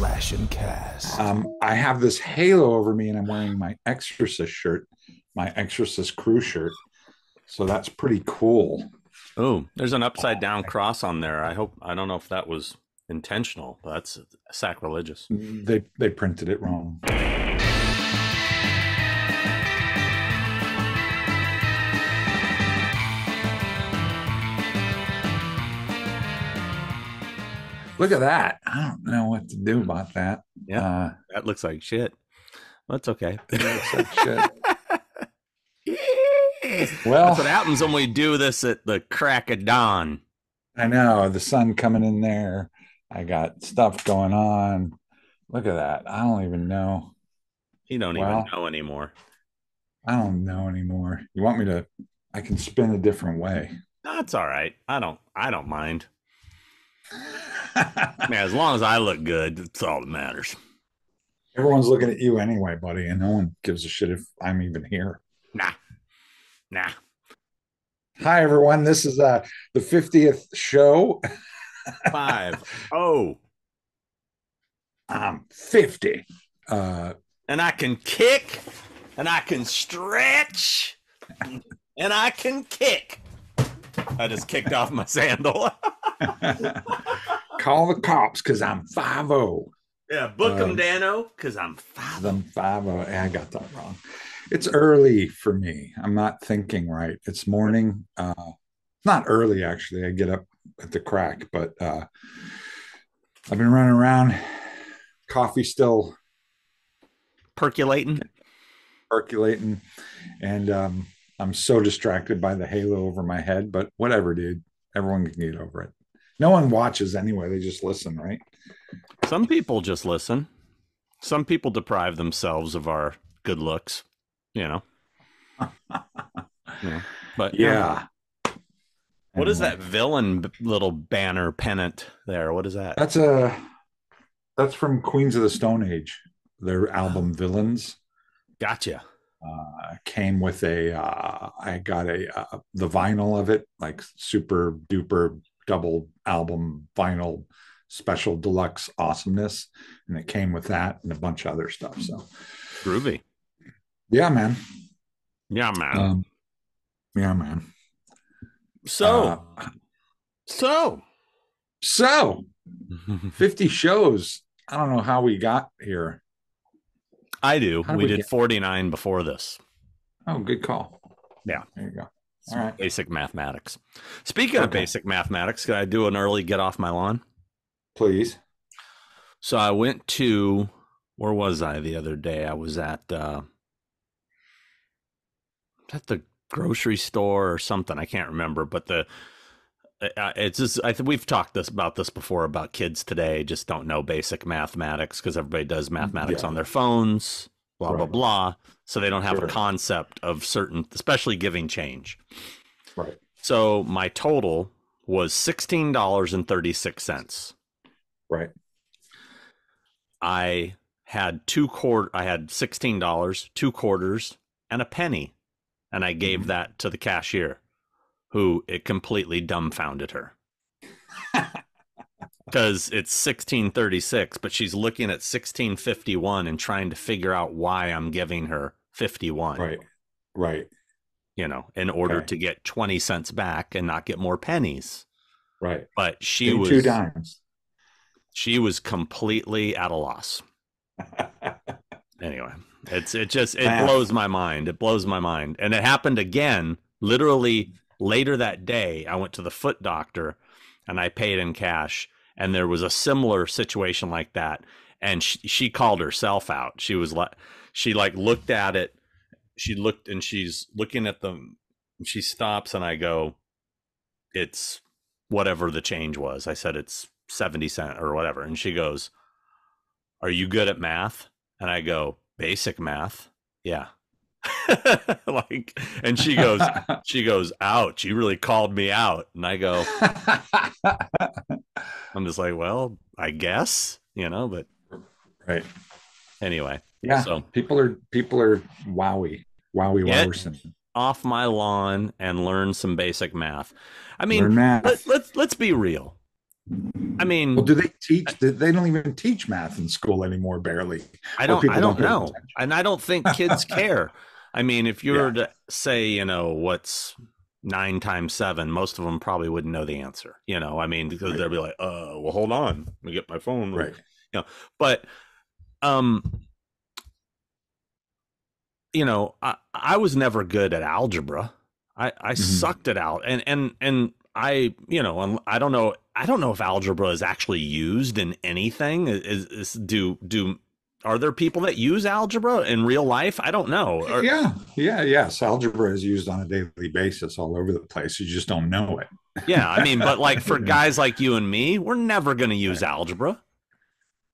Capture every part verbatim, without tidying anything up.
slash and cast. Um, I have this halo over me, and I'm wearing my Exorcist shirt, my Exorcist crew shirt. So that's pretty cool. Oh, there's an upside down cross on there. I hope, I don't know if that was intentional. That's sacrilegious. They they printed it wrong. Look at that. I don't know what to do about that. Yeah, uh, that looks like shit. That's okay. It looks like shit. Well, that's what happens when we do this at the crack of dawn. I know. The sun coming in there. I got stuff going on. Look at that. I don't even know. You don't well, even know anymore. I don't know anymore. You want me to? I can spin a different way. That's all right. I don't. I don't mind. Man, as long as I look good, that's all that matters. Everyone's looking at you anyway, buddy, and no one gives a shit if I'm even here. Nah, nah. Hi, everyone. This is uh, the fiftieth show. Five. Oh, I'm fifty, uh, and I can kick, and I can stretch, and I can kick. I just kicked off my sandal. Call the cops because I'm five oh. Yeah, book them, um, Dano, because I'm five oh. I'm five oh. I got that wrong. It's early for me. I'm not thinking right. It's morning. Uh, not early, actually. I get up at the crack, but uh, I've been running around. Coffee still percolating. Percolating. And um, I'm so distracted by the halo over my head, but whatever, dude. Everyone can get over it. No one watches anyway. They just listen, right? Some people just listen. Some people deprive themselves of our good looks, you know. Yeah. But yeah. Um, what anyway. is that villain little banner pennant there? What is that? That's a that's from Queens of the Stone Age. Their album Villains. Gotcha. Uh, came with a. Uh, I got a uh, the vinyl of it, like super duper. Double album vinyl special deluxe awesomeness, and it came with that and a bunch of other stuff. So groovy. Yeah, man. Yeah, man. Um, yeah, man. So, uh, so, so fifty shows. I don't know how we got here. I do. How did we, we did get... forty-nine before this. Oh, good call. Yeah. There you go. All right. Basic mathematics. Speaking okay. of basic mathematics, can I do an early get off my lawn? Please. So I went to, where was I the other day? I was at, uh, at the grocery store or something. I can't remember, but the, uh, it's just, I think we've talked this about this before about kids today. Just don't know basic mathematics because everybody does mathematics yeah. on their phones. Blah, right. blah, blah. So they don't have sure. a concept of certain, especially giving change. Right. So my total was sixteen dollars and thirty-six cents. Right. I had two quarter. I had sixteen dollars, two quarters, and a penny. And I gave mm-hmm. that to the cashier, who it completely dumbfounded her. Because it's sixteen thirty-six, but she's looking at sixteen fifty-one and trying to figure out why I'm giving her fifty-one. Right, right. You know, in order okay. to get twenty cents back and not get more pennies. Right. But she Getting was two dimes. She was completely at a loss. Anyway, it's it just it Man. blows my mind. It blows my mind, and it happened again. Literally later that day, I went to the foot doctor, and I paid in cash. And there was a similar situation like that. And she, she called herself out. She was like, she like looked at it. She looked and she's looking at them. She stops and I go, it's whatever the change was. I said, it's seventy cent or whatever. And she goes, are you good at math? And I go, basic math. Yeah. Like, and she goes, she goes, ouch, you really called me out. And I go, I'm just like, well, I guess, you know, but right. Anyway. Yeah. So people are, people are wowie, wowie, wowerson. Off my lawn and learn some basic math. I mean, math. Let, let's, let's be real. I mean, well, do they teach? They don't even teach math in school anymore, barely. I don't. I don't, don't know, attention. And I don't think kids care. I mean, if you were yeah. to say, you know, what's nine times seven, most of them probably wouldn't know the answer. You know, I mean, because right. they'll be like, "Uh, well, hold on, let me get my phone." Right. You know, but, um, you know, I I was never good at algebra. I I mm-hmm. sucked it out, and and and. I, you know, I don't know. I don't know if algebra is actually used in anything. Is, is do do are there people that use algebra in real life? I don't know. Or, yeah, yeah, yes. Algebra is used on a daily basis all over the place. You just don't know it. Yeah, I mean, but like for guys like you and me, we're never going to use algebra.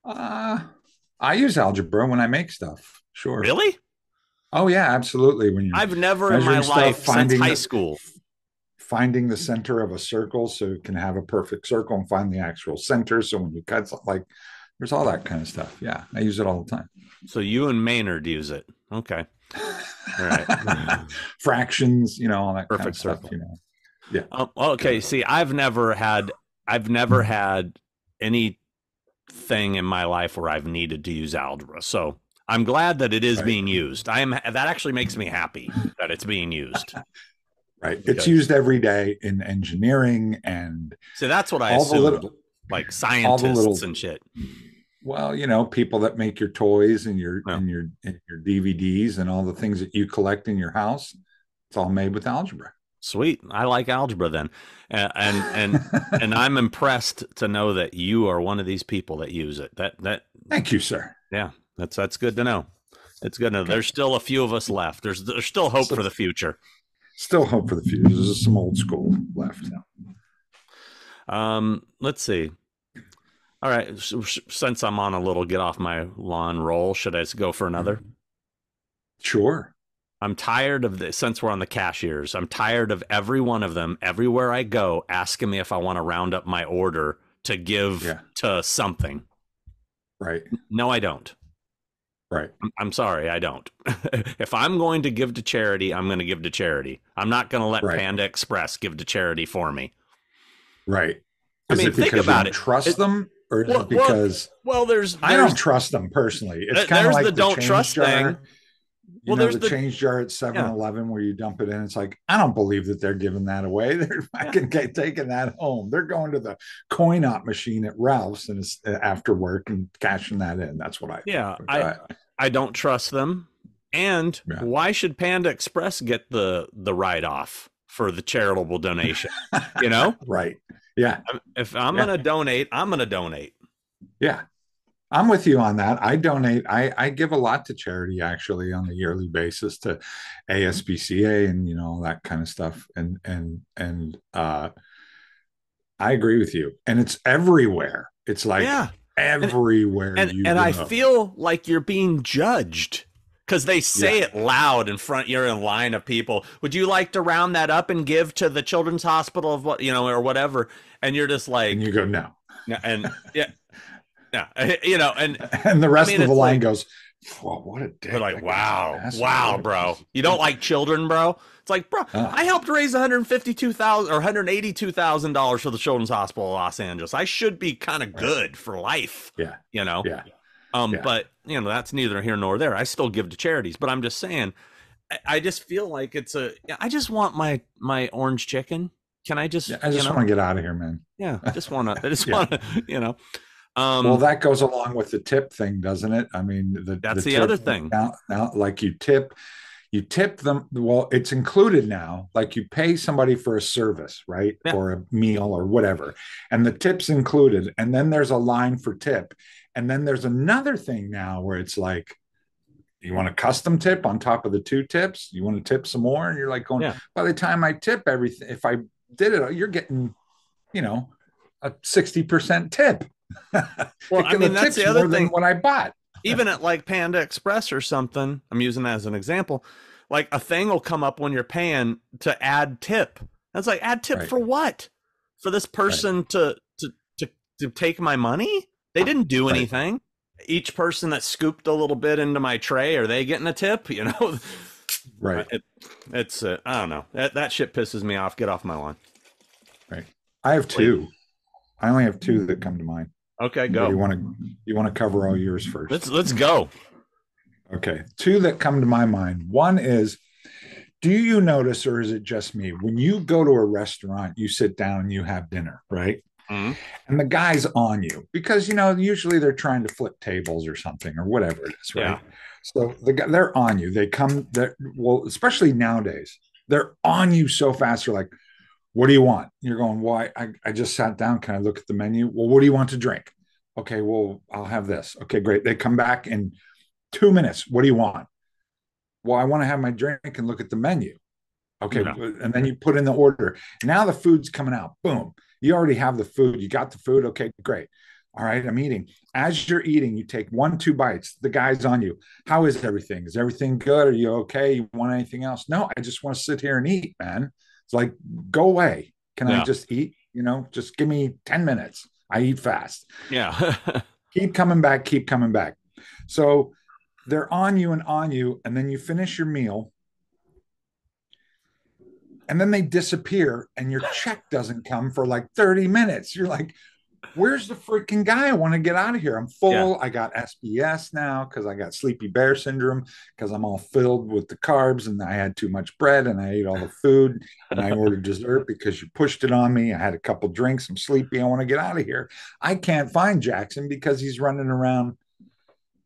Uh, I use algebra when I make stuff. Sure. Really? Oh yeah, absolutely. When you're I've never in my life stuff, since high school. Finding the center of a circle so it can have a perfect circle and find the actual center. So when you cut something, like there's all that kind of stuff. Yeah. I use it all the time. So you and Maynard use it. Okay. All right. Fractions, you know, all that perfect kind of circle. Stuff, you know. Yeah. Um, okay. See, I've never had, I've never had anything in my life where I've needed to use algebra. So I'm glad that it is right. being used. I am, that actually makes me happy that it's being used. Right. It's because. Used every day in engineering and so that's what I assume little, like scientists little, and shit. Well, you know, people that make your toys and your yeah. and your and your D V Ds and all the things that you collect in your house. It's all made with algebra. Sweet. I like algebra then. And and and, and I'm impressed to know that you are one of these people that use it. That that Thank you, sir. Yeah. That's that's good to know. It's good to know. Okay. There's still a few of us left. There's there's still hope so, for the future. Still hope for the future. There's some old school left. Um, let's see. All right. So, since I'm on a little get off my lawn roll, should I go for another? Sure. I'm tired of this. Since we're on the cashiers, I'm tired of every one of them, everywhere I go, asking me if I want to round up my order to give yeah. to something. Right. No, I don't. Right. I'm sorry. I don't. If I'm going to give to charity, I'm going to give to charity. I'm not going to let right. Panda Express give to charity for me. Right. I is mean, think about it. Trust it, them or well, because well, well there's, there's I don't trust them personally. It's kind of like the, the don't trust jar. Thing. You well, know, there's the, the change jar at seven eleven yeah. where you dump it in. It's like, I don't believe that they're giving that away. They're fucking yeah. taking that home. They're going to the coin op machine at Ralph's and it's after work and cashing that in. That's what I yeah. I, I I don't trust them. And yeah. why should Panda Express get the the write off for the charitable donation? You know, right? Yeah. If I'm yeah. gonna donate, I'm gonna donate. Yeah. I'm with you on that. I donate. I, I give a lot to charity, actually, on a yearly basis to A S P C A and, you know, all that kind of stuff. And and and uh, I agree with you. And it's everywhere. It's like yeah. everywhere. And, and, you and I feel like you're being judged because they say yeah. it loud in front. You're in a line of people. Would you like to round that up and give to the Children's Hospital of what, you know, or whatever? And you're just like, and you go, no. And yeah. Yeah, you know, and and the rest I mean, of the line like, goes, well, what a dick. They're like, wow, wow, bro. You don't like children, bro? It's like, bro, uh, I helped raise one hundred fifty-two thousand dollars or one hundred eighty-two thousand dollars for the Children's Hospital of Los Angeles. I should be kind of good for life. Yeah. You know? Yeah. Um, yeah. But, you know, that's neither here nor there. I still give to charities, but I'm just saying, I, I just feel like it's a, I just want my, my orange chicken. Can I just, yeah, I just you know, want to get out of here, man. Yeah. I just want to, I just yeah. want to, you know. Um, well, that goes along with the tip thing, doesn't it? I mean, the, that's the, the other thing. Now, now, like you tip, you tip them. Well, it's included now. Like you pay somebody for a service, right? Yeah. Or a meal or whatever. And the tip's included. And then there's a line for tip. And then there's another thing now where it's like, you want a custom tip on top of the two tips? You want to tip some more? And you're like going, yeah. by the time I tip everything, if I did it, you're getting, you know, a sixty percent tip. Well, I mean, that's the other thing when I bought even at like Panda Express or something, I'm using that as an example, like a thing will come up when you're paying to add tip. That's like, add tip right. for what? For this person right. to, to to to take my money? They didn't do right. anything. Each person that scooped a little bit into my tray, are they getting a tip? You know, right? It, it's uh, I don't know, that that shit pisses me off. Get off my lawn. Right. I have two. I only have two that come to mind. Okay, go. Or you want to you want to cover all yours first? Let's let's go. Okay, two that come to my mind. One is, do you notice, or is it just me, when you go to a restaurant, you sit down and you have dinner, right? Mm-hmm. And the guy's on you because, you know, usually they're trying to flip tables or something or whatever it is, right? Yeah. So the guy, they're on you. They come, well, especially nowadays, they're on you so fast. You're like, what do you want? You're going, why? Well, I, I just sat down. Can I look at the menu? Well, what do you want to drink? Okay, well, I'll have this. Okay, great. They come back in two minutes. What do you want? Well, I want to have my drink and look at the menu. Okay, yeah. And then you put in the order. Now the food's coming out. Boom. You already have the food. You got the food. Okay, great. All right, I'm eating. As you're eating, you take one, two bites. The guy's on you. How is everything? Is everything good? Are you okay? You want anything else? No, I just want to sit here and eat, man. It's like, go away. Can yeah. I just eat? You know, just give me ten minutes. I eat fast. Yeah. Keep coming back. Keep coming back. So they're on you and on you. And then you finish your meal. And then they disappear and your check doesn't come for like thirty minutes. You're like, where's the freaking guy? I want to get out of here. I'm full. Yeah. I got S B S now because I got sleepy bear syndrome because I'm all filled with the carbs and I had too much bread and I ate all the food and I ordered dessert because you pushed it on me. I had a couple drinks. I'm sleepy. I want to get out of here. I can't find Jackson because he's running around.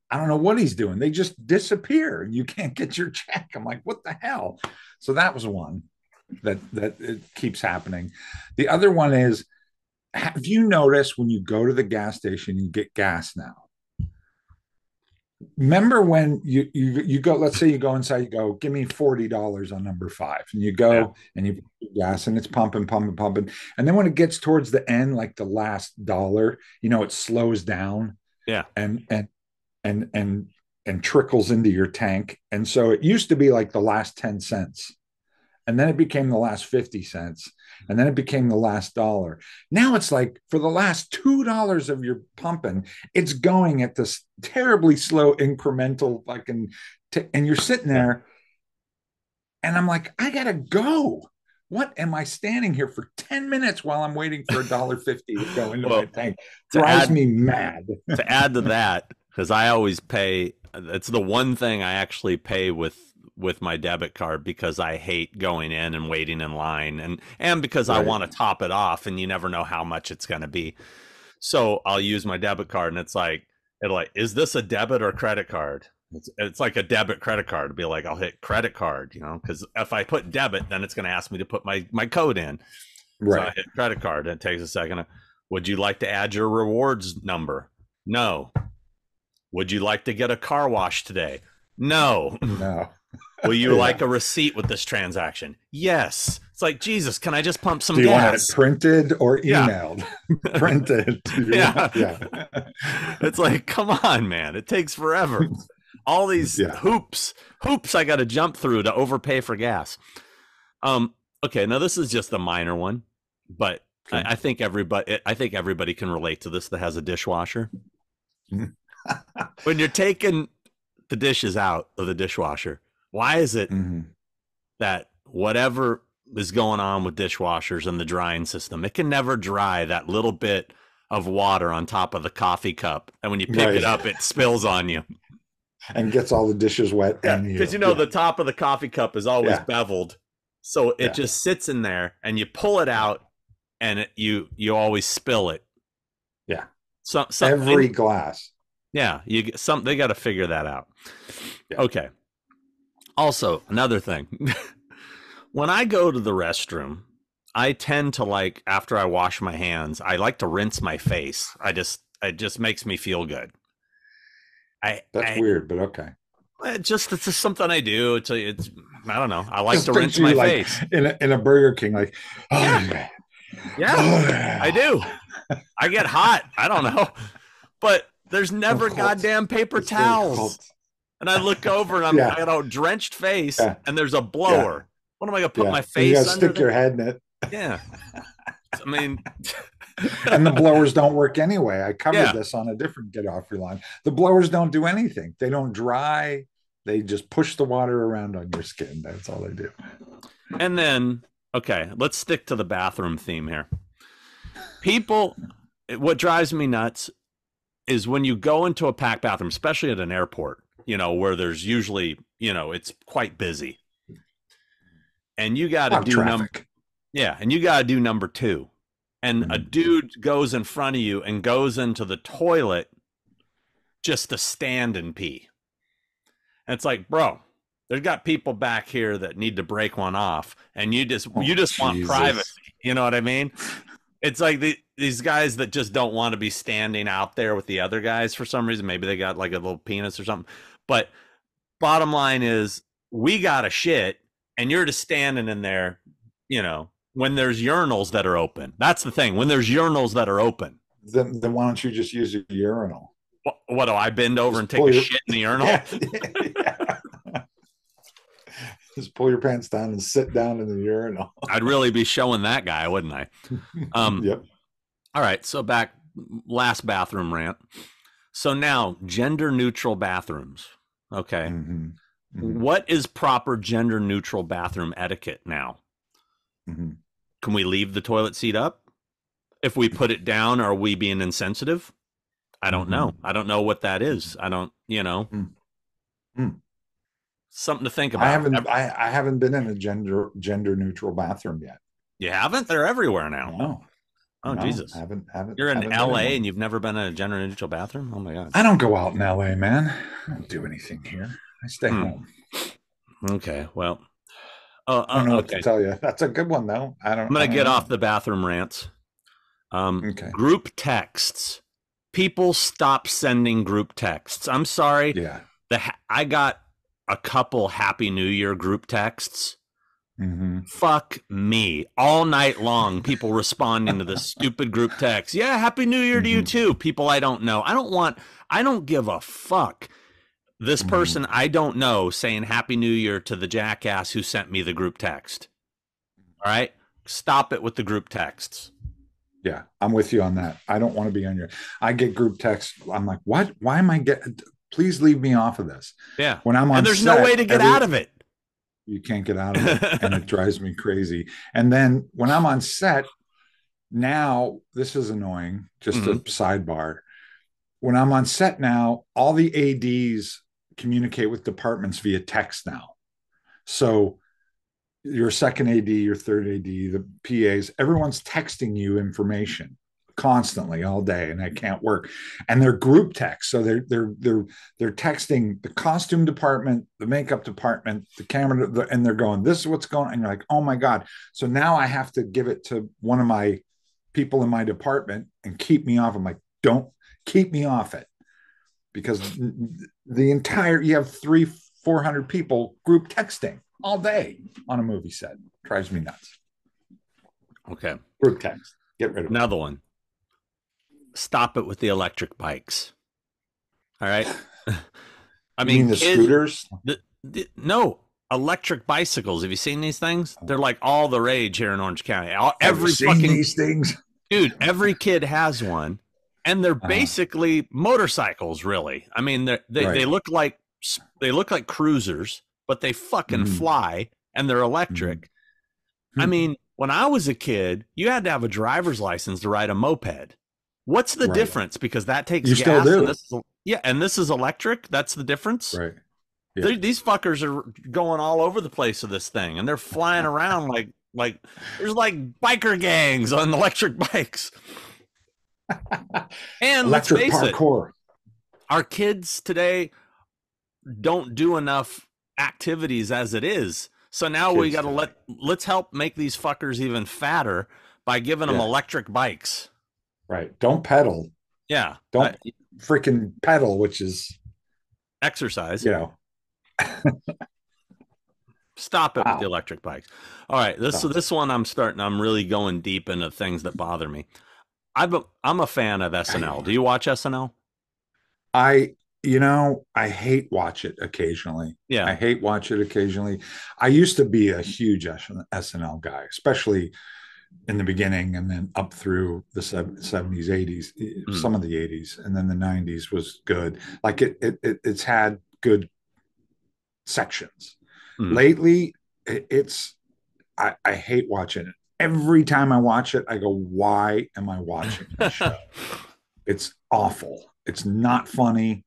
I don't know what he's doing. They just disappear. You can't get your check. I'm like, what the hell? So that was one that that it keeps happening. The other one is, have you noticed when you go to the gas station and get gas now? Remember when you, you you go, let's say you go inside, you go, give me forty dollars on number five. And you go yeah. and you put gas and it's pumping, pumping, pumping. And then when it gets towards the end, like the last dollar, you know, it slows down. Yeah. And and and and and trickles into your tank. And so it used to be like the last ten cents. And then it became the last fifty cents. And then it became the last dollar. Now it's like for the last two dollars of your pumping, it's going at this terribly slow incremental fucking, t- and you're sitting there and I'm like, I gotta go. What am I standing here for ten minutes while I'm waiting for one dollar fifty to go into well, my tank? Drives add, me mad. To add to that, because I always pay, it's the one thing I actually pay with with my debit card because I hate going in and waiting in line and, and because right. I want to top it off and you never know how much it's going to be. So I'll use my debit card and it's like, it'll like, is this a debit or credit card? It's, it's like a debit credit card. It'll be like, I'll hit credit card, you know, because if I put debit, then it's going to ask me to put my, my code in. Right. So I hit credit card and it takes a second. Would you like to add your rewards number? No. Would you like to get a car wash today? No. No. Will you yeah. like a receipt with this transaction? Yes. It's like, Jesus, can I just pump some gas? Do you gas? want it printed or emailed? Yeah. Printed. Yeah. yeah. It's like, come on, man. It takes forever. All these yeah. hoops, hoops I got to jump through to overpay for gas. Um. Okay, now this is just a minor one, but okay. I, I think everybody I think everybody can relate to this that has a dishwasher. When you're taking the dishes out of the dishwasher, why is it mm-hmm. that whatever is going on with dishwashers and the drying system, it can never dry that little bit of water on top of the coffee cup? And when you pick right. it up, it spills on you. And gets all the dishes wet. Because, yeah, you. you know, yeah. the top of the coffee cup is always yeah. beveled. So it yeah. just sits in there and you pull it out and it, you you always spill it. Yeah. So, so, Every and, glass. Yeah. you some They got to figure that out. Yeah. Okay. Also, another thing, when I go to the restroom, I tend to like, after I wash my hands, I like to rinse my face. I just, it just makes me feel good. I That's I, weird, but okay. It just, it's just something I do. It's, it's I don't know. I like just to rinse my like, face. In a, in a Burger King, like, oh, yeah, yeah oh, yeah. I do. I get hot. I don't know. But there's never goddamn paper it's towels. And I look over and I'm yeah. I got a drenched face yeah. and there's a blower. Yeah. What am I gonna put yeah. my face? You gotta under stick there? Your head in it. Yeah. I mean and the blowers don't work anyway. I covered yeah. this on a different Get Off Your Lawn. The blowers don't do anything. They don't dry, they just push the water around on your skin. That's all they do. And then okay, let's stick to the bathroom theme here. People what drives me nuts is when you go into a packed bathroom, especially at an airport, you know, where there's usually, you know, it's quite busy, and you got to do number, yeah, and you got to do number two, and mm-hmm. a dude goes in front of you and goes into the toilet just to stand and pee. And it's like, bro, there's got people back here that need to break one off, and you just oh, you just Jesus. want privacy. You know what I mean? It's like the, these guys that just don't want to be standing out there with the other guys for some reason. Maybe they got like a little penis or something. But bottom line is, we got a shit, and you're just standing in there, you know, when there's urinals that are open. That's the thing. When there's urinals that are open. Then, then why don't you just use a urinal? What, what do I bend over just and take a your... shit in the urinal? Yeah, yeah, yeah. Just pull your pants down and sit down in the urinal. I'd really be showing that guy, wouldn't I? Um, yep. All right. So back, last bathroom rant. So now, gender neutral bathrooms. Okay. Mm-hmm. Mm-hmm. What is proper gender neutral bathroom etiquette now? Mm-hmm. Can we leave the toilet seat up? If we put it down, are we being insensitive? I don't mm-hmm. know. I don't know what that is. I don't, you know, mm-hmm. something to think about. I haven't, I, I haven't been in a gender, gender neutral bathroom yet. You haven't? They're everywhere now. No. Oh, no, Jesus. Haven't, haven't, You're in haven't L A and you've never been in a gender neutral bathroom? Oh, my God. I don't go out in L A, man. I don't do anything here. I stay mm. home. Okay. Well, uh, I don't know okay. what to tell you. That's a good one, though. I don't, I'm going to get know. off the bathroom rants. Um, okay. Group texts. People stop sending group texts. I'm sorry. Yeah. The ha- I got a couple Happy New Year group texts. Mm-hmm. Fuck me all night long, people responding to this stupid group text. Yeah, Happy New Year to mm-hmm. you too. People I don't know. I don't want, I don't give a fuck. This mm-hmm. person I don't know saying Happy New Year to the jackass who sent me the group text. All right, stop it with the group texts. Yeah, I'm with you on that. I don't want to be on your, I get group texts. I'm like, what? Why am I getting, please leave me off of this. Yeah. When I'm on, and there's set, no way to get every- out of it. You can't get out of it, and it drives me crazy. And then when I'm on set, now this is annoying, just mm-hmm. a sidebar. When I'm on set now, all the A Ds communicate with departments via text now. So your second A D, your third A D, the P As, everyone's texting you information constantly all day, and I can't work. And they're group text, so they're they're they're they're texting the costume department, the makeup department, the camera, the, and they're going, "This is what's going on." And you're like, "Oh my God!" So now I have to give it to one of my people in my department and keep me off. I'm like, "Don't keep me off it," because the entire you have three, four hundred people group texting all day on a movie set. Drives me nuts. Okay, group text. Get rid of another it. one. Stop it with the electric bikes. All right. I mean, mean the kids, scooters. The, the, no, electric bicycles. Have you seen these things? They're like all the rage here in Orange County. All, every seen fucking these things, dude. Every kid has one, and they're basically uh, motorcycles. Really, I mean, they right. they look like they look like cruisers, but they fucking mm. fly, and they're electric. Mm. I mean, when I was a kid, you had to have a driver's license to ride a moped. What's the right. difference? Because that takes you gas. Still do. And this is, yeah, and this is electric. That's the difference. Right. Yeah. These fuckers are going all over the place with this thing, and they're flying around like like there's like biker gangs on electric bikes. And electric let's face parkour. It, our kids today don't do enough activities as it is. So now kids we got to let let's help make these fuckers even fatter by giving yeah. them electric bikes. Right. Don't pedal. Yeah. Don't I, freaking pedal, which is exercise. You know. Stop it wow. with the electric bikes. All right. This Stop. so this one I'm starting. I'm really going deep into things that bother me. I'm a, I'm a fan of S N L. Do you watch S N L? I you know I hate watch it occasionally. Yeah. I hate watch it occasionally. I used to be a huge S N L guy, especially in the beginning, and then up through the seventies, eighties, mm. some of the eighties, and then the nineties was good. Like it, it, it it's had good sections. Mm. Lately, it, it's I, I hate watching it. every time I watch it, I go, why am I watching this show? It's awful. It's not funny.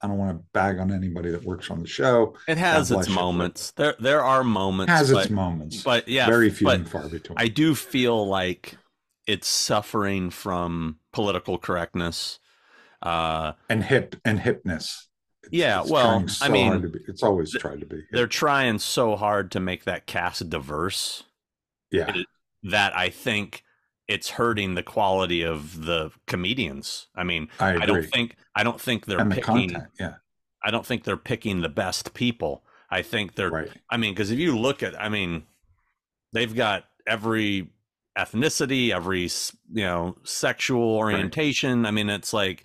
I don't want to bag on anybody that works on the show. It has its moments. There there are moments. It has its moments. But yeah, very few and far between. I do feel like it's suffering from political correctness. Uh, and hip and hipness. It's, yeah, it's well, so I mean, to be, it's always th tried to be. Hip. They're trying so hard to make that cast diverse. Yeah. It, that I think it's hurting the quality of the comedians. I mean, I, I don't think I don't think they're and picking. The content, yeah. I don't think they're picking the best people. I think they're. Right. I mean, because if you look at, I mean, they've got every ethnicity, every you know sexual orientation. Right. I mean, it's like,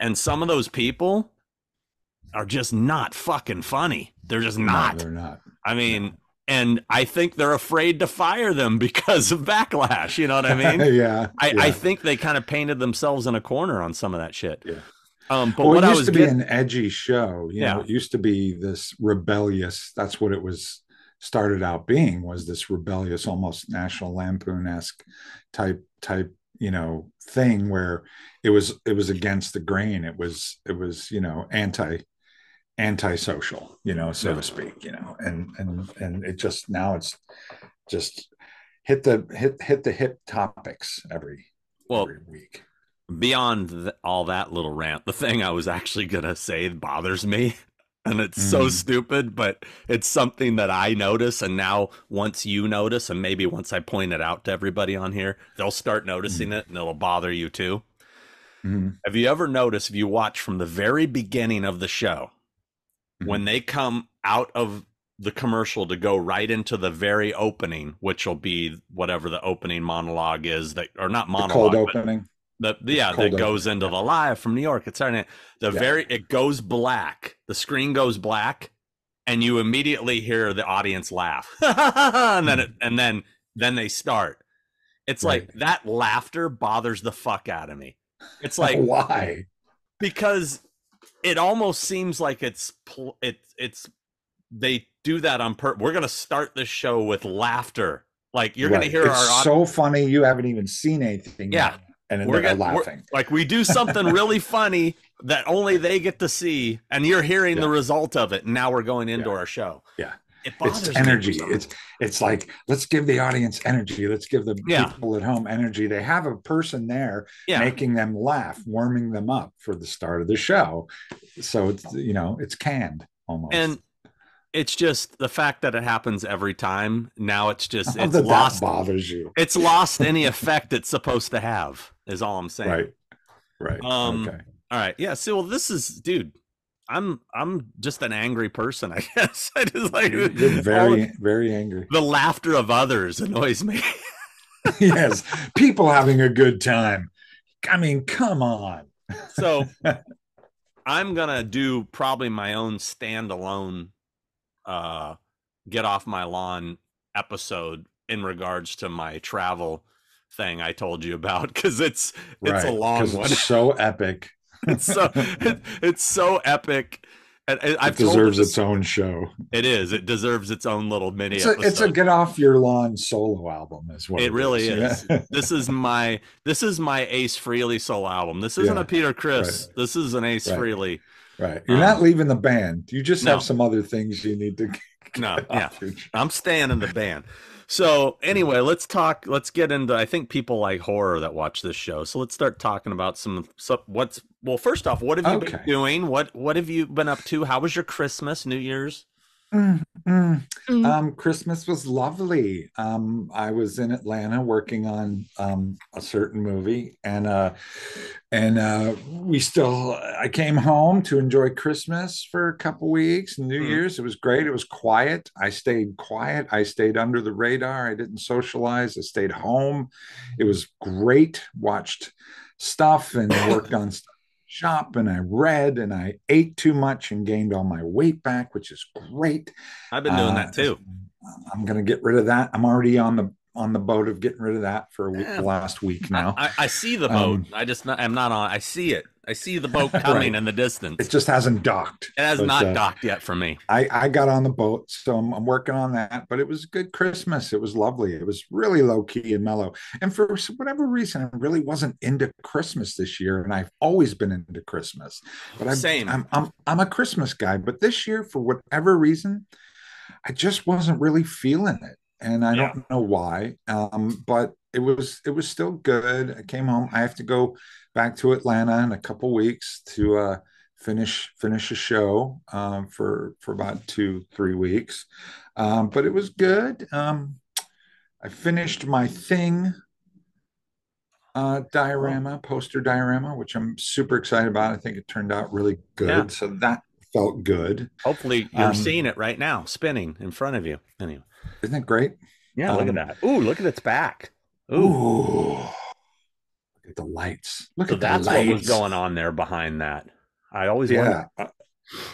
and some of those people are just not fucking funny. They're just not. No, they're not. I mean. No. And I think they're afraid to fire them because of backlash. You know what I mean? yeah, I, yeah. I think they kind of painted themselves in a corner on some of that shit. Yeah. Um, but well, what it used I was to be getting... an edgy show. You yeah. know, it used to be this rebellious. That's what it was started out being, was this rebellious, almost National Lampoon-esque type type, you know, thing where it was it was against the grain. It was it was, you know, anti antisocial, you know, so yeah. to speak, you know, and and and it just now it's just hit the hit hit the hip topics every well every week. Beyond the, all that little rant, the thing I was actually gonna say bothers me, and it's mm. so stupid, but it's something that I notice, and now once you notice, and maybe once I point it out to everybody on here, they'll start noticing mm. it, and it'll bother you too. Mm. Have you ever noticed, if you watch from the very beginning of the show, when they come out of the commercial to go right into the very opening, which will be whatever the opening monologue is, that or not monologue, the cold opening. The, the yeah, that goes into the live from New York. It's Saturday night. The yeah. very it goes black. The screen goes black, and you immediately hear the audience laugh, and then it, and then then they start. It's right. like that laughter bothers the fuck out of me. It's like why? Because it almost seems like it's it, it's they do that on purpose. We're gonna start this show with laughter. Like you're right. gonna hear it's our audience. So funny you haven't even seen anything. Yeah, yet, and then we're they're gonna, laughing. We're, like we do something really funny that only they get to see, and you're hearing yeah. the result of it. And now we're going into yeah. our show. Yeah, it bothers it's energy. Me it's it's like let's give the audience energy. Let's give the yeah. people at home energy. They have a person there yeah. making them laugh, warming them up for the start of the show. So it's, you know, it's canned almost, and it's just the fact that it happens every time. Now it's just it's that lost. That bothers you. It's lost any effect it's supposed to have. Is all I'm saying. Right. Right. Um, okay. All right. Yeah. So well, this is, dude. I'm I'm just an angry person, I guess. I just like you're very the, very angry. The laughter of others annoys me. Yes, people having a good time. I mean, come on. So I'm gonna do probably my own standalone, uh, get off my lawn episode in regards to my travel thing I told you about, because it's right. it's a long one. It's so epic. It's so it, it's so epic, and I've it deserves its own show. It is. It deserves its own little mini. It's a, it's a get off your lawn solo album, is what it, it really is. Yeah. This is my this is my Ace Frehley solo album. This isn't yeah. a Peter Criss. Right. This is an Ace right. Frehley. Right. You're um, not leaving the band. You just no. have some other things you need to. Get no. Yeah. I'm staying in the band. So anyway, let's talk, let's get into, I think people like horror that watch this show. So let's start talking about some, some what's, well, first off, what have you okay. been doing? What, what have you been up to? How was your Christmas, New Year's? Mm, mm. Mm. Um, Christmas was lovely. Um, I was in Atlanta working on um, a certain movie, and uh, and uh, we still. I came home to enjoy Christmas for a couple weeks. New mm. Year's, it was great. It was quiet. I stayed quiet. I stayed under the radar. I didn't socialize. I stayed home. It was great. Watched stuff and worked on stuff. Shop, and I read, and I ate too much and gained all my weight back, which is great. I've been doing uh, that too. I'm gonna get rid of that. I'm already on the on the boat of getting rid of that for a week, yeah. last week now. I, I, I see the boat. Um, I just not, I'm not on. I see it. I see the boat coming right. in the distance. It just hasn't docked. It has but, not uh, docked yet for me. I, I got on the boat, so I'm, I'm working on that. But it was a good Christmas. It was lovely. It was really low-key and mellow. And for whatever reason, I really wasn't into Christmas this year, and I've always been into Christmas. But I'm, Same. I'm, I'm, I'm a Christmas guy. But this year, for whatever reason, I just wasn't really feeling it. And I yeah. don't know why, um, but it was it was still good. I came home. I have to go back to Atlanta in a couple weeks to uh, finish finish a show um, for for about two three weeks, um, but it was good. Um, I finished my Thing uh, diorama poster diorama, which I'm super excited about. I think it turned out really good. Yeah. So that felt good. Hopefully, you're um, seeing it right now, spinning in front of you. Anyway. Isn't it great? Yeah, um, look at that. Ooh, look at its back. Ooh. Ooh. Look at the lights. Look so at that's the lights. What was going on there behind that. I always yeah. wonder.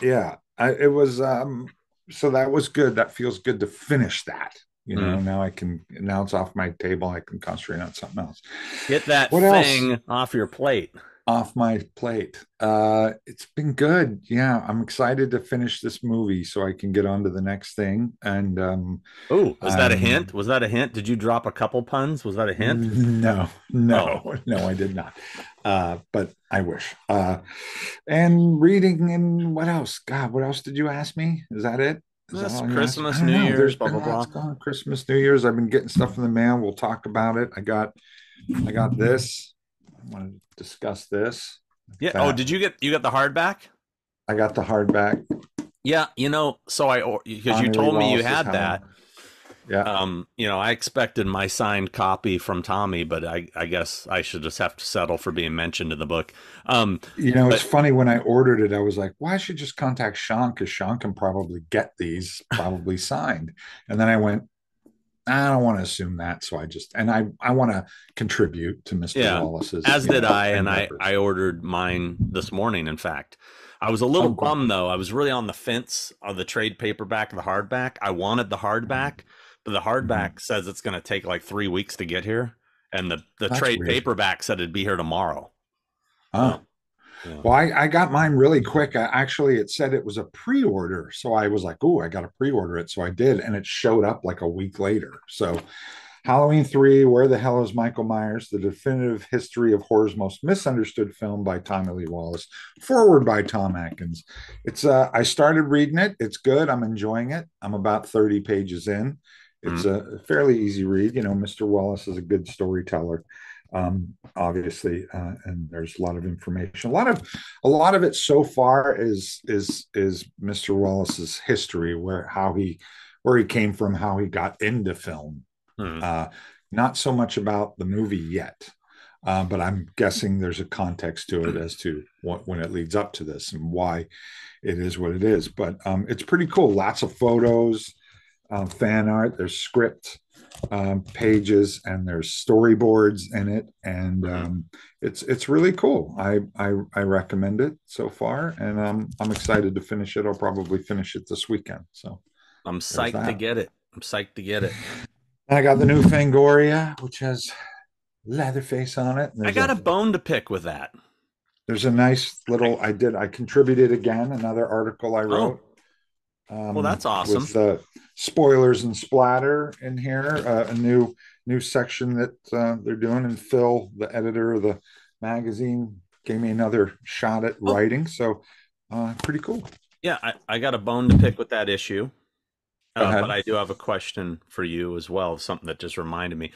Yeah. I, it was um so that was good. That feels good to finish that. You know, mm. now I can now it's off my table. I can concentrate on something else. Get that what thing else? Off your plate. Off my plate. Uh it's been good. Yeah, I'm excited to finish this movie so I can get on to the next thing. And um oh, was that um, a hint? Was that a hint? Did you drop a couple puns? Was that a hint? No, no, oh. no, I did not. Uh, but I wish. Uh and reading and what else? God, what else did you ask me? Is that it? Is That's that Christmas, New know. Year's, blah blah blah. Gone. Christmas, New Year's. I've been getting stuff in the mail. We'll talk about it. I got I got this. I want to discuss this. Yeah. That. Oh, did you get you got the hardback? I got the hardback. Yeah, you know, so I because you told me you had that. Yeah. Um, you know, I expected my signed copy from Tommy, but I I guess I should just have to settle for being mentioned in the book. Um, you know, but, it's funny when I ordered it, I was like, "Well, I should just contact Sean because Sean can probably get these probably signed." And then I went, I don't want to assume that, so I just and I I want to contribute to Mister Yeah, Wallace's. As did know, I, and members. I I ordered mine this morning. In fact, I was a little oh, bummed though. I was really on the fence on the trade paperback, the hardback. I wanted the hardback, but the hardback mm-hmm. says it's going to take like three weeks to get here, and the the That's trade weird. paperback said it'd be here tomorrow. Oh. Uh, Yeah. Well, I, I got mine really quick. I actually, it said it was a pre-order. So I was like, oh, I got to pre-order it. So I did. And it showed up like a week later. So Halloween three, Where the Hell is Michael Myers? The Definitive History of Horror's Most Misunderstood Film by Tommy Lee Wallace. Forward by Tom Atkins. It's. Uh, I started reading it. It's good. I'm enjoying it. I'm about thirty pages in. It's mm-hmm. a fairly easy read. You know, Mister Wallace is a good storyteller. Um, obviously, uh, and there's a lot of information. A lot of, a lot of it so far is is is Mister Wallace's history, where how he, where he came from, how he got into film. Hmm. Uh, not so much about the movie yet, uh, but I'm guessing there's a context to it as to what when it leads up to this and why it is what it is. But um, it's pretty cool. Lots of photos, uh, fan art. There's script. Um, pages and there's storyboards in it, and um, it's it's really cool. I, I I recommend it so far, and um, I'm excited to finish it. I'll probably finish it this weekend. So I'm psyched to get it. I'm psyched to get it. I got the new Fangoria, which has Leatherface on it. I got a, a bone to pick with that. There's a nice little. I did. I contributed again another article I wrote. Oh. Um, well, that's awesome. With the spoilers and splatter in here, uh, a new new section that uh, they're doing, and Phil, the editor of the magazine, gave me another shot at oh. writing. So, uh, pretty cool. Yeah, I, I got a bone to pick with that issue, uh, but I do have a question for you as well. Something that just reminded me.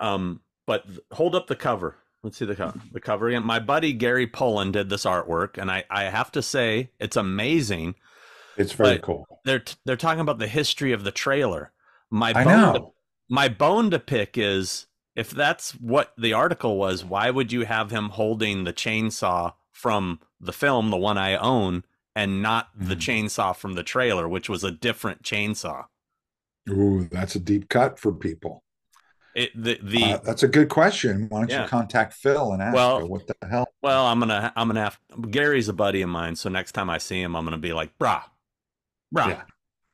Um, but hold up the cover. Let's see the cover. The cover again. My buddy Gary Pullen did this artwork, and I I have to say it's amazing. It's very but cool. They're they're talking about the history of the trailer. My I bone know. To, my bone to pick is if that's what the article was, why would you have him holding the chainsaw from the film, the one I own, and not mm-hmm. the chainsaw from the trailer, which was a different chainsaw? Ooh, that's a deep cut for people. It, the, the, uh, that's a good question. Why don't yeah. you contact Phil and ask well, her what the hell? Well, I'm gonna I'm gonna have Gary's a buddy of mine, so next time I see him, I'm gonna be like, brah. Right.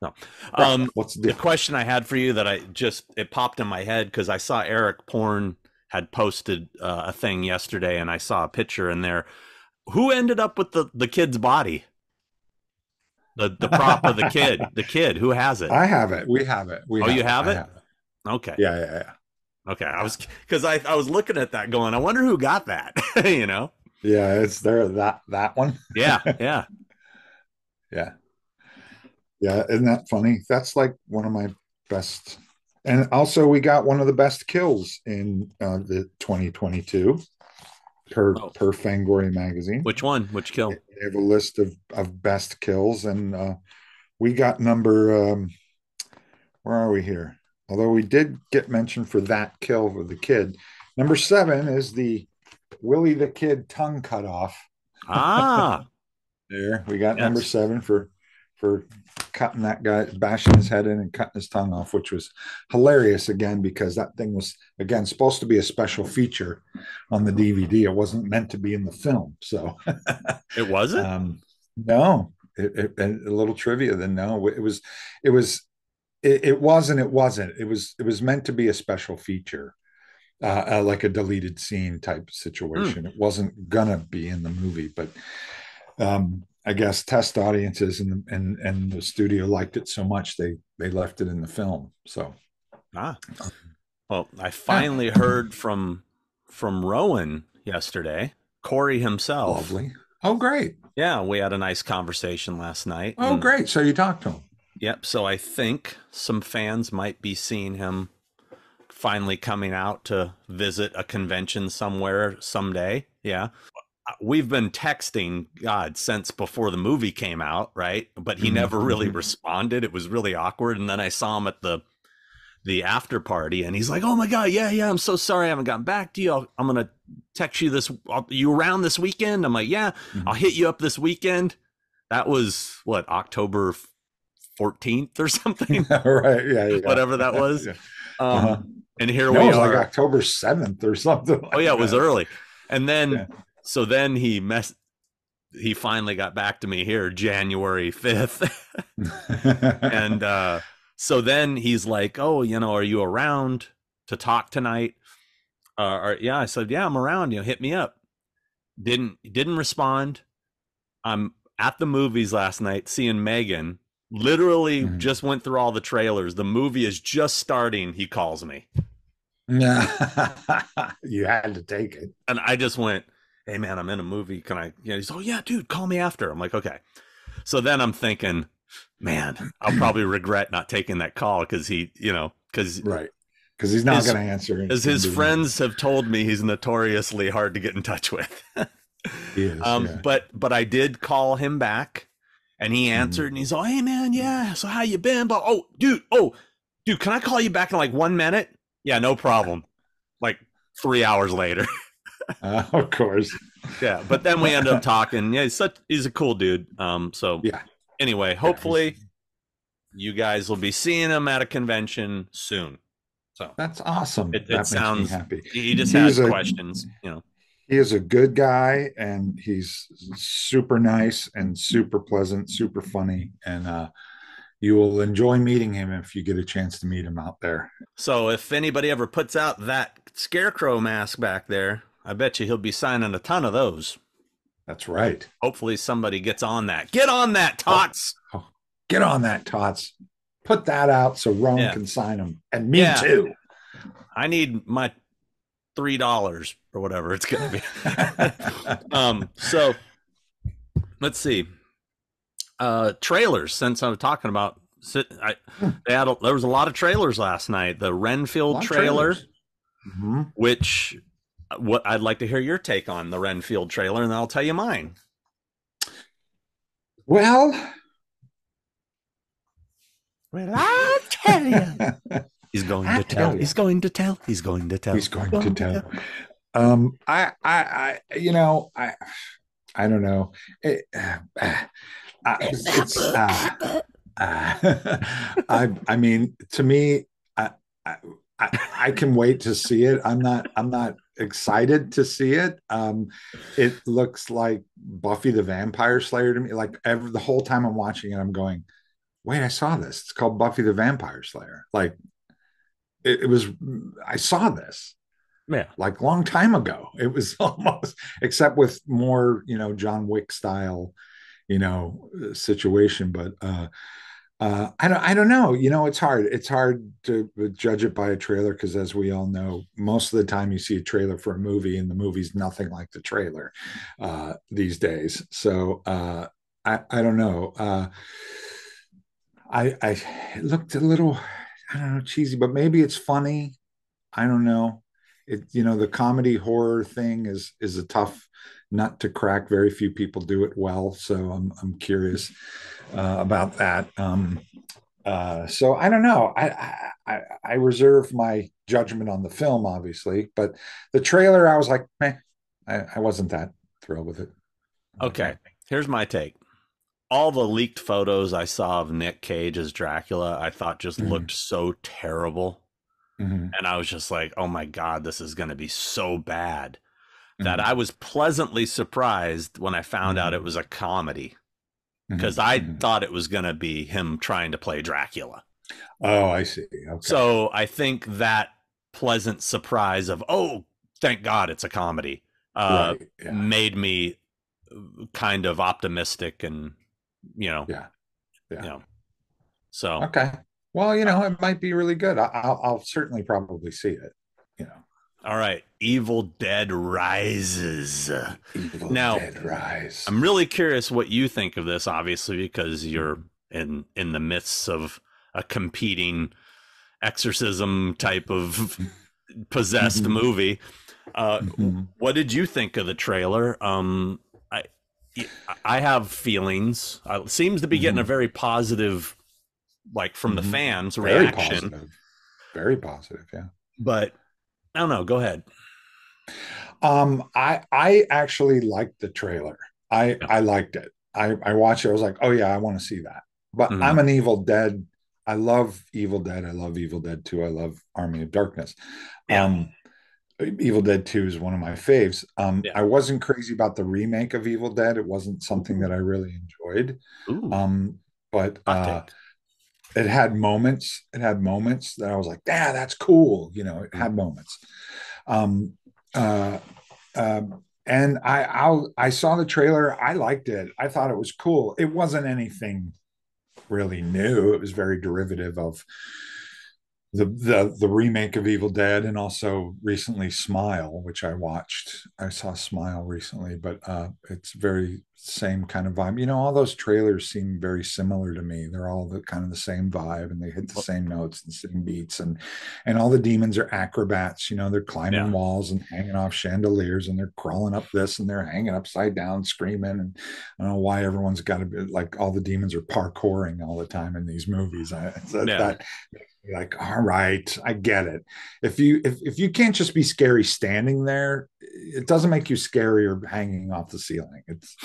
Yeah. No. Um, What's the, the question I had for you that I just, it popped in my head because I saw Eric Porn had posted uh, a thing yesterday, and I saw a picture in there. Who ended up with the, the kid's body? The the prop of the kid, the kid who has it? I have it. We have it. We oh, have you have it? It? Have it? Okay. Yeah, yeah, yeah. Okay. I was, because I, I was looking at that going, I wonder who got that, you know? Yeah, it's there, that, that one. Yeah, yeah. Yeah. Yeah, isn't that funny? That's like one of my best. And also we got one of the best kills in uh, the twenty twenty-two per oh. per Fangoria magazine. Which one? Which kill? They have a list of, of best kills, and uh, we got number, um, where are we here? Although we did get mentioned for that kill with the kid. Number seven is the Willie the Kid tongue cut off. Ah. There, we got yes. number seven for for cutting that guy, bashing his head in and cutting his tongue off, which was hilarious again, because that thing was, again, supposed to be a special feature on the D V D. It wasn't meant to be in the film. So it wasn't? Um, no, it, it, a little trivia then. No, it was, it was, it, it wasn't, it wasn't, it was, it was meant to be a special feature, uh, uh, like a deleted scene type situation. Mm. It wasn't gonna be in the movie, but um, I guess test audiences and and and the studio liked it so much they they left it in the film. So ah, well, I finally heard from from Rowan yesterday, Corey himself. Lovely. Oh, great. Yeah, we had a nice conversation last night. Oh, and, great. So you talked to him. Yep. So I think some fans might be seeing him finally coming out to visit a convention somewhere someday. Yeah. We've been texting God since before the movie came out, right? But he never really responded. It was really awkward. And then I saw him at the the after party, and he's like, "Oh my God, yeah, yeah, I'm so sorry I haven't gotten back to you. I'll, I'm gonna text you this. I'll, you around this weekend?" I'm like, "Yeah, mm-hmm. I'll hit you up this weekend." That was what, October fourteenth or something, right? Yeah, yeah. whatever that was. yeah. um, uh-huh. And here no, we it was are, like October seventh or something. Like oh yeah, that. It was early, and then. Yeah. So then he mess he finally got back to me here January fifth. And uh so then he's like, "Oh, you know, are you around to talk tonight?" Uh or, yeah, I said, "Yeah, I'm around, you know, hit me up." Didn't didn't respond. I'm at the movies last night seeing Megan. Literally mm-hmm. just went through all the trailers. The movie is just starting, he calls me. You had to take it. And I just went, "Hey man, I'm in a movie. Can I?" You know, he's, "Oh yeah, dude, call me after." I'm like, okay. So then I'm thinking, man, I'll probably regret not taking that call because he, you know, because right, because he's not going to answer. As his friends have told me, he's notoriously hard to get in touch with. He is, um, yeah. But but I did call him back, and he answered, mm. and he's all, "Hey man, yeah. So how you been?" But oh, dude, oh, dude, can I call you back in like one minute? Yeah, no problem. Like three hours later. Uh, of course. Yeah, but then we end up talking. Yeah, he's such he's a cool dude. Um so yeah. Anyway, hopefully yeah, you guys will be seeing him at a convention soon. So that's awesome. It, it that sounds makes me happy. He just he's has a, questions, you know. He is a good guy, and he's super nice and super pleasant, super funny, and uh you will enjoy meeting him if you get a chance to meet him out there. So if anybody ever puts out that scarecrow mask back there, I bet you he'll be signing a ton of those. That's right. Hopefully somebody gets on that. Get on that, Tots. Oh, oh, get on that, Tots. Put that out so Ron yeah. can sign them. And me yeah. too. I need my three dollars or whatever it's going to be. um, so let's see. Uh, trailers, since I was talking about. I, they had a, there was a lot of trailers last night. The Renfield trailer, mm-hmm. which... What I'd like to hear your take on the Renfield trailer, and then I'll tell you mine. Well, well I'll tell you. He's going I'll to tell. tell he's going to tell. He's going to tell. He's going, going to tell. tell. Um, I, I, I, you know, I, I don't know. It, uh, uh, it's, it's uh, uh, I, I mean, to me, I, I, I can wait to see it. I'm not. I'm not. excited to see it. Um it looks like Buffy the Vampire Slayer to me. Like every the whole time I'm watching it, I'm going, wait, I saw this. It's called Buffy the Vampire Slayer. Like, it, it was, I saw this. Yeah. Like a long time ago. It was almost, except with more, you know, John Wick style, you know, situation. But uh, uh, I don't, I don't know. You know, it's hard. It's hard to judge it by a trailer because, as we all know, most of the time you see a trailer for a movie and the movie's nothing like the trailer uh, these days. So uh, I, I don't know. Uh, I, I it looked a little, I don't know, cheesy, but maybe it's funny. I don't know. It, you know, the comedy horror thing is is a tough nut to crack. Very few people do it well, so I'm I'm curious uh, about that. Um, uh, so I don't know. I, I I reserve my judgment on the film, obviously, but the trailer, I was like, meh, I, I wasn't that thrilled with it. Okay, here's my take. All the leaked photos I saw of Nick Cage as Dracula, I thought just mm-hmm. looked so terrible. Mm-hmm. And I was just like, oh my God, this is going to be so bad that mm-hmm. I was pleasantly surprised when I found mm-hmm. out it was a comedy, because mm-hmm. I mm-hmm. thought it was going to be him trying to play Dracula. Oh, I see. Okay. So I think that pleasant surprise of, oh, thank God it's a comedy, uh, right. yeah. made me kind of optimistic and, you know, yeah. Yeah. you know, so. Okay. Well, you know, it might be really good. I'll, I'll certainly probably see it, you know. All right. Evil Dead Rises. Evil now, Dead Rise. I'm really curious what you think of this, obviously, because you're in, in the midst of a competing exorcism type of possessed mm-hmm. movie. Uh, mm-hmm. What did you think of the trailer? Um, I, I have feelings. It seems to be getting mm-hmm. a very positive, like from the fans mm-hmm. very reaction positive. very positive yeah but I don't know, go ahead. um I I actually liked the trailer. I yeah. I liked it. I I watched it. I was like, oh yeah, I want to see that. But mm-hmm. I'm an Evil Dead, I love Evil Dead, I love Evil Dead two, I love Army of Darkness. yeah. um Evil Dead two is one of my faves. Um, yeah. I wasn't crazy about the remake of Evil Dead. It wasn't something that I really enjoyed. Ooh. Um but uh It had moments. It had moments that I was like, "Yeah, that's cool." You know, it had moments. Um, uh, uh, and I, I'll, I saw the trailer. I liked it. I thought it was cool. It wasn't anything really new. It was very derivative of the the the remake of Evil Dead, and also recently Smile, which I watched. I saw Smile recently, but uh, it's very same kind of vibe. You know, all those trailers seem very similar to me. They're all the kind of the same vibe, and they hit the same notes and same beats, and and all the demons are acrobats. You know, they're climbing yeah. walls and hanging off chandeliers, and they're crawling up this, and they're hanging upside down, screaming. And I don't know why everyone's got to be like, all the demons are parkouring all the time in these movies. I that, yeah. that You're like, all right, I get it. If you if, if you can't just be scary standing there, it doesn't make you scary or hanging off the ceiling. It's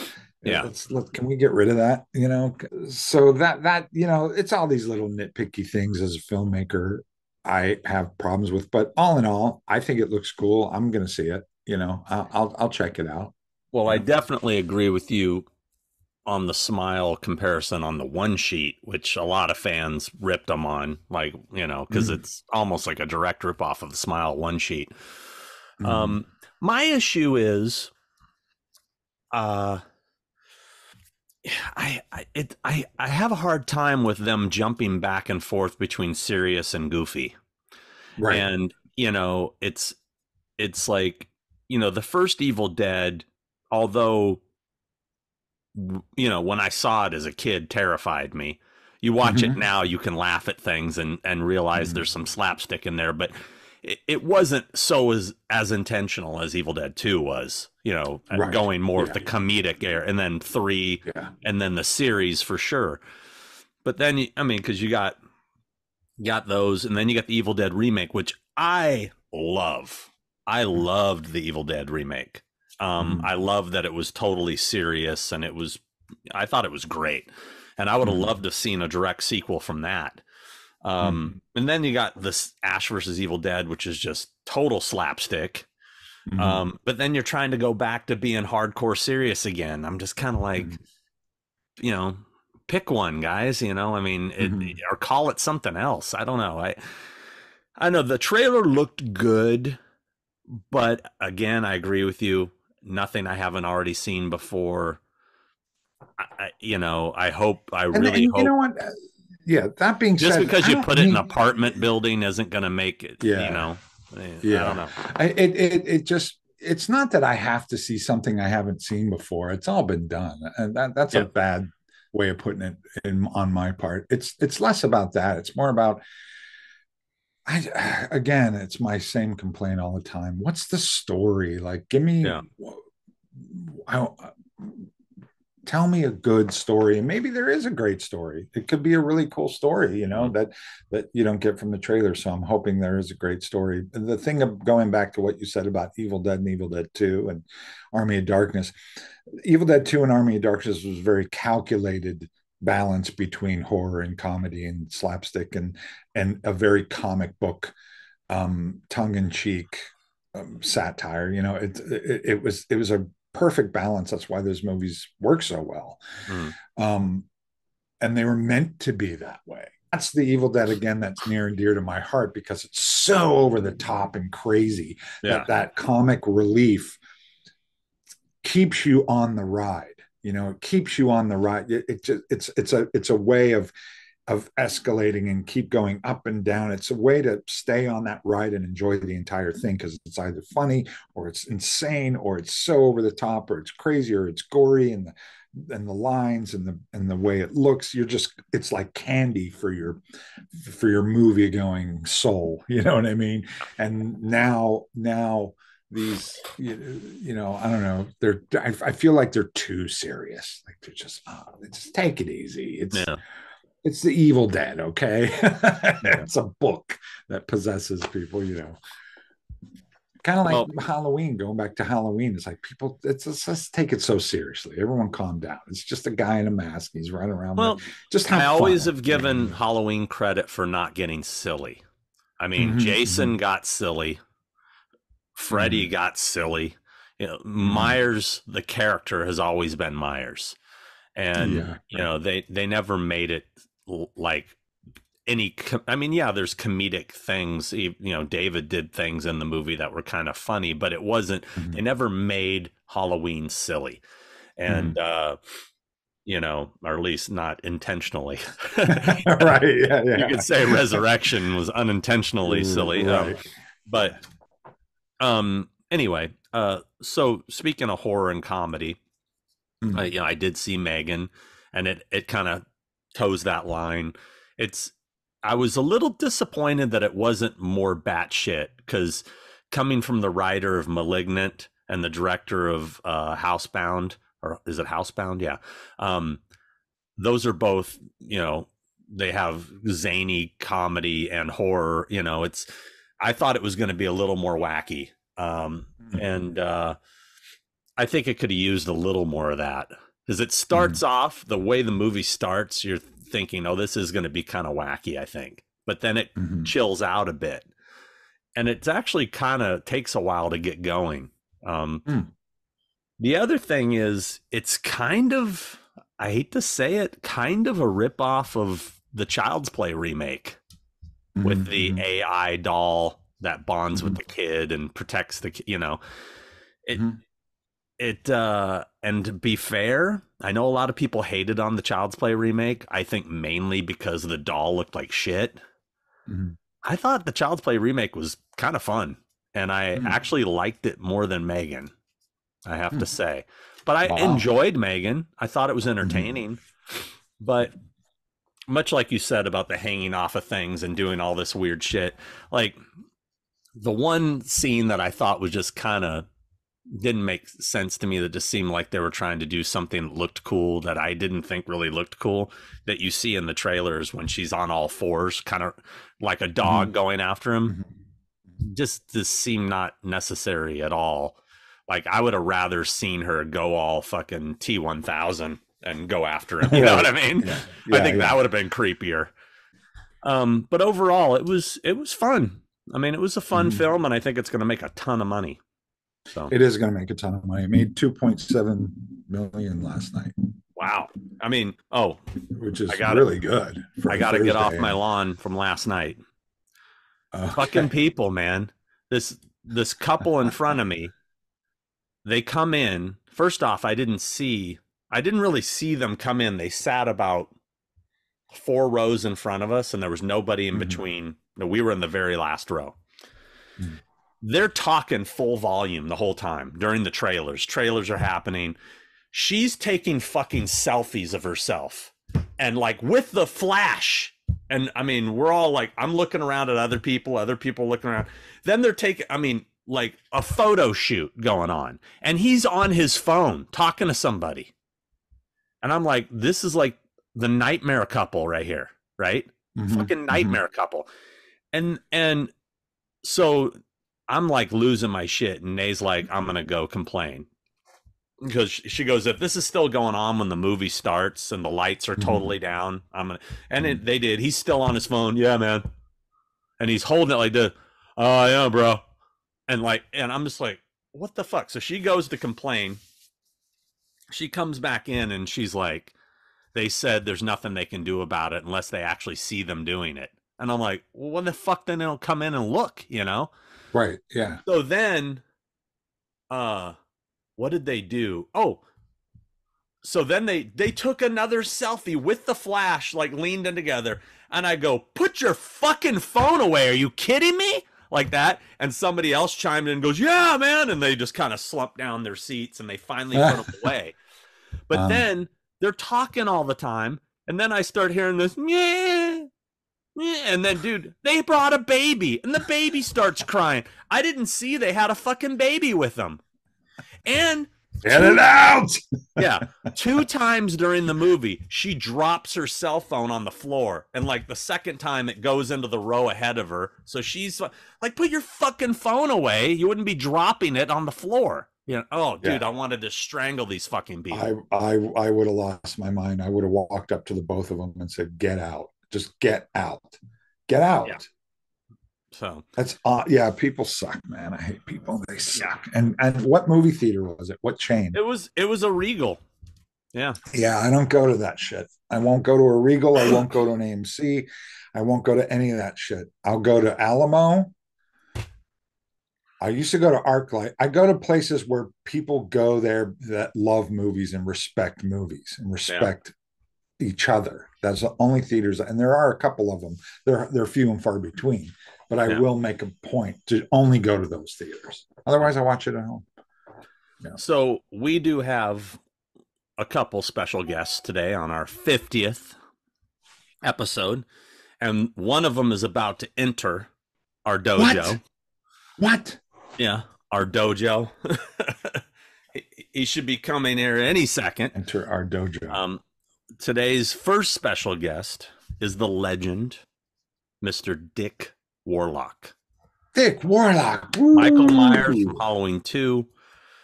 yeah. Let's let can we get rid of that? You know, so that that you know, it's all these little nitpicky things as a filmmaker I have problems with. But all in all, I think it looks cool. I'm gonna see it. You know, I'll I'll, I'll check it out. Well, I definitely agree with you on the Smile comparison on the one sheet, which a lot of fans ripped them on, like, you know, because mm. it's almost like a direct rip off of the Smile one sheet. Mm. Um, my issue is, uh, I I, it, I I have a hard time with them jumping back and forth between serious and goofy, right? And you know, it's it's like, you know, the first Evil Dead, although, you know, when I saw it as a kid, terrified me. You watch mm-hmm. it now, you can laugh at things and, and realize mm-hmm. there's some slapstick in there, but it, it wasn't so as, as intentional as Evil Dead two was, you know, right. going more yeah. of the comedic air, and then three yeah. and then the series for sure. But then, you, I mean, cause you got, you got those, and then you got the Evil Dead remake, which I love. I loved the Evil Dead remake. Um, mm-hmm. I love that it was totally serious, and it was, I thought it was great, and I would have mm-hmm. loved to have seen a direct sequel from that. Um, mm-hmm. And then you got this Ash versus Evil Dead, which is just total slapstick. Mm-hmm. Um, but then you're trying to go back to being hardcore serious again. I'm just kind of like, mm-hmm. you know, pick one, guys, you know, I mean, it, mm-hmm. or call it something else. I don't know. I, I know the trailer looked good, but again, I agree with you. Nothing I haven't already seen before. I, you know, I hope, I and, really and, hope. You know what? Yeah, that being just said, just because you put it mean, in an apartment building isn't going to make it, yeah. you know. Yeah. I don't know. I, it, it, it just, it's not that I have to see something I haven't seen before. It's all been done. And that, that's yeah. a bad way of putting it in, on my part. It's, it's less about that. It's more about, I, again, it's my same complaint all the time. What's the story? Like, give me, yeah. I, tell me a good story. And maybe there is a great story. It could be a really cool story, you know, that, that you don't get from the trailer. So I'm hoping there is a great story. The thing of going back to what you said about Evil Dead and Evil Dead two and Army of Darkness, Evil Dead two and Army of Darkness was very calculated balance between horror and comedy and slapstick and, and a very comic book, um, tongue in cheek um, satire. You know, it, it, it was, it was a perfect balance. That's why those movies work so well. Mm. Um, and they were meant to be that way. That's the Evil Dead again that's near and dear to my heart because it's so over the top and crazy yeah. that that comic relief keeps you on the ride. You know, it keeps you on the ride. It, it just, it's it's a it's a way of of escalating and keep going up and down. It's a way to stay on that ride and enjoy the entire thing because it's either funny or it's insane or it's so over the top or it's crazy or it's gory and the, and the lines and the, and the way it looks, you're just, it's like candy for your, for your movie going soul. You know what I mean? And now, now these, you, you know, I don't know. They're, I, I feel like they're too serious. Like they're just, oh, just take it easy. It's, yeah. It's the Evil Dead, okay? It's a book that possesses people, you know. Kind of like well, Halloween, going back to Halloween. It's like people, it's, it's let's take it so seriously. Everyone calm down. It's just a guy in a mask. He's running around. Well, just I always have given Halloween credit for not getting silly. I mean, mm-hmm. Jason got silly. Freddy mm-hmm. got silly. You know, mm-hmm. Myers, the character, has always been Myers. And, yeah, right. you know, they, they never made it. Like any, I mean, yeah, there's comedic things, you know, David did things in the movie that were kind of funny, but it wasn't, mm-hmm. they never made Halloween silly and, mm-hmm. uh, you know, or at least not intentionally. Right. Yeah, yeah. You could say Resurrection was unintentionally silly, right. um, but, um, anyway, uh, so speaking of horror and comedy, mm-hmm. I, you know, I did see Megan and it, it kind of toes that line. It's I was a little disappointed that it wasn't more batshit because coming from the writer of Malignant and the director of uh Housebound, or is it Housebound? Yeah. Um those are both, you know, they have zany comedy and horror, you know, it's I thought it was going to be a little more wacky. Um and uh I think it could have used a little more of that. Because it starts mm. off, the way the movie starts, you're thinking, oh, this is going to be kind of wacky, I think. But then it mm-hmm. chills out a bit. And it's actually kind of takes a while to get going. Um, mm. The other thing is, it's kind of, I hate to say it, kind of a ripoff of the Child's Play remake. Mm-hmm. With the A I doll that bonds mm-hmm. with the kid and protects the, you know. It. Mm-hmm. It uh and to be fair, I know a lot of people hated on the Child's Play remake. I think mainly because the doll looked like shit. Mm-hmm. I thought the Child's Play remake was kind of fun, and I mm-hmm. actually liked it more than Megan. I have mm-hmm. to say, but I wow. enjoyed Megan. I thought it was entertaining, mm-hmm. but much like you said about the hanging off of things and doing all this weird shit, like the one scene that I thought was just kind of. Didn't make sense to me that just seemed like they were trying to do something that looked cool that I didn't think really looked cool that you see in the trailers when she's on all fours, kind of like a dog mm-hmm. going after him. Mm-hmm. Just this seemed not necessary at all. Like I would have rather seen her go all fucking T one thousand and go after him. You know what I mean? Yeah. Yeah, I think yeah. that would have been creepier. Um, but overall it was, it was fun. I mean, it was a fun mm-hmm. film and I think it's going to make a ton of money. So. It is going to make a ton of money. It made two point seven million last night. Wow. I mean, oh, which is gotta, really good. I got to get off my lawn from last night. Okay. Fucking people, man. This this couple in front of me, they come in. First off, I didn't see, I didn't really see them come in. They sat about four rows in front of us, and there was nobody in mm-hmm. between. No, we were in the very last row. Mm-hmm. They're talking full volume the whole time during the trailers. Trailers are happening. She's taking fucking selfies of herself and like with the flash. And I mean, we're all like, I'm looking around at other people, other people looking around. Then they're taking, I mean, like a photo shoot going on, and he's on his phone talking to somebody. And I'm like, this is like the nightmare couple right here. Right. Mm-hmm. Fucking nightmare mm-hmm. couple. And, and so I'm like losing my shit, and Nay's like, I'm going to go complain, because she goes, if this is still going on when the movie starts and the lights are totally mm-hmm. down, I'm going to, and it, they did. He's still on his phone. Yeah, man. And he's holding it like this. Oh yeah, bro. And like, and I'm just like, what the fuck? So she goes to complain. She comes back in and she's like, they said there's nothing they can do about it unless they actually see them doing it. And I'm like, well, what the fuck? Then they'll come in and look, you know? Right. Yeah. So then, uh, what did they do? Oh, so then they, they took another selfie with the flash, like leaned in together. And I go, put your fucking phone away. Are you kidding me? Like that. And somebody else chimed in and goes, yeah, man. And they just kind of slumped down their seats and they finally put them away. But um, then they're talking all the time. And then I start hearing this, yeah. And then, dude, they brought a baby, and the baby starts crying. I didn't see they had a fucking baby with them. And get it out. Yeah. Two times during the movie, she drops her cell phone on the floor. And like the second time, it goes into the row ahead of her. So she's like, put your fucking phone away. You wouldn't be dropping it on the floor. You know, oh, dude, yeah. I wanted to strangle these fucking people. I, I, I would have lost my mind. I would have walked up to the both of them and said, get out. Just get out. Get out. Yeah. So that's uh, yeah, people suck, man. I hate people. They suck. And and what movie theater was it? What chain? It was it was a Regal. Yeah. Yeah, I don't go to that shit. I won't go to a Regal. I won't go to an A M C. I won't go to any of that shit. I'll go to Alamo. I used to go to ArcLight. I go to places where people go there that love movies and respect movies and respect yeah. each other. That's the only theaters, and there are a couple of them. They're they're few and far between. But I yeah. will make a point to only go to those theaters. Otherwise, I watch it at home. Yeah. So we do have a couple special guests today on our fiftieth episode. And one of them is about to enter our dojo. What? What? Yeah, our dojo. He should be coming here any second. Enter our dojo. Um, today's first special guest is the legend, Mister Dick Warlock. Dick Warlock. Woo. Michael Myers from Halloween two.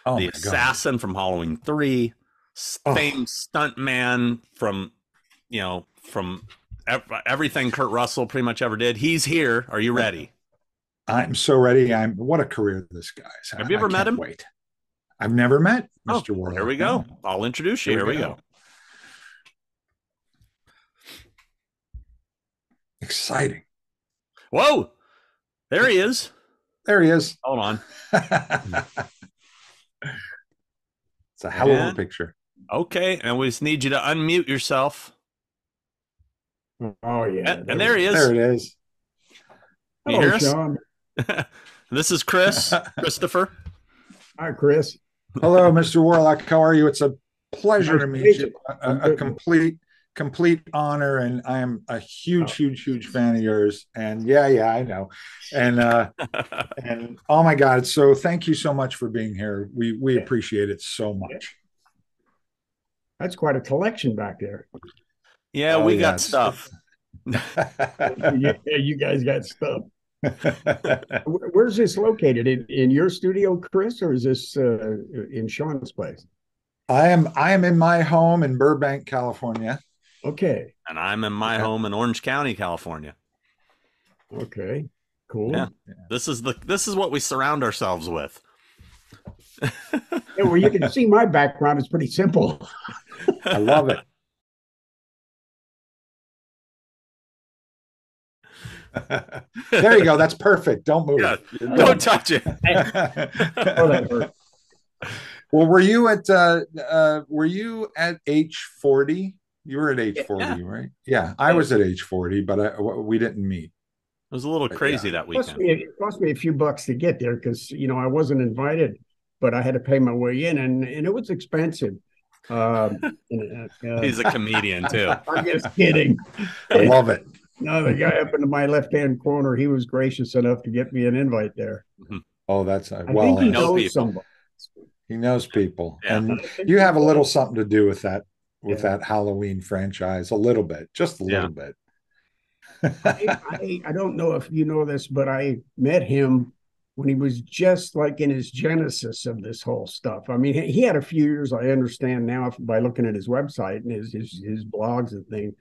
Oh, the assassin God. From Halloween three. Oh. Famed stuntman from, you know, from ev everything Kurt Russell pretty much ever did. He's here. Are you ready? I'm so ready. I'm what a career this guy's. Have I, you ever I met him? Wait. I've never met Mister Oh, Warlock. Here we go. No. I'll introduce you. Here, here we go. go. Exciting. Whoa, there he is. There he is. Hold on. It's a hell of a picture. Okay, and we just need you to unmute yourself. Oh, yeah. And, and there he is. There it is. Can you hear us? Hello, Sean. This is Chris, Christopher. Hi, Chris. Hello, Mister Warlock. How are you? It's a pleasure to meet you. A, a complete... Complete honor, and I am a huge, oh. huge, huge fan of yours. And yeah, yeah, I know. And uh, and oh my God! So thank you so much for being here. We we appreciate it so much. That's quite a collection back there. Yeah, oh, we yeah. got stuff. yeah, you guys got stuff. Where's this located? In, in your studio, Chris, or is this uh, in Sean's place? I am I am in my home in Burbank, California. Okay. And I'm in my okay. home in Orange County, California. Okay. Cool. Yeah. Yeah. This is the this is what we surround ourselves with. Yeah, well, you can see my background is pretty simple. I love it. There you go. That's perfect. Don't move. Yeah, don't, don't touch it. Well, were you at uh, uh, were you at age forty? You were at age forty, yeah. Right? Yeah, I was at age forty, but I, we didn't meet. It was a little crazy yeah. that weekend. It cost, me, it cost me a few bucks to get there because, you know, I wasn't invited, but I had to pay my way in, and, and it was expensive. Um, and, uh, He's a comedian, too. I'm just kidding. I love it. No, the guy up in my left-hand corner, he was gracious enough to get me an invite there. Mm-hmm. Oh, that's uh, – well, I think he knows somebody. He knows people. Yeah. And you have a little something to do with that, with yeah. that Halloween franchise, a little bit, just a little yeah. bit. I, I, I don't know if you know this, but I met him when he was just like in his genesis of this whole stuff. I mean, he had a few years, I understand now by looking at his website and his his, his blogs and things,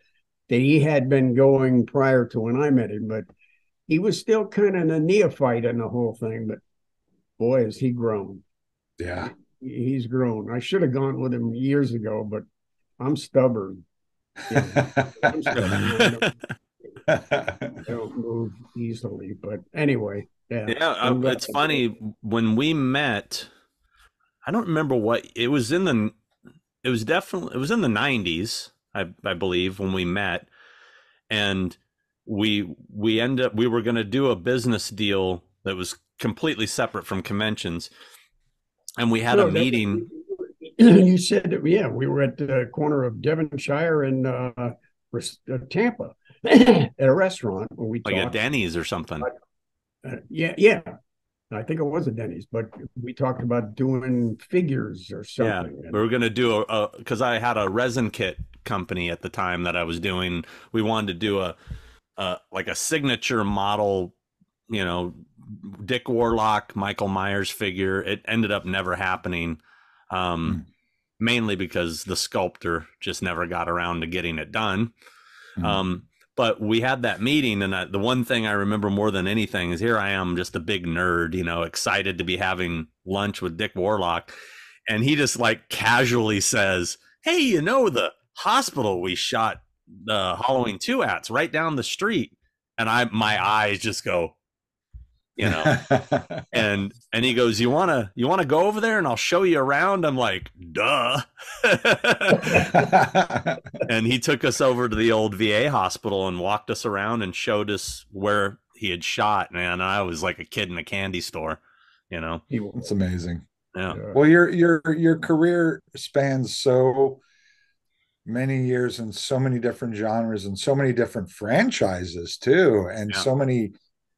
that he had been going prior to when I met him. But he was still kind of a neophyte in the whole thing. But boy, has he grown. Yeah. He, he's grown. I should have gone with him years ago, but I'm stubborn. Yeah, I'm stubborn. I don't move easily, but anyway, yeah, yeah it's funny when we met. I don't remember what it was in the. It was definitely it was in the nineties, I I believe, when we met, and we we end up we were going to do a business deal that was completely separate from conventions, and we had no, a meeting. That, you said that, yeah, we were at the corner of Devonshire and uh, Tampa. At a restaurant where we like talked, a Denny's or something. Uh, yeah, yeah. I think it was a Denny's, but we talked about doing figures or something. Yeah, we were going to do a because I had a resin kit company at the time that I was doing. We wanted to do a, a like a signature model, you know, Dick Warlock, Michael Myers figure. It ended up never happening, um, mm. mainly because the sculptor just never got around to getting it done. Mm. Um, But we had that meeting, and I, the one thing I remember more than anything is here I am, just a big nerd, you know, excited to be having lunch with Dick Warlock. And he just like casually says, hey, you know, the hospital we shot uh, Halloween two at's right down the street. And I, my eyes just go, you know, and, and he goes, you want to, you want to go over there and I'll show you around. I'm like, duh. And he took us over to the old V A hospital and walked us around and showed us where he had shot, man. I was like a kid in a candy store, you know, it's amazing. Yeah. Well, your, your, your career spans so many years and so many different genres and so many different franchises too. And yeah. so many,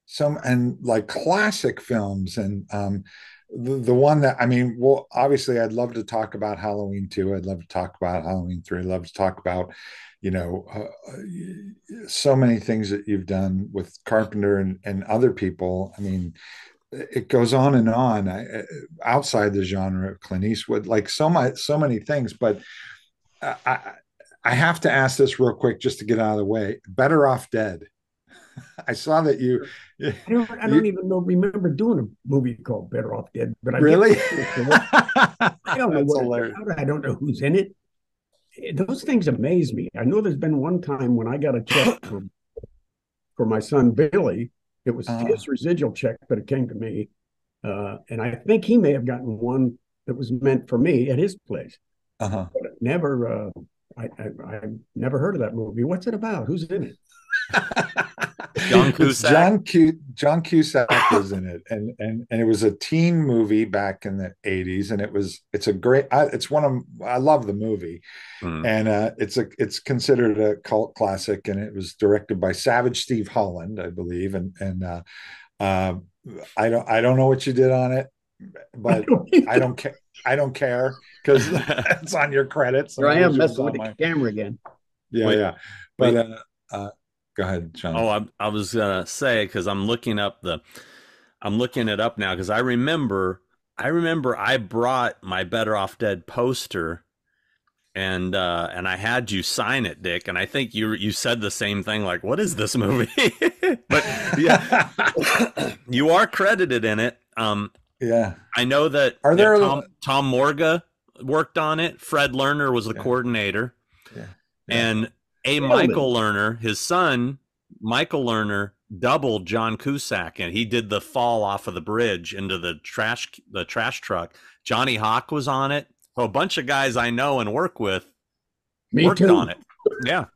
Some and like classic films, and um, the, the one that I mean, well, obviously, I'd love to talk about Halloween two, I'd love to talk about Halloween three, I'd love to talk about, you know, uh, so many things that you've done with Carpenter and, and other people. I mean, it goes on and on I, outside the genre of Clint Eastwood, like so much, so many things. But I, I have to ask this real quick just to get out of the way. Better Off Dead. I saw that you. I don't, I don't you, even know, remember doing a movie called Better Off Dead, but I really, I don't know what. I don't know who's in it. Those things amaze me. I know there's been one time when I got a check for, for my son Billy. It was uh, his residual check, but it came to me, uh, and I think he may have gotten one that was meant for me at his place. Uh-huh. But never, uh, I, I, I never heard of that movie. What's it about? Who's in it? John Cusack. John, Q, John Cusack was in it, and and and it was a teen movie back in the eighties, and it was it's a great. I, it's one of I love the movie, mm. and uh, it's a it's considered a cult classic, and it was directed by Savage Steve Holland, I believe, and and uh, uh, I don't I don't know what you did on it, but I don't care I don't care because it's on your credits. Here I am messing with my... the camera again. Yeah, wait, yeah, but. Wait. Uh, uh, Go ahead, John. Oh, I, I was gonna say because I'm looking up the, I'm looking it up now because I remember, I remember I brought my Better Off Dead poster, and uh, and I had you sign it, Dick, and I think you you said the same thing, like, what is this movie? But yeah, you are credited in it. Um, yeah, I know that. Are there Tom, little... Tom Morga worked on it? Fred Lerner was the yeah. coordinator, yeah. Yeah. and. A Michael Lerner, his son, Michael Lerner, doubled John Cusack, and he did the fall off of the bridge into the trash the trash truck. Johnny Hawk was on it. So a bunch of guys I know and work with Me worked too. on it. Yeah.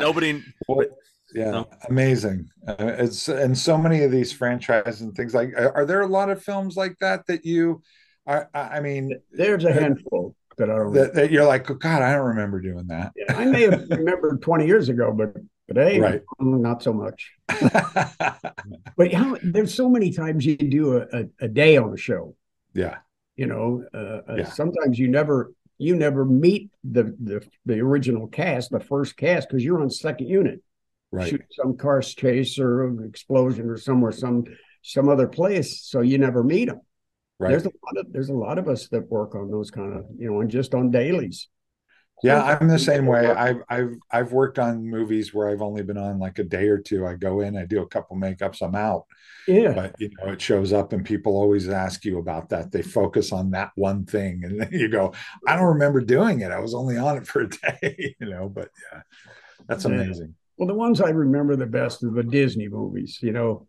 Nobody. Well, yeah. No. Amazing. Uh, it's and so many of these franchises and things like. Are, are there a lot of films like that that you? I, I mean, there's a handful that I don't that, that you're like, oh, God, I don't remember doing that. Yeah, I may have remembered twenty years ago, but. Today, right. Not so much. But how, there's so many times you do a, a, a day on a show. Yeah, you know, uh, yeah. sometimes you never you never meet the the, the original cast, the first cast, because you're on second unit, right? Shoot some car chase or an explosion or somewhere, some some other place, so you never meet them. Right. There's a lot of there's a lot of us that work on those kind of you know, and just on dailies. Yeah, I'm the same way. I've I've I've worked on movies where I've only been on like a day or two. I go in, I do a couple makeups, I'm out. Yeah, but you know, it shows up, and people always ask you about that. They focus on that one thing, and then you go, "I don't remember doing it. I was only on it for a day." You know, but yeah, that's amazing. Well, the ones I remember the best are the Disney movies. You know,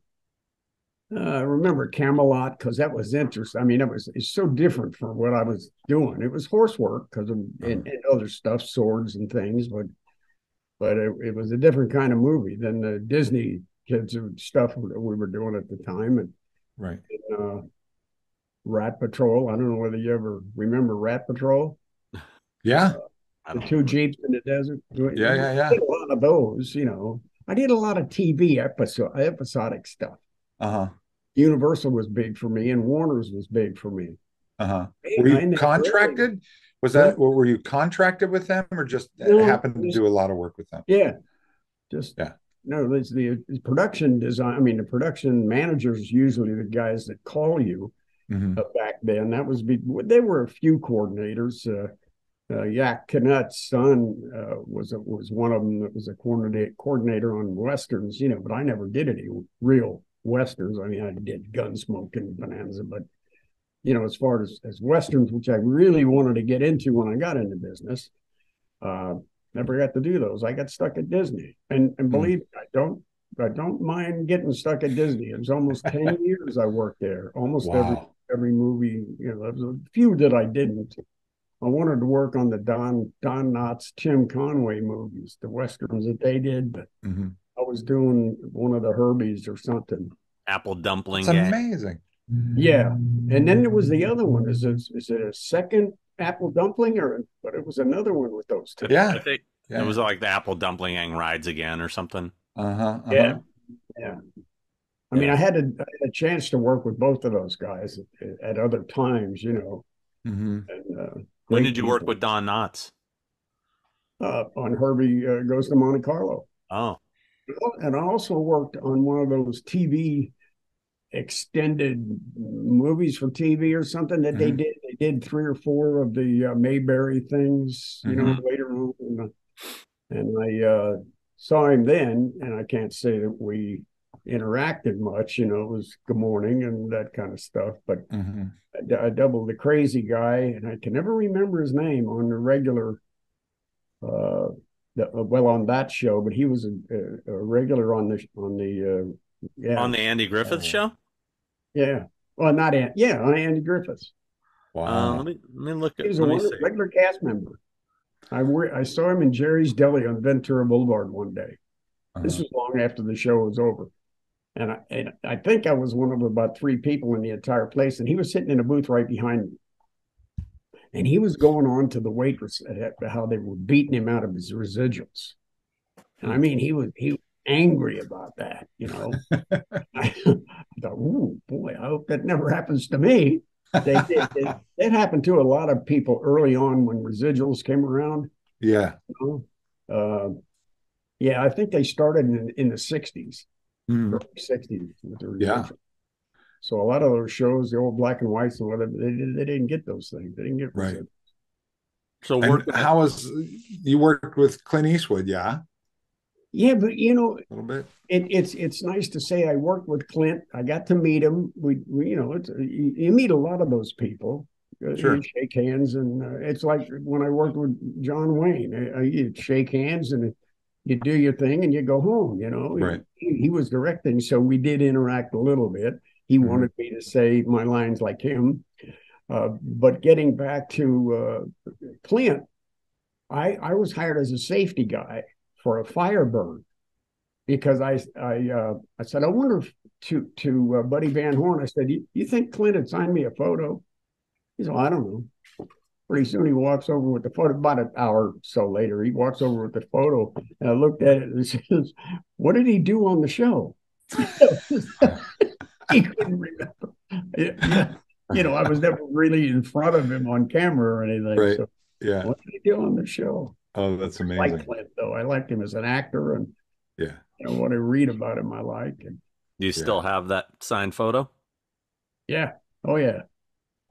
uh, I remember Camelot because that was interesting. I mean, it was it's so different from what I was doing. It was horse work because of and, and other stuff, swords and things, but but it, it was a different kind of movie than the Disney kids stuff that we were doing at the time. And right, and, uh, Rat Patrol. I don't know whether you ever remember Rat Patrol. Yeah, uh, the two remember. Jeeps in the desert. Yeah, yeah, yeah. I did a lot of those. You know, I did a lot of T V episode episodic stuff. Uh huh. Universal was big for me, and Warner's was big for me. Uh-huh. Were you contracted? Was that what were you contracted with them, or just no, happened to just, do a lot of work with them? Yeah, just yeah. No, it's the it's production design. I mean, the production managers usually the guys that call you. Mm-hmm. uh, back then, that was be, there were a few coordinators. Uh, uh, Yak Knut's son uh, was a, was one of them that was a coordinate coordinator on westerns. You know, but I never did any real. Westerns. I mean, I did Gunsmoke and Bonanza, but you know, as far as as westerns, which I really wanted to get into when I got into business, uh, never got to do those. I got stuck at Disney, and and believe me, I don't I don't mind getting stuck at Disney. It was almost ten years I worked there. Almost wow. every every movie. You know, there was a few that I didn't. I wanted to work on the Don Don Knotts, Tim Conway movies, the westerns that they did, but. Mm-hmm. I was doing one of the Herbies or something. Apple dumpling. It's amazing. Yeah. And then there was the other one. Is it, is it a second apple dumpling or, but it was another one with those two. Yeah. I think yeah. It was like the apple dumpling and rides again or something. Uh-huh. Uh-huh. Yeah. Yeah. I yeah. mean, I had, a, I had a chance to work with both of those guys at, at other times, you know. Mm-hmm. And, uh, when did you people. work with Don Knotts? Uh, on Herbie uh, Goes to Monte Carlo. Oh. And I also worked on one of those T V extended movies for T V or something that mm-hmm. they did. They did three or four of the uh, Mayberry things, you mm-hmm. know, later on. And, and I uh, saw him then, and I can't say that we interacted much. You know, it was good morning and that kind of stuff. But mm-hmm. I, I doubled the crazy guy, and I can never remember his name on the regular uh well on that show, but he was a, a regular on the on the uh, yeah. on the Andy Griffith uh, show. Yeah, well, not Andy. Yeah, on Andy Griffith. Wow. Uh, let me let me look. He was a regular cast member. I I saw him in Jerry's Deli on Ventura Boulevard one day. Uh-huh. This was long after the show was over, and I and I think I was one of about three people in the entire place, and he was sitting in a booth right behind me. And he was going on to the waitress at how they were beating him out of his residuals. And I mean, he was he was angry about that, you know. I thought, ooh, boy, I hope that never happens to me. They, they, they, that happened to a lot of people early on when residuals came around. Yeah. You know? uh, yeah, I think they started in, in the sixties, mm. early sixties with the residuals. Yeah. So a lot of those shows, the old black and whites and whatever, they, they didn't get those things. They didn't get right. Received. So work, how was you worked with Clint Eastwood? Yeah, yeah, but you know, a little bit. It, it's it's nice to say I worked with Clint. I got to meet him. We, we you know, it's, you, you meet a lot of those people. Sure. You shake hands, and uh, it's like when I worked with John Wayne. Uh, you shake hands and you do your thing, and you go home. You know, right. You, he was directing, so we did interact a little bit. He mm-hmm. wanted me to say my lines like him. Uh, but getting back to uh, Clint, I, I was hired as a safety guy for a fire burn because I I uh, I said, I wonder if to, to uh, Buddy Van Horn, I said, you, you think Clint had signed me a photo? He said, well, I don't know. Pretty soon he walks over with the photo. About an hour or so later, he walks over with the photo. And I looked at it and says, what did he do on the show? He couldn't remember. Yeah. You know, I was never really in front of him on camera or anything. Right. So, yeah. What did he do on the show? Oh, that's amazing. I liked Clint, though. I liked him as an actor, and yeah, you know, what I read about him, I like. And do you yeah. still have that signed photo? Yeah. Oh, yeah.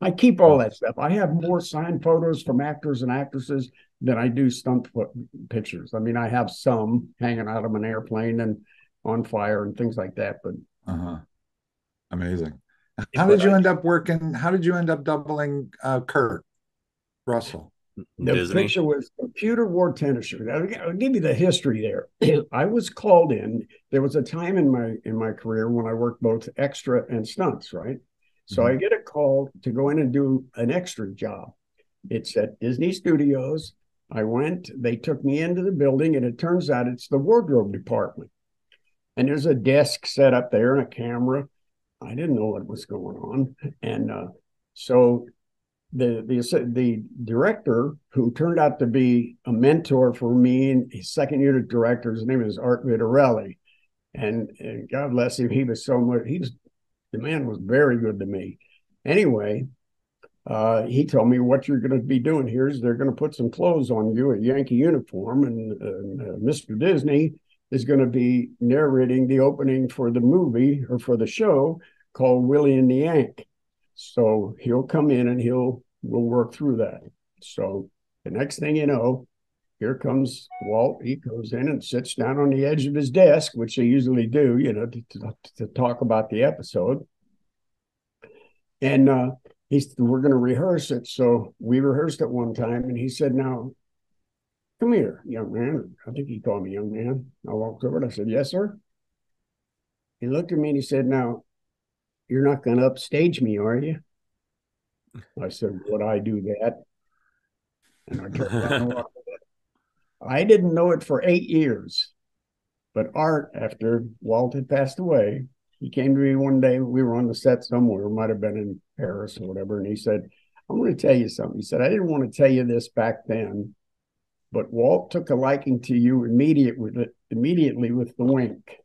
I keep all that stuff. I have more signed photos from actors and actresses than I do stunt pictures. I mean, I have some hanging out of an airplane and on fire and things like that. But uh-huh. amazing. How did you end up working? How did you end up doubling uh, Kurt Russell? The Disney. Picture was Computer War Tennis Shirt. I'll give you the history there. I was called in. There was a time in my in my career when I worked both extra and stunts, right? So mm-hmm. I get a call to go in and do an extra job. It's at Disney Studios. I went. They took me into the building, and it turns out it's the wardrobe department. And there's a desk set up there and a camera. I didn't know what was going on. And uh, so the, the the director, who turned out to be a mentor for me, and his second unit director, his name is Art Vitarelli. And, and God bless him, he was so much, he was, the man was very good to me. Anyway, uh, he told me, what you're going to be doing here is they're going to put some clothes on you, a Yankee uniform, and, and uh, Mister Disney is going to be narrating the opening for the movie or for the show called Willie and the Yank. So he'll come in and he'll we'll work through that. So the next thing you know, here comes Walt. He goes in and sits down on the edge of his desk, which they usually do, you know, to, to, to talk about the episode. And uh, he's, we're going to rehearse it. So we rehearsed it one time, and he said, now, come here, young man. I think he called me young man. I walked over and I said, yes, sir. He looked at me and he said, now, you're not going to upstage me, are you? I said, would I do that? And I turned around and walked away. I didn't know it for eight years. But Art, after Walt had passed away, he came to me one day. We were on the set somewhere. It might have been in Paris or whatever. And he said, I'm going to tell you something. He said, I didn't want to tell you this back then, but Walt took a liking to you immediate with it, immediately with the wink.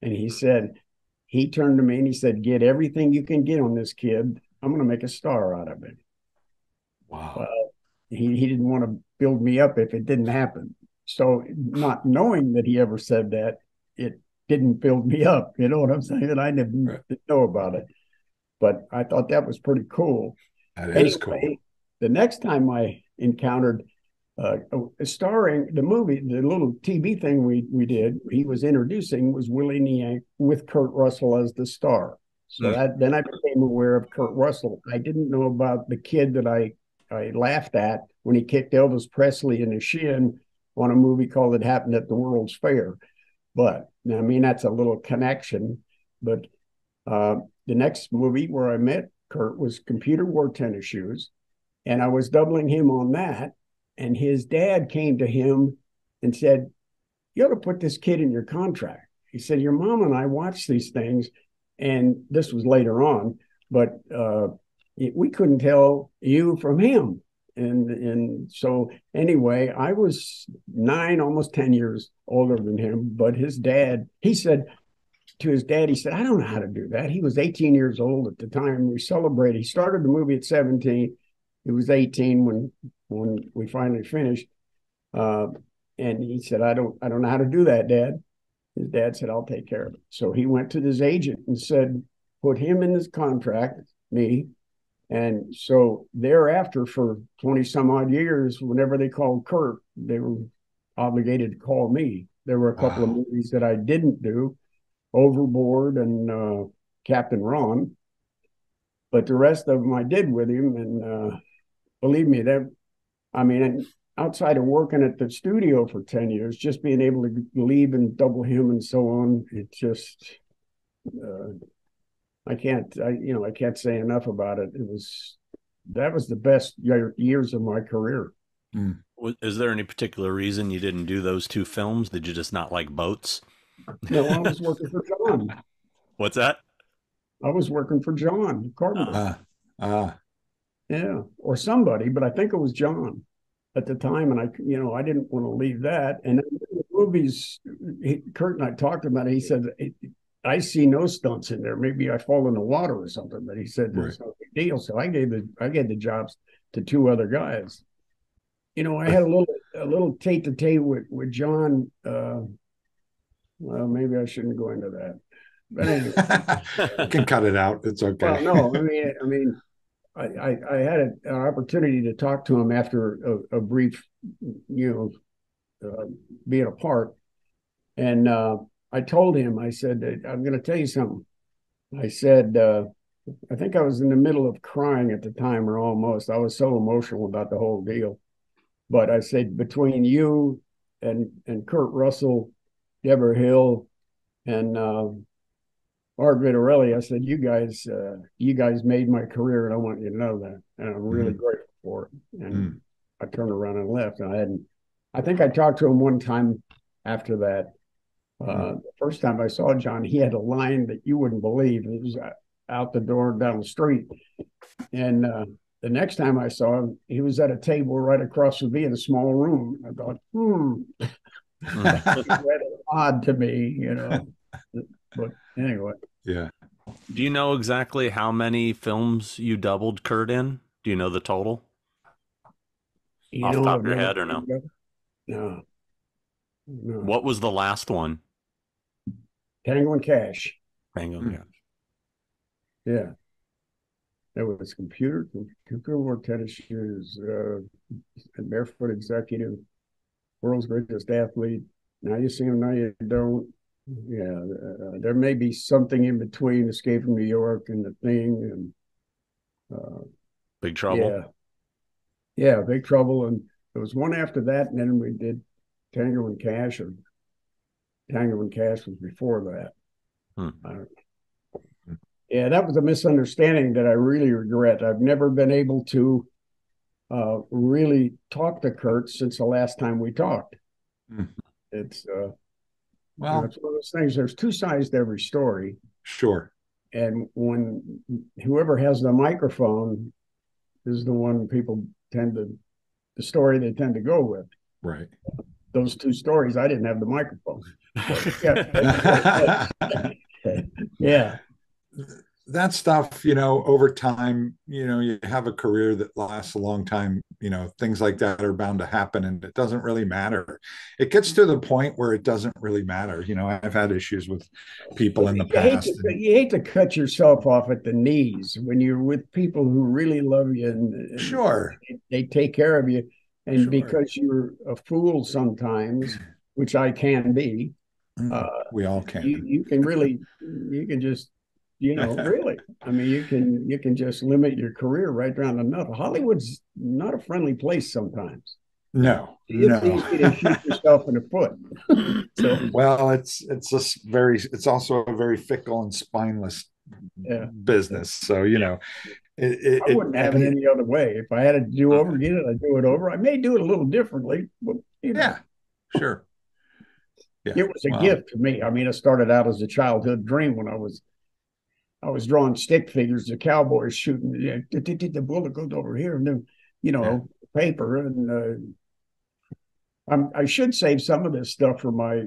And he said, he turned to me and he said, get everything you can get on this kid. I'm going to make a star out of it. Wow. Well, he, he didn't want to build me up if it didn't happen. So not knowing that he ever said that, it didn't build me up. You know what I'm saying? And I didn't, right. didn't know about it. But I thought that was pretty cool. That anyway, is cool. The next time I encountered Uh, starring the movie, the little T V thing we we did, he was introducing was Willie and the Yank with Kurt Russell as the star. So that, then I became aware of Kurt Russell. I didn't know about the kid that I, I laughed at when he kicked Elvis Presley in the shin on a movie called It Happened at the World's Fair. But, I mean, that's a little connection. But uh, the next movie where I met Kurt was Computer Wore Tennis Shoes, and I was doubling him on that. And his dad came to him and said, you ought to put this kid in your contract. He said, your mom and I watched these things. And this was later on, but uh, it, we couldn't tell you from him. And, and so anyway, I was nine, almost ten years older than him. But his dad, he said to his dad, he said, I don't know how to do that. He was eighteen years old at the time. We celebrated. He started the movie at seventeen. He was eighteen when... when we finally finished, uh, and he said, I don't I don't know how to do that, Dad. His dad said, I'll take care of it. So he went to his agent and said, put him in his contract, me. And so thereafter, for twenty some odd years, whenever they called Kurt, they were obligated to call me. There were a couple wow. of movies that I didn't do, Overboard and uh, Captain Ron. But the rest of them I did with him, and uh, believe me, that I mean, outside of working at the studio for ten years, just being able to leave and double him and so on, it just, uh, I can't, I, you know, I can't say enough about it. It was, that was the best year, years of my career. Mm. Is there any particular reason you didn't do those two films? Did you just not like boats? No, I was working for John. What's that? I was working for John Carpenter. Uh, uh. Yeah, or somebody, but I think it was John at the time. And I, you know, I didn't want to leave that. And then the movies, he, Kurt and I talked about it. He said, I see no stunts in there. Maybe I fall in the water or something. But he said, there's no big deal. So I gave the, I gave the jobs to two other guys. You know, I had a little a little tete-a-tete with, with John. Uh, well, maybe I shouldn't go into that. But anyway. You can cut it out. It's okay. Well, no, I mean, I mean, I, I, I had an opportunity to talk to him after a, a brief, you know, uh, being apart. And uh, I told him, I said, I'm going to tell you something. I said, uh, I think I was in the middle of crying at the time, or almost. I was so emotional about the whole deal. But I said, between you and and Kurt Russell, Deborah Hill, and uh, Art Vitarelli, I said, you guys, uh, you guys made my career, and I want you to know that, and I'm really mm. grateful for it. And mm. I turned around and left. And I hadn't. I think I talked to him one time after that. Mm. Uh, the first time I saw John, he had a line that you wouldn't believe. It was out the door down the street, and. Uh, The next time I saw him, he was at a table right across from me in a small room. I thought, hmm, that was odd to me, you know. But anyway. Yeah. Do you know exactly how many films you doubled Kurt in? Do you know the total? You Off the top of your head or no? No. No. What was the last one? Tango and Cash. Tango and Cash. Yeah. There was computer, computer wore tennis shoes, uh, barefoot executive, world's greatest athlete. Now you see him, now you don't. Yeah, uh, there may be something in between Escape from New York and The Thing, and uh, Big Trouble. Yeah, yeah, Big Trouble, and there was one after that, and then we did Tango and Cash, or Tango and Cash was before that. Hmm. I don't, Yeah, that was a misunderstanding that I really regret. I've never been able to uh, really talk to Kurt since the last time we talked. Mm. It's uh, well, you know, it's one of those things. There's two sides to every story. Sure. And when whoever has the microphone is the one people tend to, the story they tend to go with. Right. Those two stories, I didn't have the microphone. Yeah. Yeah. That stuff, you know, over time, you know, you have a career that lasts a long time, you know, things like that are bound to happen, and it doesn't really matter. It gets to the point where it doesn't really matter. You know, I've had issues with people in the past. You hate to, you hate to cut yourself off at the knees when you're with people who really love you and, and sure, they take care of you. And sure, because you're a fool sometimes, which I can be. Uh, we all can. You, you can really, you can just, you know, really, I mean, you can you can just limit your career right down to nothing. Hollywood's not a friendly place sometimes. No, it's no. Easy to shoot yourself in the foot. So, well, it's it's just very. It's also a very fickle and spineless yeah. business. So you know, it, it, I wouldn't it, have it any other way. If I had to do over again, I'd do it over. I may do it a little differently, but you know. Yeah, sure. Yeah. It was a wow. gift to me. I mean, it started out as a childhood dream when I was. I was drawing stick figures, the cowboys shooting, you know, the bullet goes over here, and then, you know, yeah. paper. And uh, I'm, I should save some of this stuff for my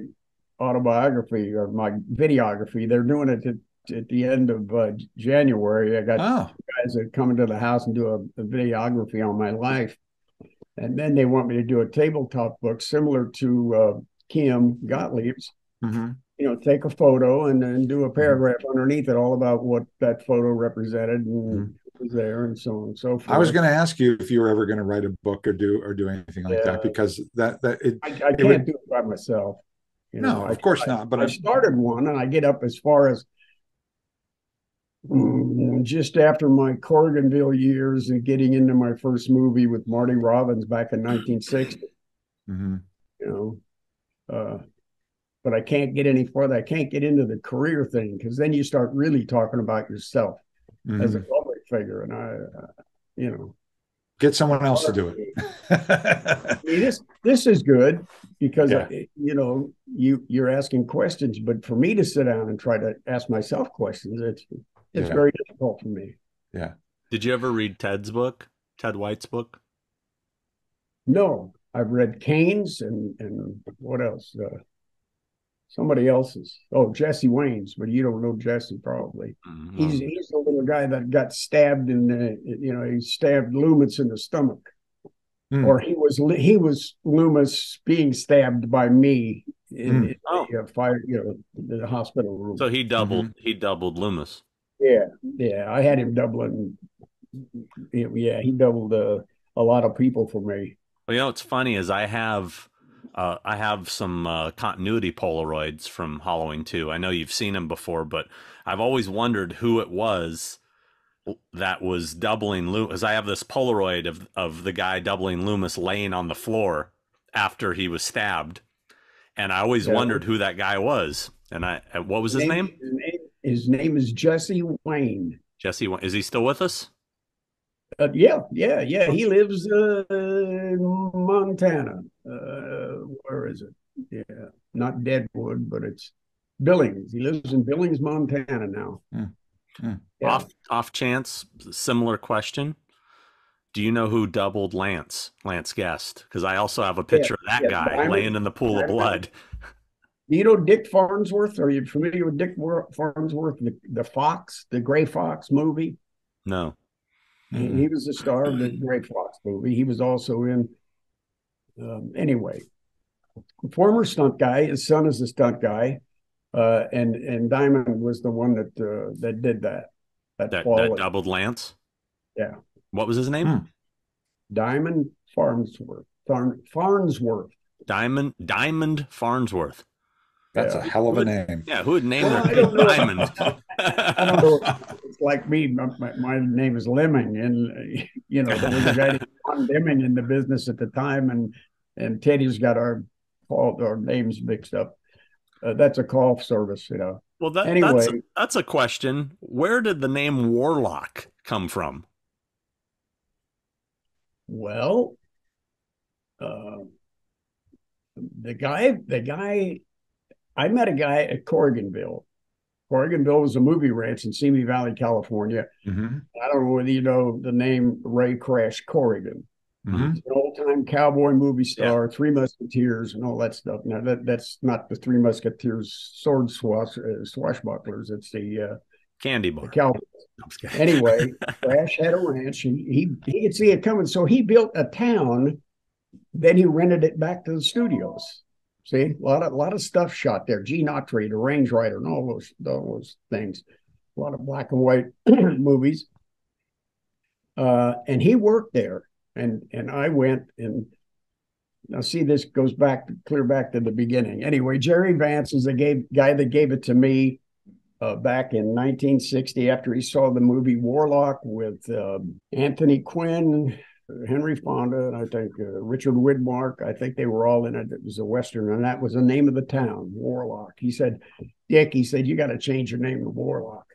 autobiography or my videography. They're doing it at, at the end of uh, January. I got oh. guys that come into the house and do a, a videography on my life. And then they want me to do a tabletop book similar to uh, Kim Gottlieb's. Mm-hmm. You know, take a photo and then do a paragraph mm-hmm. underneath it all about what that photo represented and mm-hmm. was there and so on and so forth. I was going to ask you if you were ever going to write a book or do or do anything like yeah. that, because that that it, I, I it can't would... do it by myself. You no, know, of I, course I, not. But I, I started one, and I get up as far as mm, And just after my Corriganville years and getting into my first movie with Marty Robbins back in nineteen sixty, mm-hmm. you know, uh, but I can't get any further. I can't get into the career thing because then you start really talking about yourself mm-hmm. as a public figure. And I, uh, you know, get someone else to do it. I mean, this this is good because yeah. I, you know you you're asking questions, but for me to sit down and try to ask myself questions, it's it's yeah. very difficult for me. Yeah. Did you ever read Ted's book, Ted White's book? No, I've read Kane's and and what else? Uh, somebody else's. Oh, Jesse Wayne's, but you don't know Jesse probably. Mm-hmm. He's he's the little guy that got stabbed in the, you know, he stabbed Loomis in the stomach. Mm. Or he was he was Loomis being stabbed by me in, mm. in oh. the uh, fire, you know, the hospital room. So he doubled mm-hmm. he doubled Loomis. Yeah, yeah, I had him doubling. Yeah, he doubled uh, a lot of people for me. Well, you know, what's funny is I have, uh, I have some uh, continuity Polaroids from Halloween two. I know you've seen them before, but I've always wondered who it was that was doubling Loomis. I have this Polaroid of of the guy doubling Loomis laying on the floor after he was stabbed, and I always yeah. wondered who that guy was. And I, what was his name? name? His name. His name is Jesse Wayne. Jesse Wayne. Is he still with us? Uh, yeah, yeah, yeah. He lives uh, in Montana. Uh, where is it? Yeah, not Deadwood, but it's Billings. He lives in Billings, Montana now. Mm. Mm. Yeah. Off, off chance, similar question. Do you know who doubled Lance, Lance Guest? Because I also have a picture yeah, of that yeah, guy laying in the pool of blood. You know Dick Farnsworth? Are you familiar with Dick Farnsworth, the, the Fox, the Gray Fox movie? No. Mm-hmm. He was the star of the Gray Fox movie. He was also in, um, anyway, former stunt guy. His son is a stunt guy. Uh, and and Diamond was the one that uh, that did that. That, that, that doubled Lance? Yeah. What was his name? Hmm. Diamond Farnsworth. Farn, Farnsworth. Diamond Diamond Farnsworth. That's yeah. a hell of a name. Yeah, who would name well, their kid Diamond? I don't know. It's like me. My, my name is Lemming, and you know there was a guy named Lemming in the business at the time, and and Teddy's got our all our names mixed up. Uh, that's a call service, you know. Well, that, anyway, that's a, that's a question. Where did the name Warlock come from? Well, uh, the guy, the guy. I met a guy at Corriganville. Corriganville was a movie ranch in Simi Valley, California. Mm-hmm. I don't know whether you know the name Ray Crash Corrigan. Mm-hmm. He's an old-time cowboy movie star, yeah. Three Musketeers and all that stuff. Now, that, that's not the Three Musketeers sword swash, uh, swashbucklers. It's the uh, candy bar. The cowboys. Anyway, Crash had a ranch. He, he, he could see it coming, so he built a town. Then he rented it back to the studios. See, a lot of a lot of stuff shot there. Gene Autry, the Range Rider, and all those all those things. A lot of black and white movies. Uh, and he worked there, and and I went and now see this goes back clear back to the beginning. Anyway, Jerry Vance is the gave, guy that gave it to me uh, back in nineteen sixty after he saw the movie Warlock with uh, Anthony Quinn. Henry Fonda, and I think uh, Richard Widmark, I think they were all in it. It was a Western, and that was the name of the town, Warlock. He said, Dick, he said, you got to change your name to Warlock.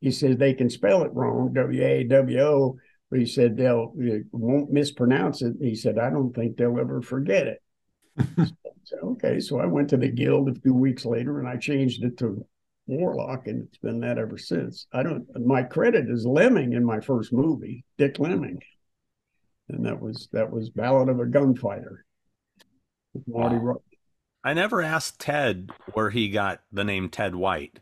He says, they can spell it wrong, W A W O, but he said, they'll, they won't mispronounce it. He said, I don't think they'll ever forget it. So said, okay, so I went to the Guild a few weeks later, and I changed it to Warlock, and it's been that ever since. I don't, my credit is Lemming in my first movie, Dick Lemming. And that was that was Ballad of a Gunfighter. Wow. I never asked Ted where he got the name Ted White,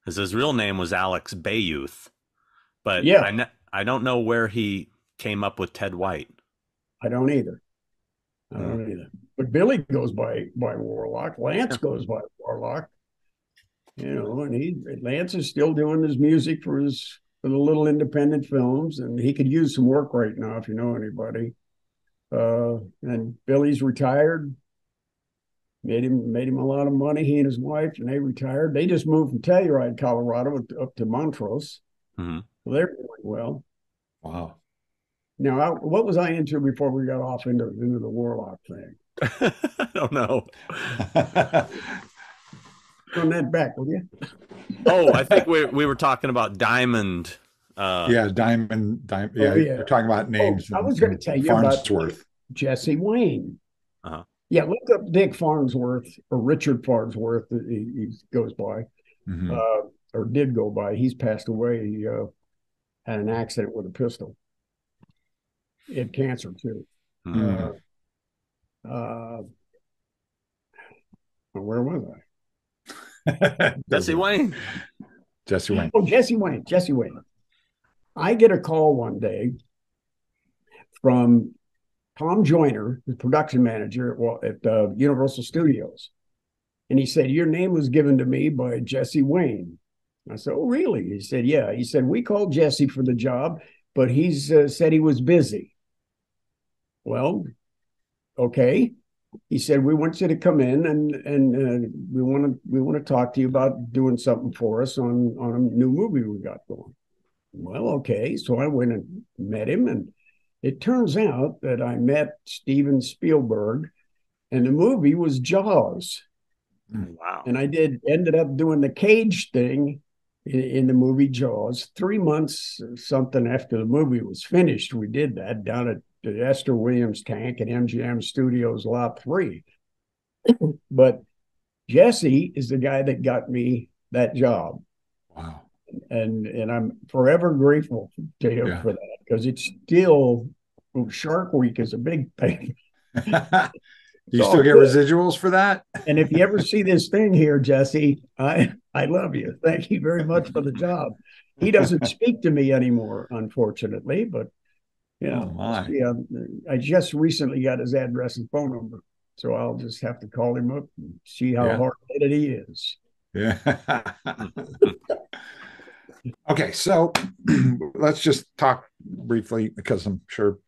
because his real name was Alex Bayouth. But yeah, I, ne I don't know where he came up with Ted White. I don't either. I don't mm. either. But Billy goes by by Warlock. Lance goes by Warlock. You know, and he Lance is still doing his music for his. For the little independent films, and he could use some work right now if you know anybody. Uh, and Billy's retired, made him made him a lot of money. He and his wife, and they retired. They just moved from Telluride, Colorado, up to Montrose. Mm-hmm. Well, they're doing well. Wow. Now, I, what was I into before we got off into, into the Warlock thing? I don't know. Turn that back, will you? Oh, I think we we were talking about Diamond. Uh, yeah, Diamond. Diamond yeah, oh, yeah, we're talking about names. Oh, I was going to tell you Farnsworth. About Jesse Wayne. Uh-huh. Yeah, look up Dick Farnsworth or Richard Farnsworth. He, he goes by, mm-hmm. uh, or did go by. He's passed away. He uh, had an accident with a pistol. He had cancer too. Mm. Uh, uh, where was I? Jesse Wayne. Jesse Wayne. Oh, Jesse Wayne. Jesse Wayne. I get a call one day from Tom Joyner, the production manager at, at uh, Universal Studios. And he said, your name was given to me by Jesse Wayne. I said, oh, really? He said, yeah. He said, we called Jesse for the job, but he's uh, said he was busy. Well, okay. He said, we want you to come in and and uh, we want to we want to talk to you about doing something for us on, on a new movie we got going. Well, okay. So I went and met him, and it turns out that I met Steven Spielberg, and the movie was Jaws. Wow. And I did ended up doing the cage thing in, in the movie Jaws. Three months or something after the movie was finished, we did that down at to Esther Williams' tank at M G M Studios Lot three. But Jesse is the guy that got me that job. Wow. And and I'm forever grateful to him yeah. for that, because it's still, Shark Week is a big thing. You so still get residuals for that? And if you ever see this thing here, Jesse, I, I love you. Thank you very much for the job. He doesn't speak to me anymore, unfortunately, but yeah, oh my. yeah. I just recently got his address and phone number, so I'll just have to call him up and see how yeah. hard-headed he is. Yeah. Okay, so let's just talk briefly, because I'm sure,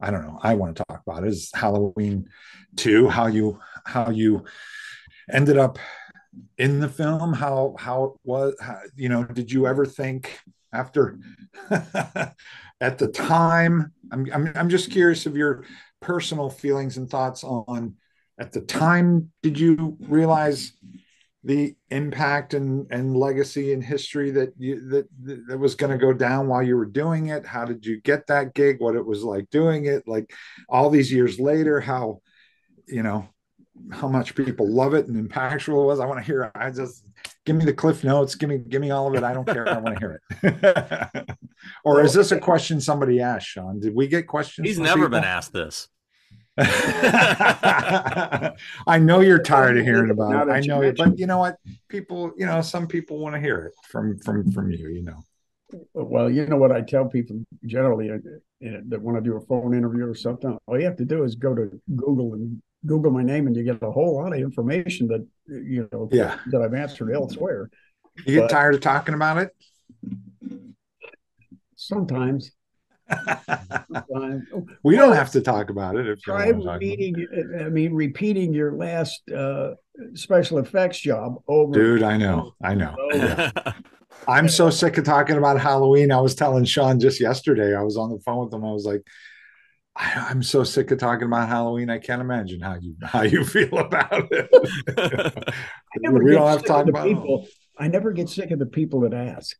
I don't know, I want to talk about it, is Halloween two, how you how you ended up in the film, how how it was, how, you know, did you ever think after at the time, I'm, I'm I'm just curious of your personal feelings and thoughts on, at the time, did you realize the impact and, and legacy and history that you, that that was going to go down while you were doing it? How did you get that gig? What it was like doing it? Like all these years later, how, you know, how much people love it and impactful it was. I want to hear. I just give me the cliff notes. Give me, give me all of it. I don't care. I want to hear it. Or well, is this a question somebody asked, Sean? Did we get questions? He's never people? been asked this. I know you're tired of hearing about it. I know it, but you know what? People, you know, some people want to hear it from from from you. You know. Well, you know what I tell people generally that when I do a phone interview or something, all you have to do is go to Google and Google my name, and you get a whole lot of information that, you know, yeah. that I've answered elsewhere. You get but tired of talking about it? Sometimes. Sometimes. We don't have to talk about it. If try repeating, I mean, repeating your last uh, special effects job over. Dude, I know. I know. Yeah. I'm so sick of talking about Halloween. I was telling Sean just yesterday, I was on the phone with him. I was like, I'm so sick of talking about Halloween. I can't imagine how you how you feel about it. I never we get don't have to talk about people. It. I never get sick of the people that ask.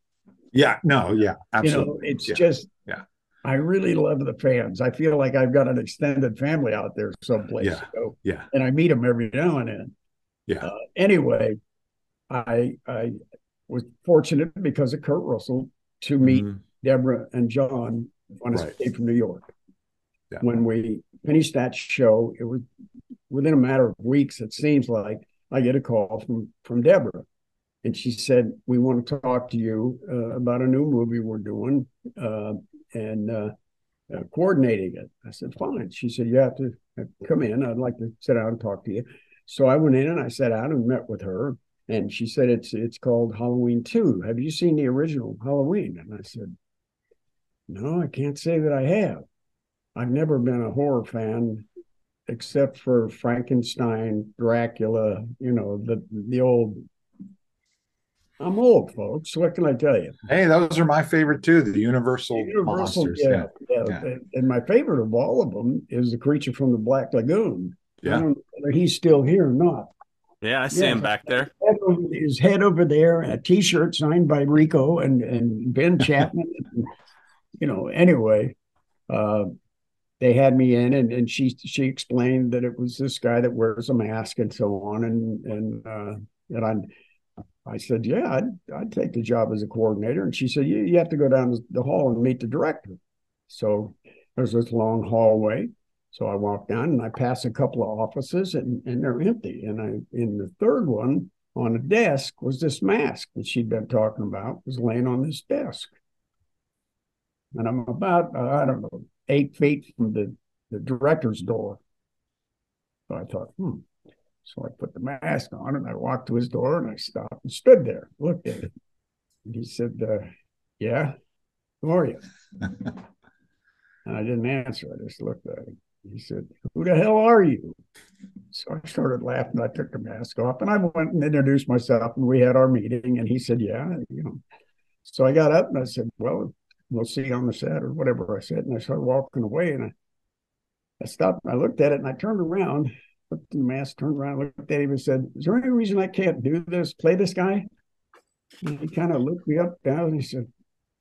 Yeah, no, yeah, absolutely. You know, it's yeah. just, yeah. I really love the fans. I feel like I've got an extended family out there someplace. Yeah, so, yeah. And I meet them every now and then. Yeah. Uh, anyway, I I was fortunate because of Kurt Russell to meet mm-hmm. Deborah and John on right. Escape from New York. Yeah. When we finished that show, it was within a matter of weeks, it seems like, I get a call from, from Deborah. And she said, we want to talk to you uh, about a new movie we're doing uh, and uh, uh, coordinating it. I said, fine. She said, you have to come in. I'd like to sit down and talk to you. So I went in and I sat down and met with her. And she said, it's it's called Halloween two. Have you seen the original Halloween? And I said, no, I can't say that I have. I've never been a horror fan, except for Frankenstein, Dracula, you know, the the old I'm old, folks. What can I tell you? Hey, those are my favorite too. The Universal, the Universal monsters. Yeah, yeah. yeah. And my favorite of all of them is the creature from the Black Lagoon. Yeah. I don't know whether he's still here or not. Yeah, I see yeah, him back there. Head over, his head over there, and a T-shirt signed by Rico and, and Ben Chapman. And, you know, anyway, uh, they had me in, and, and she she explained that it was this guy that wears a mask and so on, and and uh, and I I said, yeah, I'd, I'd take the job as a coordinator, and she said, you you have to go down the hall and meet the director. So there's this long hallway. So I walk down and I pass a couple of offices and, and they're empty. And I, in the third one on a desk was this mask that she'd been talking about, was laying on this desk. And I'm about, uh, I don't know, eight feet from the, the director's door. So I thought, hmm. So I put the mask on and I walked to his door and I stopped and stood there, looked at it. And he said, uh, yeah, who are you? And I didn't answer. I just looked at him. He said, who the hell are you? So I started laughing. I took the mask off and I went and introduced myself and we had our meeting. And he said, yeah, you know. So I got up and I said, well, we'll see on the set or whatever I said. And I started walking away and I, I stopped and I looked at it and I turned around, looked at the mask, turned around, looked at him and said, is there any reason I can't do this, play this guy? And he kind of looked me up down and he said,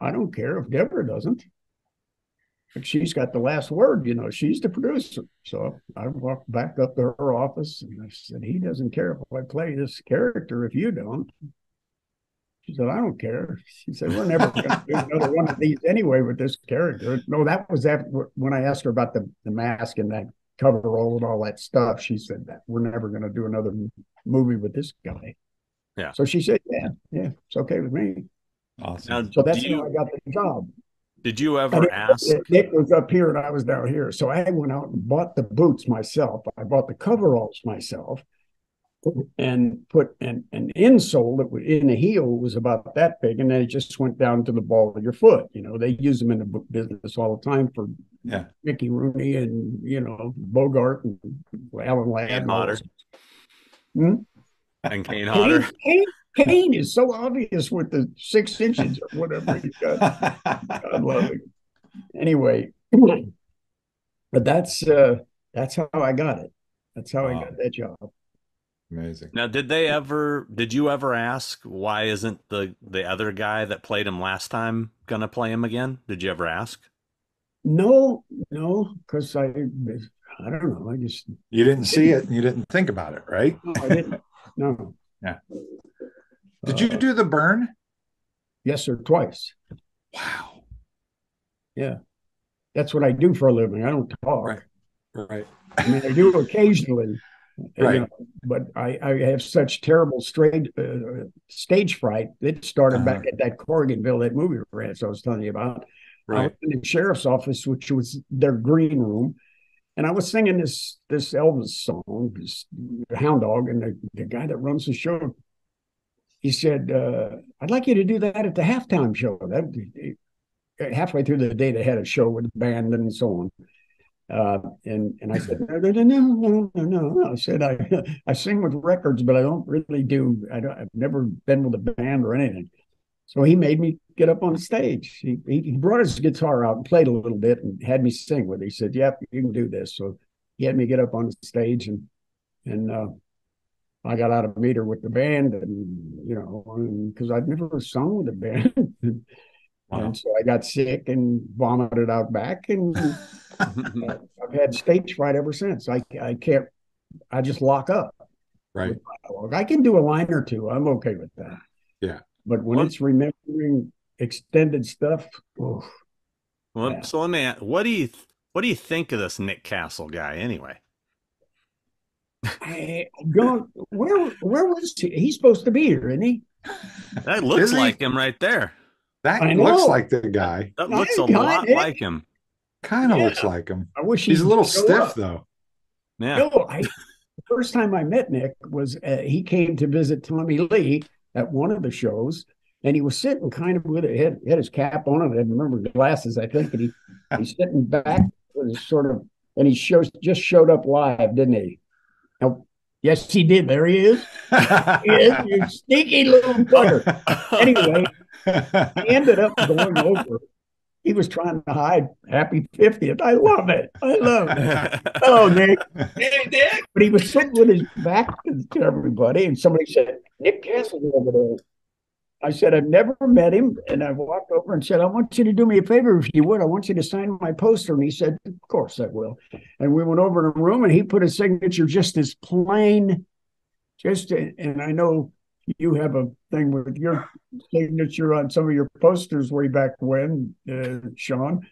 I don't care if Deborah doesn't. But she's got the last word, you know, she's the producer. So I walked back up to her office and I said, he doesn't care if I play this character if you don't. She said, I don't care. She said, we're never going to do another one of these anyway with this character. No, that was after, when I asked her about the, the mask and that coverall and all that stuff. She said that we're never going to do another movie with this guy. Yeah. So she said, yeah, yeah, it's okay with me. Awesome. Now, so that's how you... I got the job. Did you ever it, ask? Nick was up here and I was down here. So I went out and bought the boots myself. I bought the coveralls myself and put an, an insole that was in the heel was about that big. And then it just went down to the ball of your foot. You know, they use them in the business all the time for yeah. Mickey Rooney and, you know, Bogart and Alan Ladd. Kane Hodder. Hmm? And Kane Hodder. Kane is so obvious with the six inches or whatever he's got. I love it. Anyway, but that's uh, that's how I got it. That's how wow. I got that job. Amazing. Now, did they ever? Did you ever ask why isn't the the other guy that played him last time gonna play him again? Did you ever ask? No, no, because I, I don't know. I just you didn't see didn't, it. You didn't think about it, right? No, I didn't. No. Yeah. Did you do the burn? Yes, sir, twice. Wow. Yeah. That's what I do for a living. I don't talk. Right. Right. I mean, I do occasionally. Right. You know, but I, I have such terrible straight, uh, stage fright. It started uh-huh. back at that Corriganville, that movie ranch I was telling you about. Right. I was in the sheriff's office, which was their green room. And I was singing this this Elvis song, this Hound Dog, and the, the guy that runs the show, he said, uh, I'd like you to do that at the halftime show. That, halfway through the day, they had a show with the band and so on. Uh, and and I said, no, no, no, no, no, no. I said, I, I sing with records, but I don't really do. I don't, I've never been with a band or anything. So he made me get up on stage. He, he brought his guitar out and played a little bit and had me sing with it. He said, yep, you can do this. So he had me get up on stage and, and, uh, I got out of meter with the band, and you know, because I'd never sung with a band, and wow. so I got sick and vomited out back, and uh, I've had stage fright ever since. I I can't, I just lock up. Right. I can do a line or two. I'm okay with that. Yeah. But when what? it's remembering extended stuff, oof, well, yeah. so let me ask, what do you what do you think of this Nick Castle guy anyway? I don't. Where where was he? He's supposed to be here, isn't he? That looks isn't like he? him right there. That I looks know. like the guy. That, that looks that a lot like him. Kind of yeah. looks like him. I wish he's a little stiff up. though. Yeah. No, I, the first time I met Nick was uh, he came to visit Tommy Lee at one of the shows, and he was sitting kind of with it. He had, he had his cap on and I remember glasses, I think, and he he's sitting back with his sort of, and he shows just showed up live, didn't he? Now, Yes, he did. There he is. He is, you sneaky little bugger. Anyway, he ended up going over. He was trying to hide Happy fiftieth. I love it. I love it. Hello, Nick. Hey, Nick. But he was sitting with his back to everybody, and somebody said, Nick Castle over there. I said, I've never met him. And I walked over and said, I want you to do me a favor if you would. I want you to sign my poster. And he said, of course I will. And we went over to the room and he put his signature just as plain. Just, and I know you have a thing with your signature on some of your posters way back when, uh, Sean.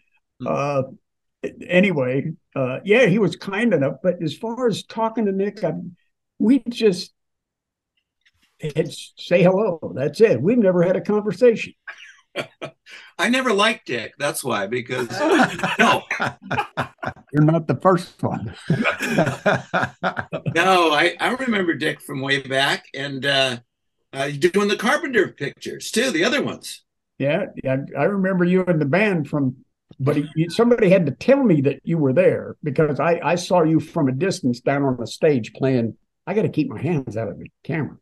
Uh, anyway, uh, yeah, he was kind enough. But as far as talking to Nick, I, we just... It's say hello. That's it. We've never had a conversation. I never liked Dick. That's why, because no, you're not the first one. No, I, I remember Dick from way back, and uh, uh, doing the Carpenter pictures too, the other ones. Yeah, I, I remember you and the band from. But he, somebody had to tell me that you were there because I, I saw you from a distance down on the stage playing. I got to keep my hands out of the camera.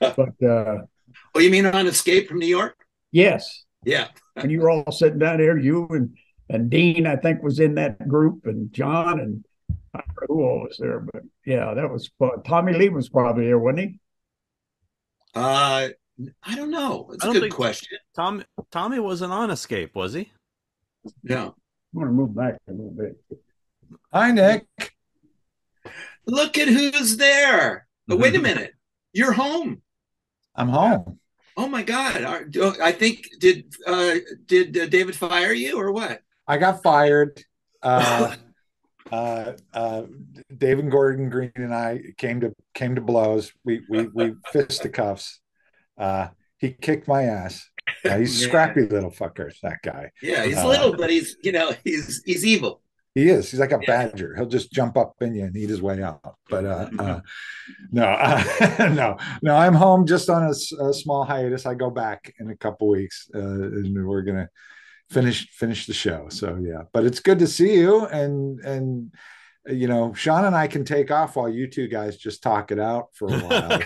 But uh oh, you mean on Escape from New York? Yes. Yeah. And you were all sitting down there, you and and Dean, I think, was in that group, and John, and I don't know who all was there, but yeah, that was fun. Tommy Lee was probably there, wasn't he? Uh I don't know. It's a good question. Tom Tommy wasn't on Escape, was he? No. I'm gonna move back a little bit. Hi, Nick. Look at who's there. Mm-hmm. Wait a minute. You're home. I'm home. Oh my God! I think did uh, did uh, David fire you or what? I got fired. Uh, uh, uh, David Gordon Green and I came to came to blows. We we we fisticuffs. Uh, he kicked my ass. Yeah, he's yeah. Scrappy little fucker. That guy. Yeah, he's uh, little, but he's you know he's he's evil. He is. He's like a badger. He'll just jump up in you and eat his way out. But uh, uh, no, uh, no, no. I'm home just on a, a small hiatus. I go back in a couple weeks, uh, and we're gonna finish finish the show. So yeah, but it's good to see you. And and you know, Sean and I can take off while you two guys just talk it out for a while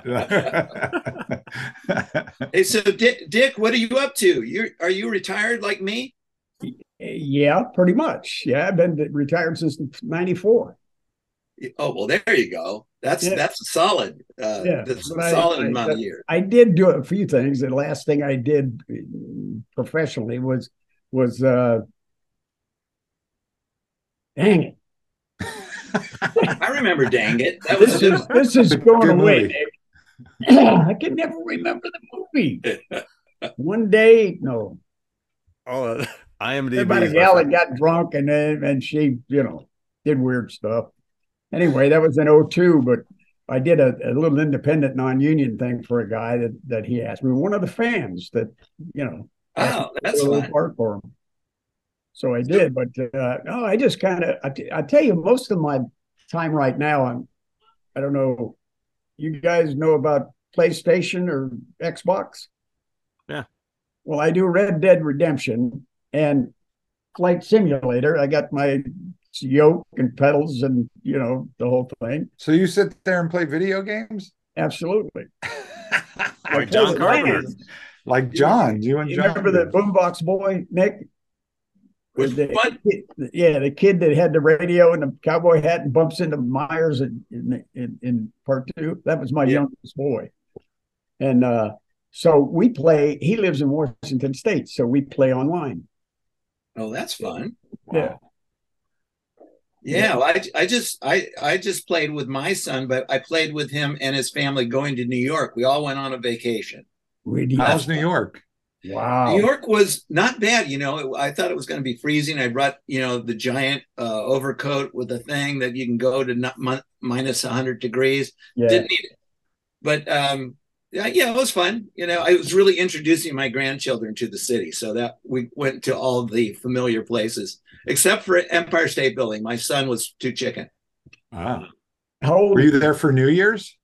if you want. Hey, so Dick, Dick, what are you up to? You're are you retired like me? Yeah, pretty much. Yeah, I've been retired since ninety-four. Oh, well, there you go. That's yeah. that's a solid, uh, yeah. that's a solid I, amount I, of years. I did do a few things. The last thing I did professionally was, was uh, dang it. I remember dang it. That was this, is, this is going away, Dave. I can never remember the movie. One day, no. Oh, I M D B. Everybody yelled, got drunk, and then and she, you know, did weird stuff. Anyway, that was in oh two, but I did a, a little independent non-union thing for a guy that that he asked me. One of the fans that, you know, oh, that's a little part for him. So I did, but uh, no, I just kind of, I, I tell you, most of my time right now, I'm, I don't know, you guys know about PlayStation or Xbox? Yeah. Well, I do Red Dead Redemption and Flight Simulator. I got my yoke and pedals and, you know, the whole thing. So you sit there and play video games? Absolutely. Like John Carpenter. Like John. You and you John. Remember the Boombox Boy, Nick? Which the, what? Yeah, the kid that had the radio and the cowboy hat and bumps into Myers in, in, in, in part two. That was my yeah. youngest boy. And uh, so we play, he lives in Washington State, so we play online. Oh, that's fun. Yeah. Yeah. Well, I, I just I, I just played with my son, but I played with him and his family going to New York. We all went on a vacation. How's New York? Wow. New York was not bad. You know, it, I thought it was going to be freezing. I brought, you know, the giant uh, overcoat with a thing that you can go to not, mi minus one hundred degrees. Yeah. Didn't need it. But um, yeah, yeah, it was fun. You know, I was really introducing my grandchildren to the city, so that we went to all the familiar places, except for Empire State Building. My son was too chicken. Wow. How old were you there for New Year's?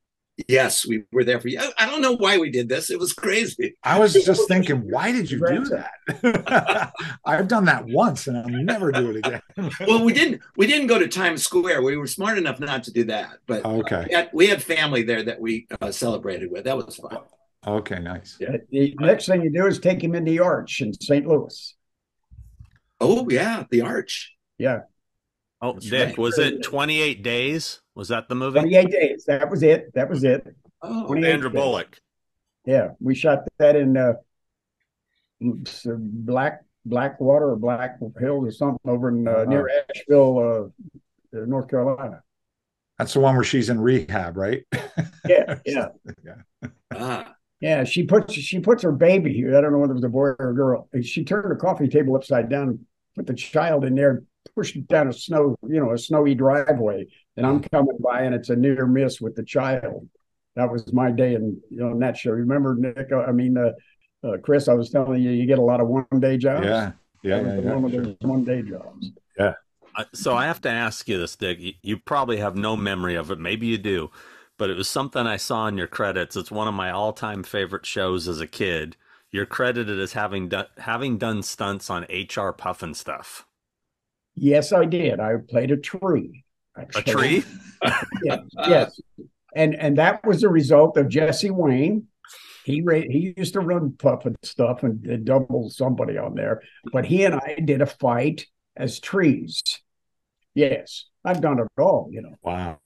Yes, we were there for you. I don't know why we did this. It was crazy. I was just thinking, why did you do that? I've done that once and I'll never do it again. Well, we didn't we didn't go to Times Square. We were smart enough not to do that. But okay. uh, we, had, we had family there that we uh, celebrated with. That was fun. Okay, nice. Yeah. The next thing you do is take him in the Arch in Saint Louis. Oh, yeah, the Arch. Yeah. Oh, That's Dick, right. was it twenty-eight Days? Was that the movie? twenty-eight Days. That was it. That was it. Oh, Sandra Bullock. Yeah, we shot that in uh, Black Blackwater or Black Hills or something over in uh, near oh. Asheville, uh, North Carolina. That's the one where she's in rehab, right? Yeah, yeah, yeah. Ah. Yeah, she puts she puts her baby. I don't know whether it was a boy or a girl. She turned her coffee table upside down, put the child in there, pushed it down a snow, you know, a snowy driveway. And I'm coming by, and it's a near miss with the child. That was my day, in you know, in that show. Remember, Nick? I mean, uh, uh, Chris. I was telling you, you get a lot of one-day jobs. Yeah, yeah, yeah, yeah, one sure. one-day jobs. Yeah. Uh, so I have to ask you this, Dick. You, you probably have no memory of it. Maybe you do. But it was something I saw in your credits. It's one of my all-time favorite shows as a kid. You're credited as having done having done stunts on H R Puffin Stuff. Yes, I did. I played a tree. Actually. A tree? Yes, yes. And and that was a result of Jesse Wayne. He ra he used to run Puffin Stuff and, and double somebody on there. But he and I did a fight as trees. Yes, I've done it all. You know. Wow.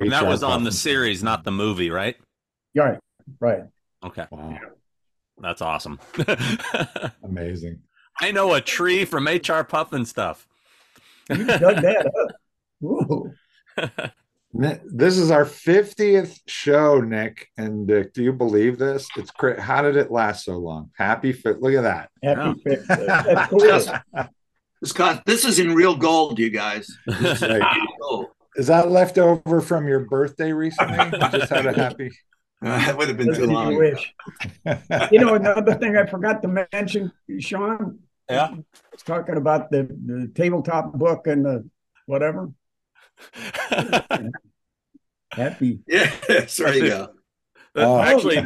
And that was on the series, not the movie, right? Right, right. Okay. Wow. That's awesome. Amazing. I know a tree from H R Puffin Stuff. You dug that up. Ooh. This is our fiftieth show, Nick and Dick. Do you believe this? It's great. How did it last so long? Happy fit. Look at that. Happy yeah. fit. That's cool. Scott, this is in real gold, you guys. This is real gold. Is that left over from your birthday recently? You just had a happy. That would have been too long. Wish. You know, another thing I forgot to mention, Sean. Yeah. I was talking about the, the tabletop book and the whatever. Happy. Yeah. There you go. Oh. Actually,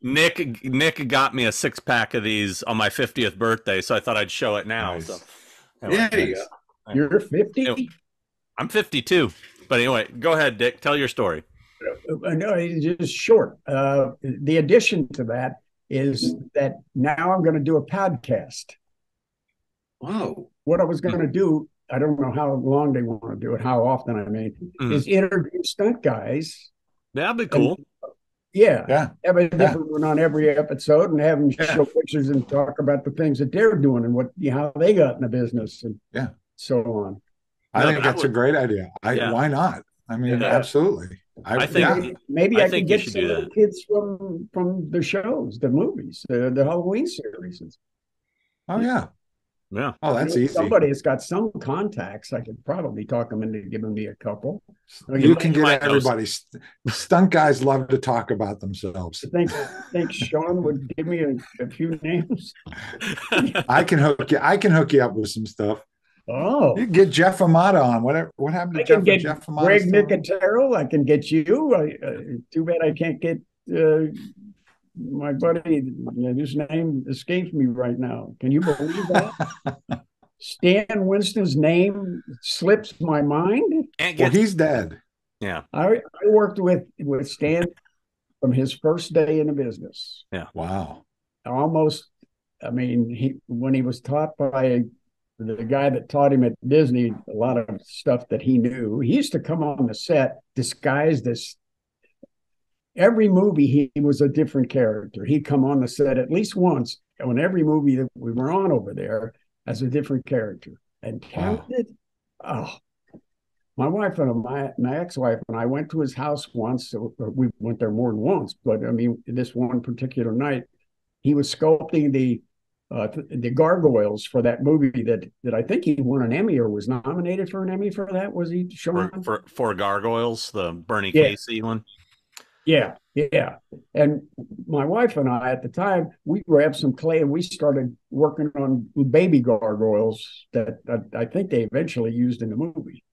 Nick Nick got me a six pack of these on my fiftieth birthday, so I thought I'd show it now. Nice. So, anyway, yeah, there you go. You're fifty. Anyway, I'm fifty-two, but anyway, go ahead, Dick. Tell your story. No, it's just short. Uh, the addition to that is that now I'm going to do a podcast. Wow. What I was going to do, I don't know how long they want to do it, how often I mean, mm. is interview stunt guys. That'd be cool. And, yeah. Yeah. Have a different one on every episode and have them yeah. show pictures and talk about the things that they're doing and what how they got in the business and yeah. so on. I no, think that's I would, a great idea. I, yeah. Why not? I mean, yeah. absolutely. I, I think yeah. maybe I, I think can get some of kids from from the shows, the movies, the, the Halloween series. Oh yeah, yeah. Oh, that's I mean, easy. Somebody's got some contacts. I could probably talk them into giving me a couple. I mean, you can get everybody. St stunt guys love to talk about themselves. I think think Sean would give me a, a few names. I can hook you. I can hook you up with some stuff. Oh, you can get Jeff Amata on. Whatever. What happened to I Jeff? Get Jeff Amata Greg Nicotero. I can get you. I, uh, too bad I can't get uh, my buddy. His name escapes me right now. Can you believe that? Stan Winston's name slips my mind. Well, he's dead. Yeah. I, I worked with with Stan from his first day in the business. Yeah. Wow. Almost. I mean, he when he was taught by. The guy that taught him at Disney a lot of stuff that he knew. He used to come on the set disguised as every movie he, he was a different character. He'd come on the set at least once on every movie that we were on over there as a different character. And talented. Wow. Oh, my wife and my my ex-wife and I went to his house once. So we went there more than once, but I mean this one particular night, he was sculpting the Uh, the gargoyles for that movie that that I think he won an Emmy or was nominated for an Emmy for that. Was he Sean? For, for, for Gargoyles, the Bernie yeah. Casey one. Yeah, yeah. And my wife and I at the time we grabbed some clay and we started working on baby gargoyles that I, I think they eventually used in the movie.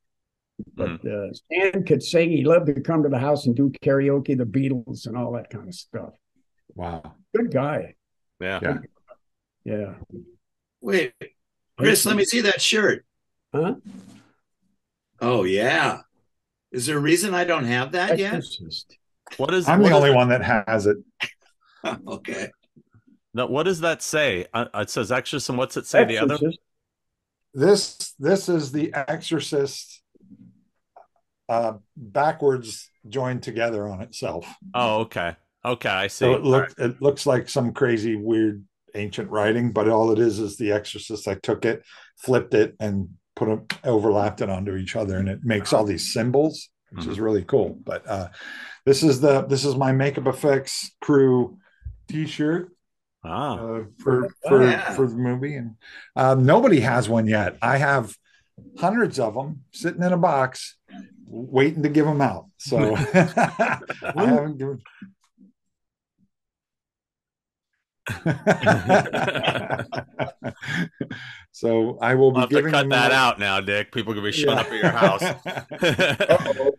But uh, Stan could sing. He loved to come to the house and do karaoke, the Beatles, and all that kind of stuff. Wow. Good guy. Yeah. Yeah. Yeah. Wait, Chris, let me see that shirt. Huh? Oh, yeah. Is there a reason I don't have that yet? What is? I'm what the only that? one that has it. Okay. Now, what does that say? Uh, it says Exorcist. What's it say? Exorcist. The other. This this is the Exorcist. Uh, backwards joined together on itself. Oh, okay, okay, I see. So it looks right. It looks like some crazy, weird, ancient writing, but all it is is the Exorcist. I took it, flipped it, and put them overlapped it onto each other, and it makes all these symbols, which mm-hmm. is really cool. But uh, this is the this is my Makeup Effects crew T-shirt. Ah, uh, for for, oh, yeah. for the movie, and uh, nobody has one yet. I have hundreds of them sitting in a box, waiting to give them out. So I haven't given. So I will be I'll giving have to cut that my... out now, Dick. People are gonna be showing yeah. up at your house. Uh-oh.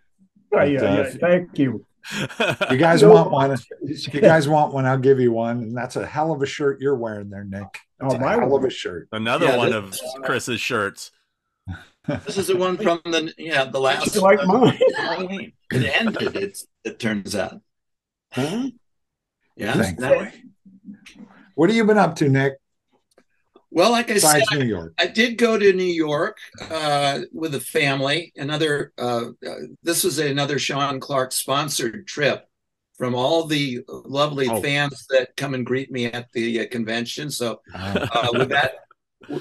But, uh, yeah, yeah, thank you. You guys no. want one? If you guys want one? I'll give you one, and that's a hell of a shirt you're wearing there, Nick. That's oh, my hell one. of a shirt. Another yeah, one of uh, Chris's shirts. This is the one from the yeah the last you like mine. It ended. It's, it turns out. Huh? Yeah. That what have you been up to, Nick? Well, like I Besides said, New York. I, I did go to New York uh, with a family. Another uh, uh, this was another Sean Clark sponsored trip from all the lovely oh. fans that come and greet me at the uh, convention. So oh. uh, with that.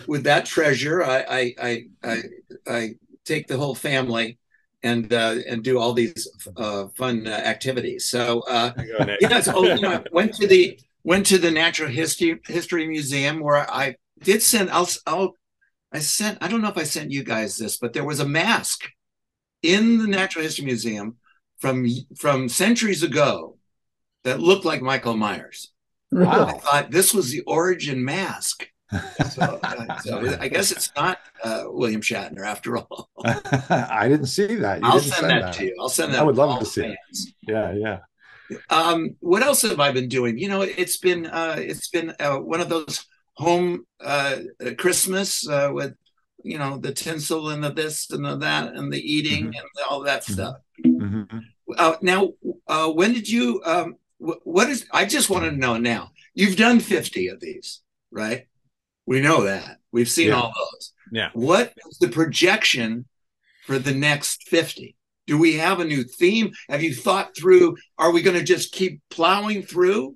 With that treasure, I, I I I I take the whole family and uh, and do all these uh, fun uh, activities. So uh, yes, yeah, so, you know, I went to the went to the Natural History History Museum where I did send. I'll I'll I sent. I don't know if I sent you guys this, but there was a mask in the Natural History Museum from from centuries ago that looked like Michael Myers. Wow! I thought this was the origin mask. So, uh, so I guess it's not uh, William Shatner after all. I didn't see that. You I'll didn't send, send that, that to you. I'll send that. I would love to see fans. it. Yeah, yeah. Um, what else have I been doing? You know, it's been uh, it's been uh, one of those home uh, Christmas uh, with you know the tinsel and the this and the that and the eating mm-hmm. and all that stuff. Mm-hmm. Uh, now, uh, when did you? Um, what is? I just want to know now. You've done fifty of these, right? We know that. We've seen yeah. all those. Yeah. What is the projection for the next fifty? Do we have a new theme? Have you thought through? Are we going to just keep plowing through?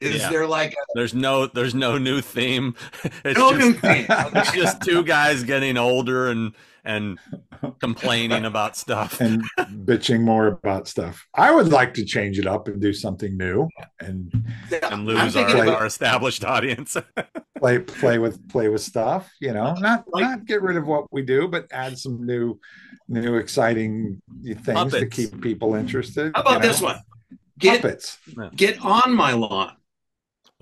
Is yeah. there like a, there's no there's no new theme. It's no just, new theme. It's just two guys getting older and and complaining about stuff and bitching more about stuff. I would like to change it up and do something new and and lose our, about, our established audience. play play with play with stuff, you know. Not like, not get rid of what we do, but add some new new exciting things puppets. to keep people interested. How about you know? this one? Get puppets. Get on my lawn.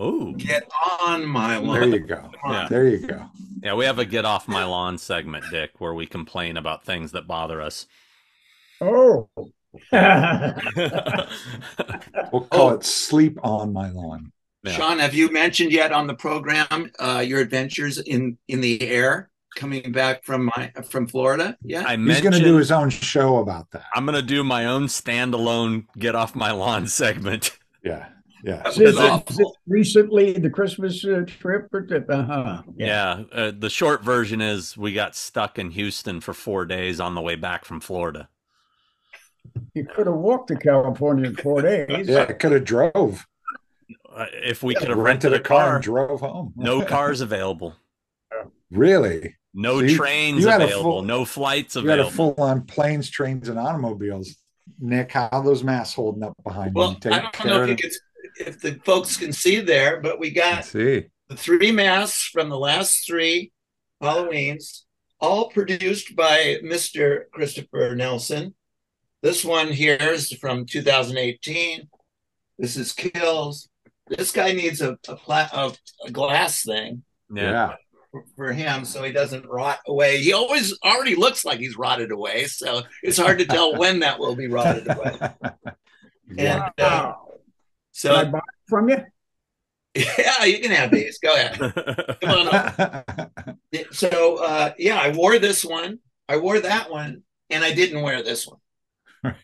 Oh, get on my lawn. There you go. Yeah. There you go. Yeah, we have a get off my lawn segment, Dick, where we complain about things that bother us. Oh. We'll call oh. it sleep on my lawn. Yeah. Sean, have you mentioned yet on the program uh, your adventures in, in the air coming back from my from Florida? Yeah, I He's going to do his own show about that. I'm going to do my own standalone get off my lawn segment. Yeah. Yeah, is it, is it recently the Christmas uh, trip. Uh-huh. Yeah, yeah uh, the short version is we got stuck in Houston for four days on the way back from Florida. You could have walked to California in four days. Yeah, I could have drove. Uh, if we yeah, could have rented, rented a car, car and drove home. No cars available. Really? No so trains you, you available. Full, no flights you available. You had a full-on planes, trains, and automobiles. Nick, how are those masks holding up behind well, you? Take I don't know if you could. If the folks can see there, but we got see. the three masks from the last three Halloweens, all produced by Mister Christopher Nelson. This one here is from two thousand eighteen. This is Kills. This guy needs a a, pla a, a glass thing. Yeah. for him so he doesn't rot away. He always already looks like he's rotted away, so it's hard to tell when that will be rotted away. Wow. And uh, so can I buy it from you? Yeah, you can have these. Go ahead. Come on up. So uh, yeah, I wore this one. I wore that one, and I didn't wear this one.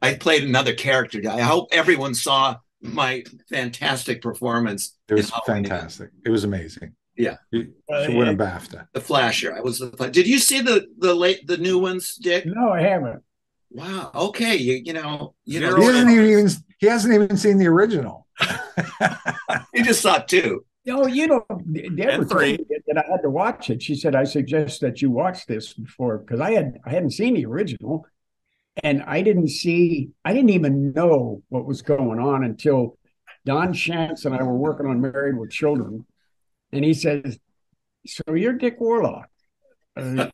I played another character. I hope everyone saw my fantastic performance. It was fantastic. It was amazing. Yeah, she won a BAFTA. The Flasher. I was. The, did you see the the late the new ones, Dick? No, I haven't. Wow. Okay. You you know you know he hasn't even he hasn't even seen the original. He just saw two. No, you know, Deborah told me that I had to watch it. She said, "I suggest that you watch this before because I had I hadn't seen the original." And I didn't see, I didn't even know what was going on until Don Shantz and I were working on Married with Children. And he says, so you're Dick Warlock. Uh,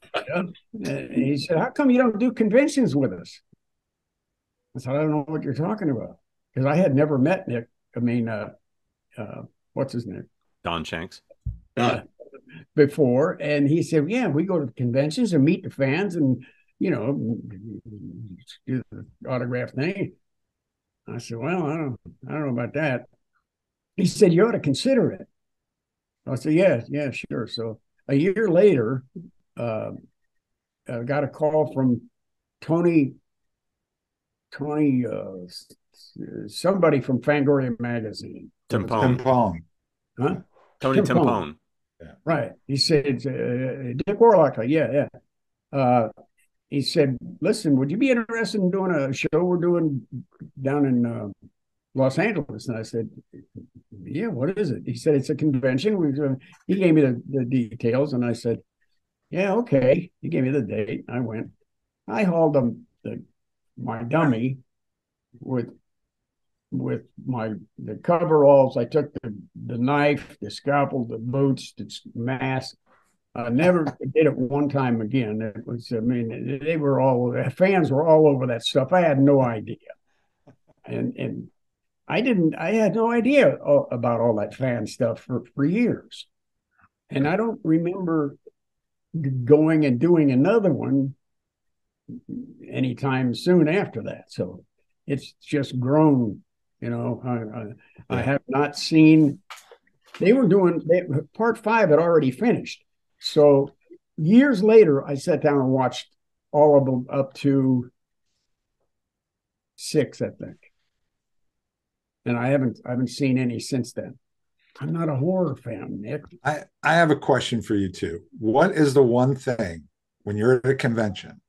and he said, how come you don't do conventions with us? I said, I don't know what you're talking about. Because I had never met Nick. I mean, uh, uh, what's his name? Don Shantz. Uh, before. And he said, yeah, we go to conventions and meet the fans and you know, do the autograph thing. I said, well, I don't, I don't know about that. He said, you ought to consider it. I said, yes, yeah, sure. So a year later, uh, I got a call from Tony, Tony, uh, somebody from Fangoria magazine. Timpone. Timpone. Huh? Tony Timpone. Timpone. Yeah. Right. He said, uh, Dick Warlock. Yeah, yeah. Uh, He said, listen, would you be interested in doing a show we're doing down in uh, Los Angeles? And I said, yeah, what is it? He said, it's a convention. We uh, he gave me the, the details, and I said, yeah, okay. He gave me the date. I went. I hauled them, the, my dummy with with my the coveralls. I took the, the knife, the scalpel, the boots, the mask. I uh, never did it one time again. It was, I mean, they were all, fans were all over that stuff. I had no idea. And and I didn't, I had no idea all, about all that fan stuff for, for years. And I don't remember going and doing another one anytime soon after that. So it's just grown, you know. I, I, I have not seen, they were doing, they, part five had already finished. So years later, I sat down and watched all of them up to six, I think. And I haven't I haven't seen any since then. I'm not a horror fan, Nick. I, I have a question for you, too. What is the one thing when you're at a convention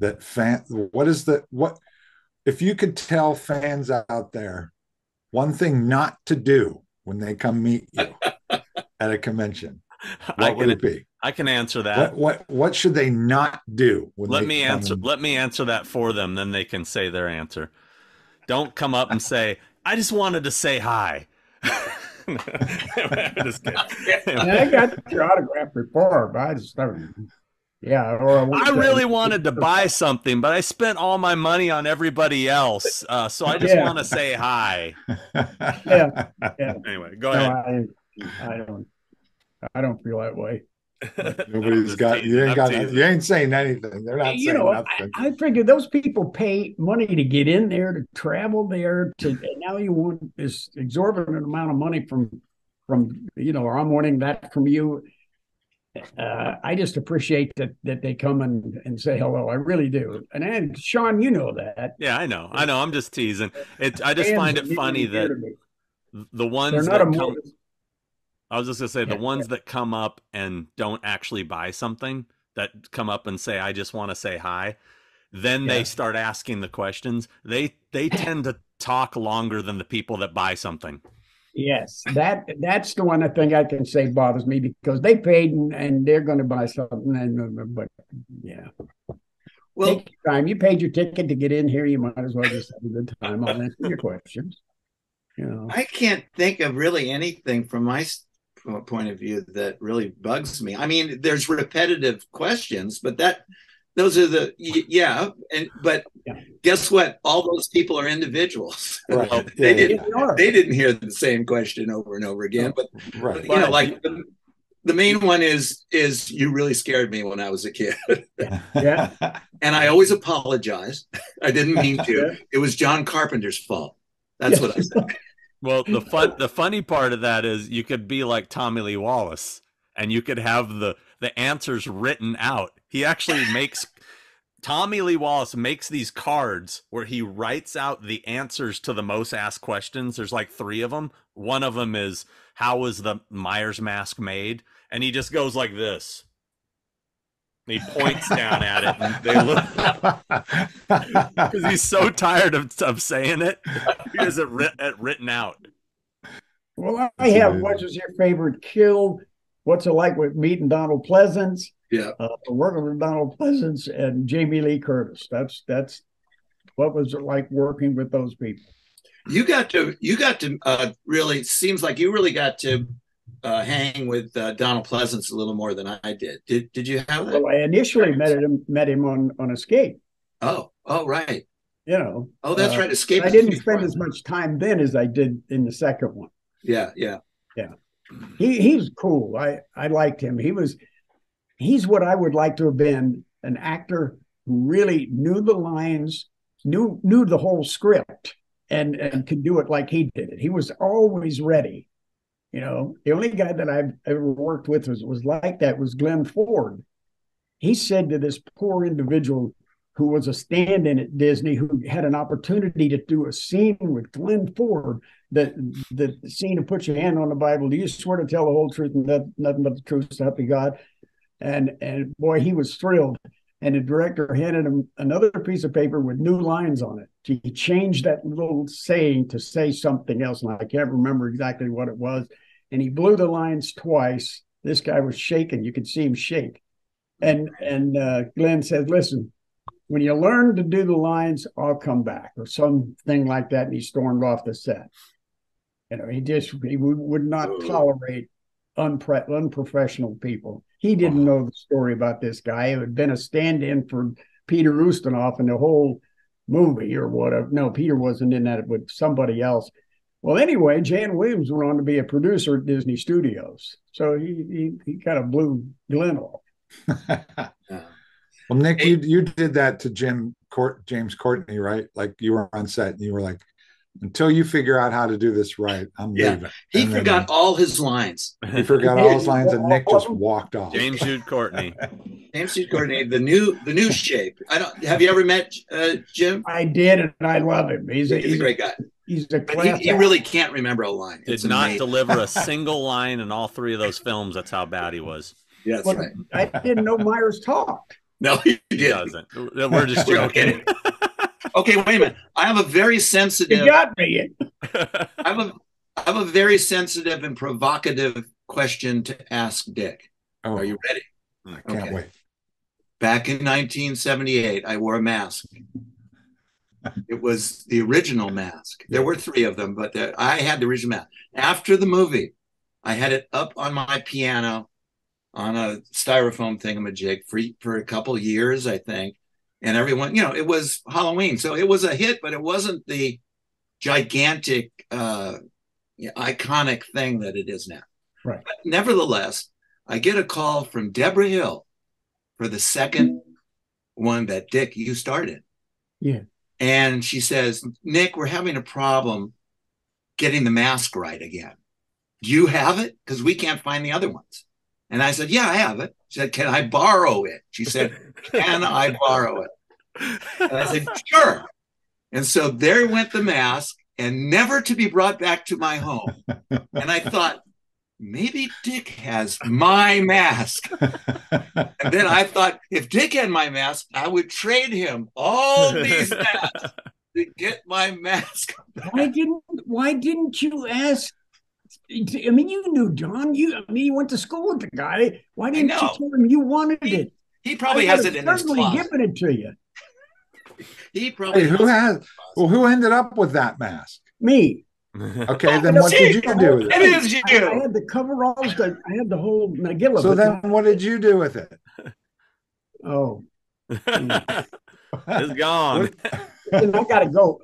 that fan? What is the what? If you could tell fans out there one thing not to do when they come meet you at a convention. What I can, would it be? I can answer that. What what, what should they not do? Let me answer. And... Let me answer that for them. Then they can say their answer. Don't come up and say, "I just wanted to say hi." Just kidding. Yeah, I got your autograph before, but I just never. Yeah, or I, I really to... wanted to buy something, but I spent all my money on everybody else, uh, so I just yeah. want to say hi. Yeah. yeah. Anyway, go no, ahead. I, I don't. I don't feel that way. Nobody's got you. Ain't got you ain't saying anything. They're not. You saying know, nothing. I, I figure those people pay money to get in there, to travel there. To and now you want this exorbitant amount of money from, from you know, or I'm wanting that from you. Uh, I just appreciate that that they come and, and say hello. I really do. And, and Sean, you know that. Yeah, I know. I know. I'm just teasing. It. I just find it funny that the ones they're not that a come, I was just going to say yeah, the ones yeah. that come up and don't actually buy something, that come up and say, I just want to say hi. Then yeah. they start asking the questions. They, they tend to talk longer than the people that buy something. Yes. That, that's the one I think I can say bothers me because they paid and, and they're going to buy something. And, but yeah. Well, take your time. You paid your ticket to get in here. You might as well just have a good time. I'll answer your questions. You know. I can't think of really anything from my From a point of view that really bugs me. I mean, there's repetitive questions, but that Those are the, yeah. And, but yeah. guess what? All those people are individuals. Right. they, yeah, didn't, yeah. they didn't hear the same question over and over again. But, right. you right. know, like the, the main one is, is you really scared me when I was a kid. yeah. And I always apologize. I didn't mean to. It was John Carpenter's fault. That's yeah. what I said. Well, the fun, the funny part of that is you could be like Tommy Lee Wallace and you could have the, the answers written out. He actually makes, Tommy Lee Wallace makes these cards where he writes out the answers to the most asked questions. There's like three of them. One of them is, how was the Myers mask made? And he just goes like this. He points down at it. And they look because he's so tired of, of saying it. He has it writ written out. Well, I have. What was your favorite kill? What's it like with meeting Donald Pleasance? Yeah, uh, working with Donald Pleasance and Jamie Lee Curtis. That's that's what was it like working with those people. You got to you got to uh, really seems like you really got to. Uh, hang with uh, Donald Pleasance a little more than I did. Did Did you have that? Well, I initially met him met him on on Escape. Oh, oh, right. You know. Oh, that's uh, right. Escape. I didn't spend as much time then as I did in the second one. Yeah, yeah, yeah. He he's cool. I I liked him. He was. He's what I would like to have been, an actor who really knew the lines, knew knew the whole script, and and could do it like he did it. He was always ready. You know, the only guy that I've ever worked with was, was like that was Glenn Ford. He said to this poor individual who was a stand-in at Disney, who had an opportunity to do a scene with Glenn Ford, that the scene of Put Your Hand on the Bible, do you swear to tell the whole truth and nothing, nothing but the truth to help you God? And, and boy, he was thrilled. And the director handed him another piece of paper with new lines on it. He changed that little saying to say something else. And I can't remember exactly what it was. And he blew the lines twice. This guy was shaking. You could see him shake. And and uh, Glenn said, listen, when you learn to do the lines, I'll come back, or something like that. And he stormed off the set. You know, he just he would not tolerate unpre unprofessional people. He didn't know the story about this guy. It had been a stand-in for Peter Ustinov in the whole movie or whatever. No, Peter wasn't in that, with somebody else. Well, anyway, Jan Williams went on to be a producer at Disney Studios. So he he, he kind of blew Glenn off. Well, Nick, you you did that to Jim Court, James Courtney, right? Like you were on set and you were like, until you figure out how to do this right, I'm yeah. leaving. He I'm forgot leaving. all his lines. He forgot all his lines, and Nick just walked off. James Jude Courtney. James Jude Courtney, the new the new shape. I don't. Have you ever met uh, Jim? I did, and I love him. He's a, he's he's a great guy. He's a class. He, he really can't remember a line. It's did amazing. not deliver a single line in all three of those films. That's how bad he was. Yeah, that's well, right. I didn't know Myers talked. No, he, he doesn't. We're just joking. Okay, wait a minute. I have a very sensitive. You got me. I have a, I have a very sensitive and provocative question to ask Dick. Oh, are you ready? I can't okay. wait. Back in nineteen seventy-eight, I wore a mask. It was the original mask. There were three of them, but the, I had the original mask. After the movie, I had it up on my piano, on a styrofoam thingamajig for for a couple years, I think. And everyone, you know, it was Halloween. So it was a hit, but it wasn't the gigantic, uh, iconic thing that it is now. Right. But nevertheless, I get a call from Deborah Hill for the second one that, Dick, you started. Yeah. And she says, Nick, we're having a problem getting the mask right again. Do you have it? Because we can't find the other ones. And I said, yeah, I have it. She said, can I borrow it? She said, can I borrow it? And I said, sure. And so there went the mask, and never to be brought back to my home. And I thought, maybe Dick has my mask. And then I thought, if Dick had my mask, I would trade him all these masks to get my mask back. Why didn't, why didn't you ask? I mean, you knew John. You, I mean, you went to school with the guy. Why didn't you tell him you wanted he, it? He probably has it in his closet. Giving it to you. He probably hey, who has. has well, who ended up with that mask? Me. Okay, then what did you do with it? It is you. I had the coveralls. I had the whole Nagilla. So then, what did you do with it? Oh, It's gone. We gotta go.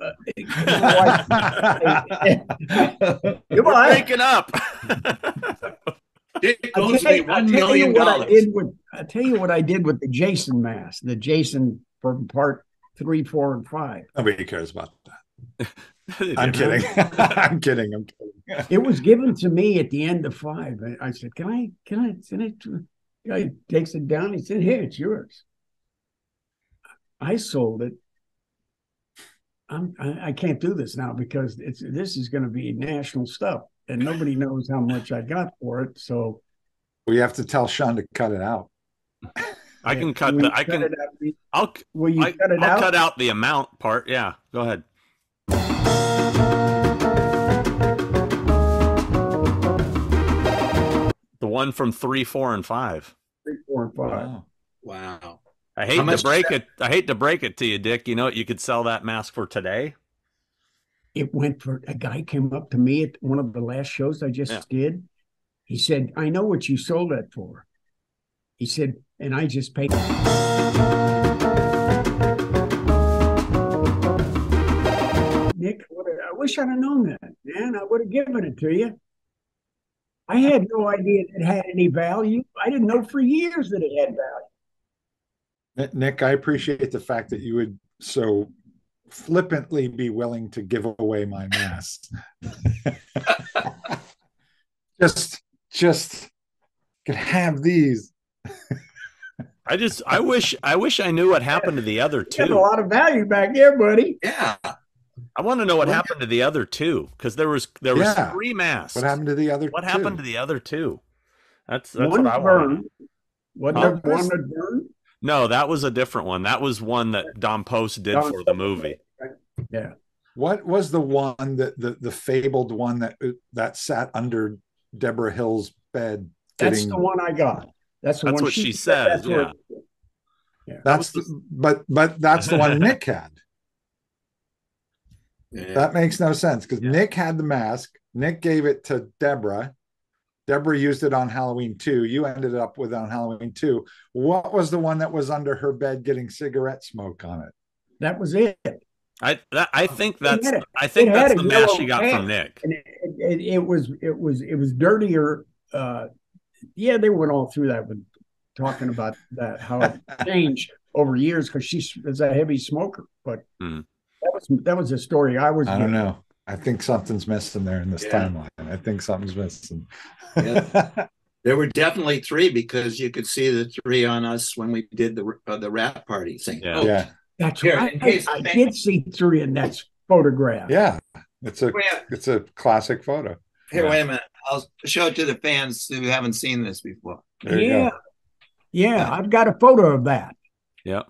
You're breaking up. Dick owes me one million dollars. I tell you what I did with the Jason mask, the Jason from part three, four, and five. Nobody cares about that. I'm kidding. I'm kidding. I'm kidding. It was given to me at the end of five. I, I said, "Can I? Can I send it to?" He takes it down. He said, "Here, it's yours." I sold it. I'm, I, I can't do this now because it's this is going to be national stuff, and nobody knows how much I got for it. So we have to tell Sean to cut it out. I can cut. The, I cut can. It I'll. Will you I, cut it I'll out? Cut out the amount part. Yeah, go ahead. The one from three, four, and five. Three, four, and five. Wow. Wow. I hate to break it. I hate to break it to you, Dick. You know what? You could sell that mask for today. It went for a guy came up to me at one of the last shows I just yeah. did. He said, "I know what you sold that for." He said, and I just paid. Nick, what a, I wish I'd have known that, man. I would have given it to you. I had no idea it had any value. I didn't know for years that it had value. Nick, I appreciate the fact that you would so flippantly be willing to give away my mask. just, just could have these. I just, I wish, I wish I knew what happened to the other two. You had a lot of value back there, buddy. Yeah. I want to know what, what happened to the other two because there was there was yeah. three masks. What happened to the other? What two? happened to the other two? That's that's one what I want. What huh? one burn? No, that was a different one. That was one that Don Post did Don for the movie. Yeah. What was the one that the the fabled one that that sat under Deborah Hill's bed? That's getting... the one I got. That's, the that's one what she, she said. says. Yeah. yeah. That's the, the... but but that's the one Nick had. Yeah. That makes no sense because yeah. Nick had the mask. Nick gave it to Deborah. Deborah used it on Halloween two. You ended up with it on Halloween two. What was the one that was under her bed getting cigarette smoke on it? That was it. I that, I think that's I think that's the mask she got from Nick. And it, it, it was it was it was dirtier. Uh, yeah, they went all through that with talking about that how it changed over years because she is a heavy smoker, but. Mm. That was that was a story I was. I don't know. I think something's missing there in this yeah. timeline. I think something's missing. yeah. There were definitely three because you could see the three on us when we did the uh, the rap party thing. Yeah, oh, yeah. that's here, right. I, I did see three in that photograph. Yeah, it's a it's a classic photo. Here, yeah. wait a minute. I'll show it to the fans who haven't seen this before. There yeah, go. yeah. I've got a photo of that. Yep.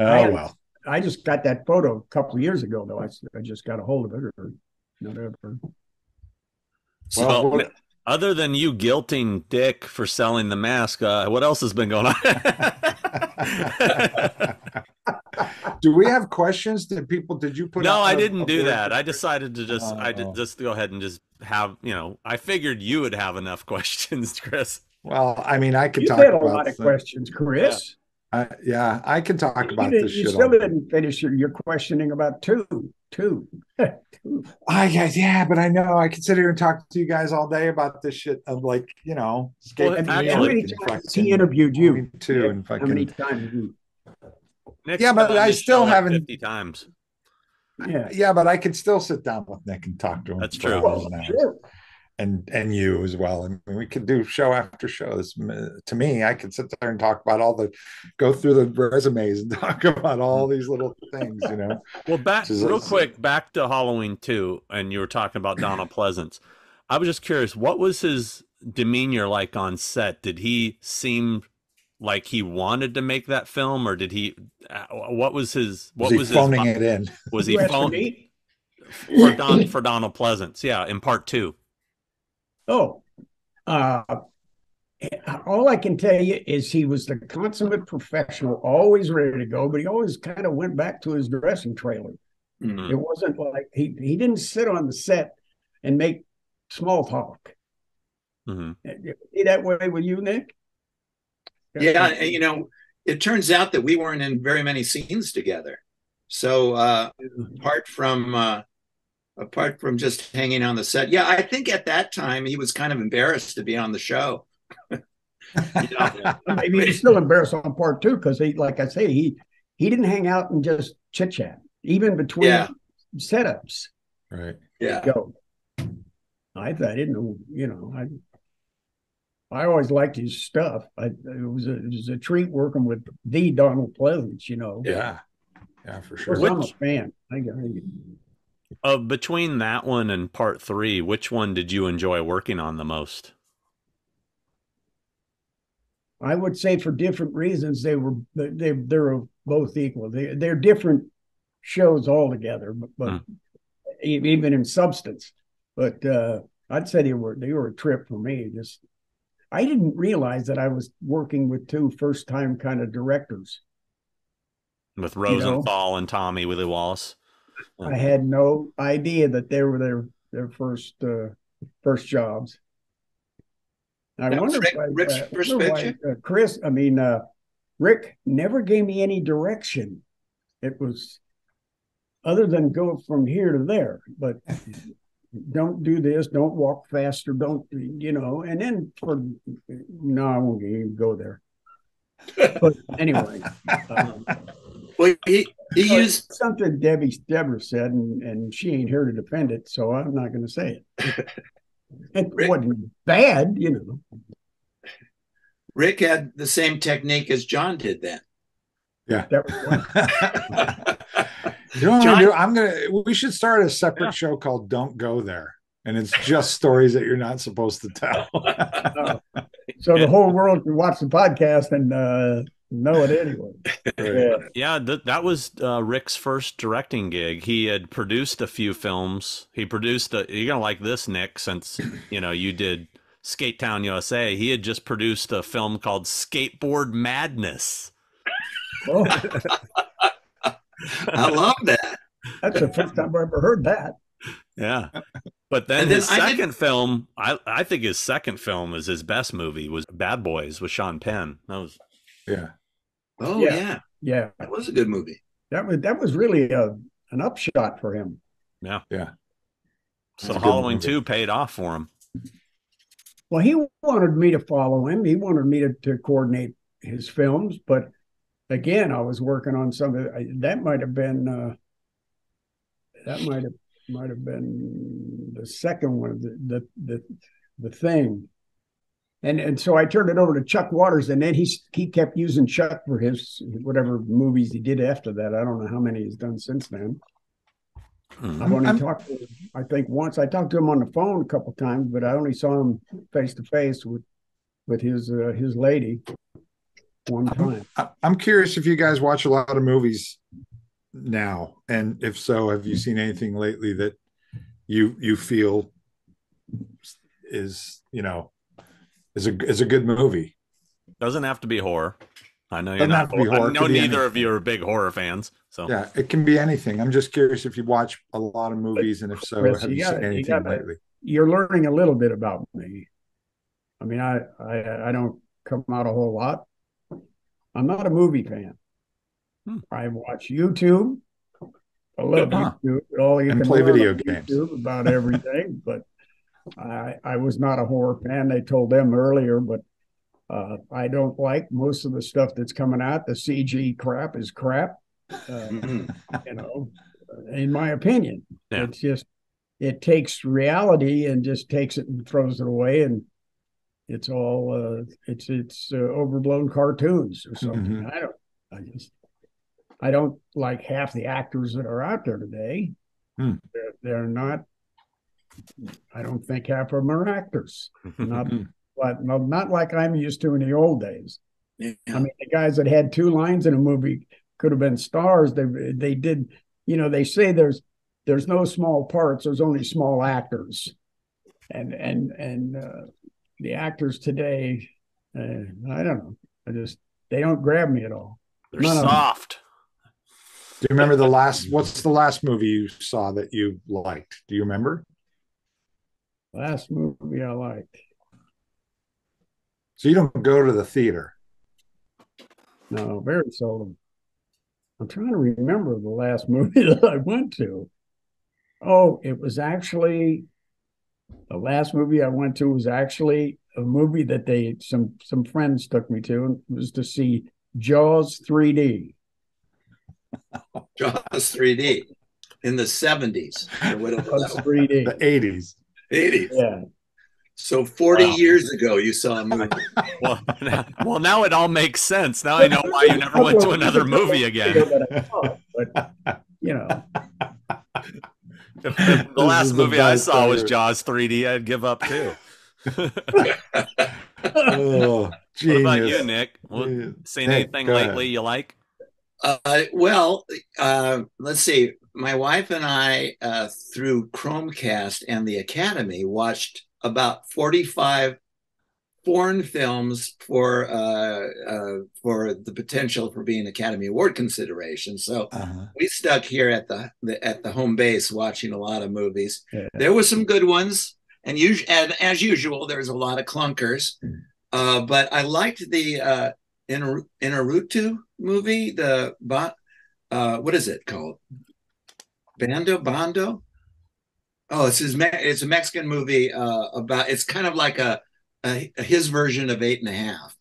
Oh I, well, I just got that photo a couple of years ago, though. I, I just got a hold of it, or whatever. So, well, what, other than you guilting Dick for selling the mask, uh, what else has been going on? Do we have questions? Did people? Did you put? No, I didn't do that. I decided to just, oh, I did just go ahead and just have, you know, I figured you would have enough questions, Chris. Well, I mean, I could you talk had a about a lot of things. questions, Chris. Yeah. Uh, yeah, I can talk you about this. You shit still didn't finish your, your questioning about two, two. two. I guess, yeah, but I know I can sit here and talk to you guys all day about this shit of like, you know, well, and actually, he interviewed you too, yeah, and fucking. How many times? Nick's yeah, but I still haven't. Fifty times. Yeah, yeah, but I can still sit down with Nick and talk to him. That's true. Well, sure. And and you as well. I mean, we could do show after show. This, to me, I could sit there and talk about all the, go through the resumes and talk about all these little things, you know. Well, back real like, quick, back to Halloween two, and you were talking about Donald Pleasance. I was just curious, what was his demeanor like on set? Did he seem like he wanted to make that film, or did he? What was his? What was he was phoning his, it in? Was he phoning for Don for Donald Pleasance? Yeah, in part two. Oh, uh, all I can tell you is he was the consummate professional, always ready to go, but he always kind of went back to his dressing trailer. Mm-hmm. It wasn't like he, he didn't sit on the set and make small talk. Mm-hmm. That way with you, Nick? Yeah, and, you know, it turns out that we weren't in very many scenes together. So uh, apart from uh, apart from just hanging on the set, yeah, I think at that time he was kind of embarrassed to be on the show. You know, I mean, he's still embarrassed on part two because he, like I say, he he didn't hang out and just chit chat even between yeah. setups. Right. Yeah. Go. I I didn't know. You know, I. I always liked his stuff. I, it was a it was a treat working with the Donald Pleasance, you know. Yeah, yeah, for sure. Which, I'm a fan. I got it. Uh, between that one and part three, which one did you enjoy working on the most? I would say for different reasons, they were they they're both equal. They they're different shows altogether, but, but hmm. even in substance. But uh, I'd say they were they were a trip for me. Just I didn't realize that I was working with two first-time kind of directors. With Rosenthal you know? and Tommy Lee Wallace. I had no idea that they were their their first uh, first jobs. I that wonder, Rick, why, Rick's uh, first wonder why uh, Chris. I mean, uh, Rick never gave me any direction. It was other than go from here to there, but. Don't do this. Don't walk faster. Don't, you know, and then for, no, I won't even go there. But anyway. Um, well, he, he so used something Debbie, Deborah said, and, and she ain't here to defend it, so I'm not going to say it. It Rick, wasn't bad, you know. Rick had the same technique as John did then. Yeah. You know what John, I'm, gonna do? I'm gonna. We should start a separate yeah. show called "Don't Go There," and it's just stories that you're not supposed to tell. No. So the whole world can watch the podcast and uh, know it anyway. Right. Yeah, yeah th that was uh, Rick's first directing gig. He had produced a few films. He produced. A, you're gonna like this, Nick, since you know you did Skate Town U S A. He had just produced a film called Skateboard Madness. Oh. I love that. That's the first time I ever heard that. Yeah, but then, then his I second film, I I think his second film is his best movie was Bad Boys with Sean Penn. That was, yeah, oh yeah, yeah, yeah. That was a good movie. That was that was really a, an upshot for him. Yeah, yeah. So Halloween two paid off for him. Well, he wanted me to follow him. He wanted me to, to coordinate his films, but. Again, I was working on something that might have been uh, that might have might have been the second one, the the the, the thing, and and so I turned it over to Chuck Waters, and then he he kept using Chuck for his whatever movies he did after that. I don't know how many he's done since then. Mm-hmm. I've only I'm... talked to him, I think once. I talked to him on the phone a couple of times, but I only saw him face to face with with his uh, his lady. One time. I'm, I'm curious if you guys watch a lot of movies now, and if so, have you seen anything lately that you you feel is you know is a is a good movie? Doesn't have to be horror. I know you're Doesn't not. Have to be horror. I know neither anything. Of you are big horror fans, so yeah, it can be anything. I'm just curious if you watch a lot of movies, and if so, Chris, have you, you seen gotta, anything you gotta, lately? You're learning a little bit about me. I mean, I I, I don't come out a whole lot. I'm not a movie fan. Hmm. I watch YouTube. I love huh. YouTube. All you and can play video games about everything. But I, I was not a horror fan. They told them earlier, but uh, I don't like most of the stuff that's coming out. The C G crap is crap. Uh, you know, in my opinion, yeah. It's just it takes reality and just takes it and throws it away and. It's all uh, it's it's uh, overblown cartoons or something. Mm-hmm. I don't. I just I don't like half the actors that are out there today. Hmm. They're, they're not. I don't think half of them are actors. Not but not, not like I'm used to in the old days. Yeah. I mean, the guys that had two lines in a movie could have been stars. They they did. You know, they say there's there's no small parts. There's only small actors. And and and. Uh, The actors today, uh, I don't know. I just they don't grab me at all. They're None soft. Do you remember the last? What's the last movie you saw that you liked? Do you remember? Last movie I liked. So you don't go to the theater. No, very seldom. I'm trying to remember the last movie that I went to. Oh, it was actually the last movie I went to was actually a movie that they some some friends took me to, and it was to see Jaws three D. Jaws three D in the seventies or whatever. three D. The eighties. eighties. Yeah. So forty wow. years ago, you saw a movie. well, now, well, now it all makes sense. Now I know why you never went to another movie again. But, you know, the, the last movie I saw favorite. was Jaws three D. I'd give up too. Oh, what about you, Nick? Well, seen Nick, anything lately you like? Uh, well, uh, let's see. My wife and I, uh, through Chromecast and the Academy, watched about forty-five foreign films for uh, uh, for the potential for being Academy Award consideration. So uh-huh. we stuck here at the, the at the home base watching a lot of movies. Yeah. There were some good ones, and, us and as usual, there's a lot of clunkers. Mm. Uh, but I liked the uh, Inarritu Inter movie. The uh, what is it called? Bando Bando. Oh, it's his, it's a Mexican movie uh, about. It's kind of like a, a his version of Eight and a Half,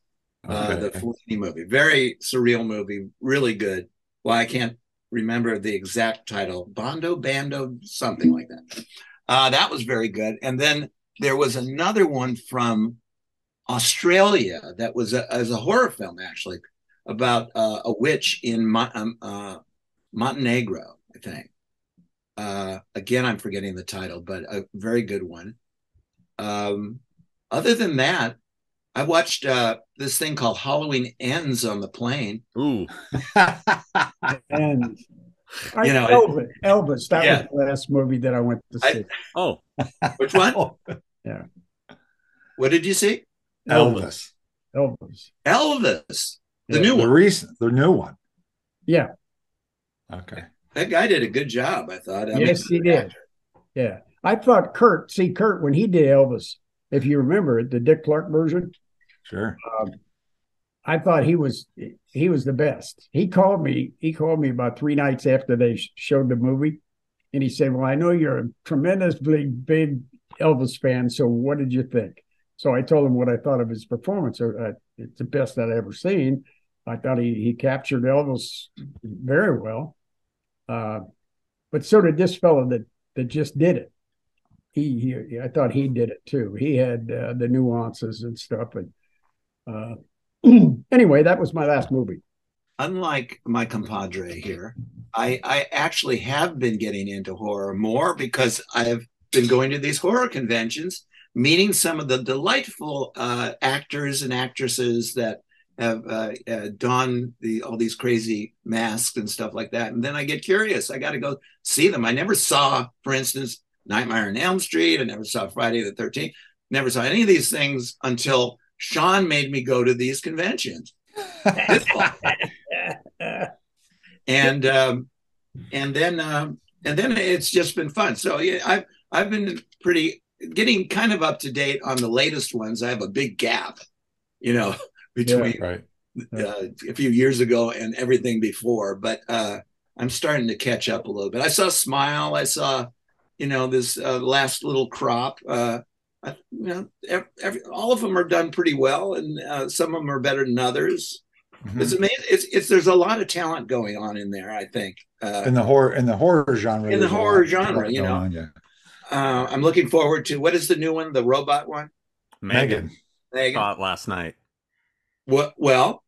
uh, okay. the Fellini movie. Very surreal movie, really good. Well, I can't remember the exact title. Bando Bando, something like that. Uh, that was very good. And then there was another one from Australia that was a, as a horror film actually about uh, a witch in Mo um, uh, Montenegro, I think. Uh, again, I'm forgetting the title, but a very good one. Um, other than that, I watched uh, this thing called Halloween Ends on the Plane. Ooh. And, you know, Elvis, it, Elvis that yeah. was the last movie that I went to see. I, oh. Which one? Oh. Yeah. What did you see? Elvis. Elvis. Elvis. The yeah, new the one. Recent, the new one. Yeah. Okay. That guy did a good job, I thought. I yes, mean, he did. Actor. Yeah. I thought Kurt, see, Kurt, when he did Elvis, if you remember it, the Dick Clark version. Sure. Um, I thought he was he was the best. He called me. He called me about three nights after they showed the movie. And he said, well, I know you're a tremendously big Elvis fan. So what did you think? So I told him what I thought of his performance. Uh, it's the best that I've ever seen. I thought he, he captured Elvis very well. Uh, but so did this fellow that that just did it. He, he, I thought he did it too. He had uh, the nuances and stuff. And uh, anyway, that was my last movie. Unlike my compadre here, I, I actually have been getting into horror more because I've been going to these horror conventions, meeting some of the delightful uh, actors and actresses that have uh, uh, donned the, all these crazy masks and stuff like that. And then I get curious. I got to go see them. I never saw, for instance, Nightmare on Elm Street. I never saw Friday the thirteenth. Never saw any of these things until Sean made me go to these conventions. and um, and then um, and then it's just been fun. So yeah, I've I've been pretty getting kind of up to date on the latest ones. I have a big gap, you know. Between yeah, right. uh, a few years ago and everything before, but uh, I'm starting to catch up a little bit. I saw Smile. I saw, you know, this uh, last little crop. Uh, I, you know, every, every, all of them are done pretty well, and uh, some of them are better than others. Mm-hmm. It's amazing. It's, it's there's a lot of talent going on in there. I think uh, in the horror in the horror genre. In the horror genre, you know. On, yeah. uh, I'm looking forward to what is the new one? The robot one. Megan. Megan. Saw it last night. Well,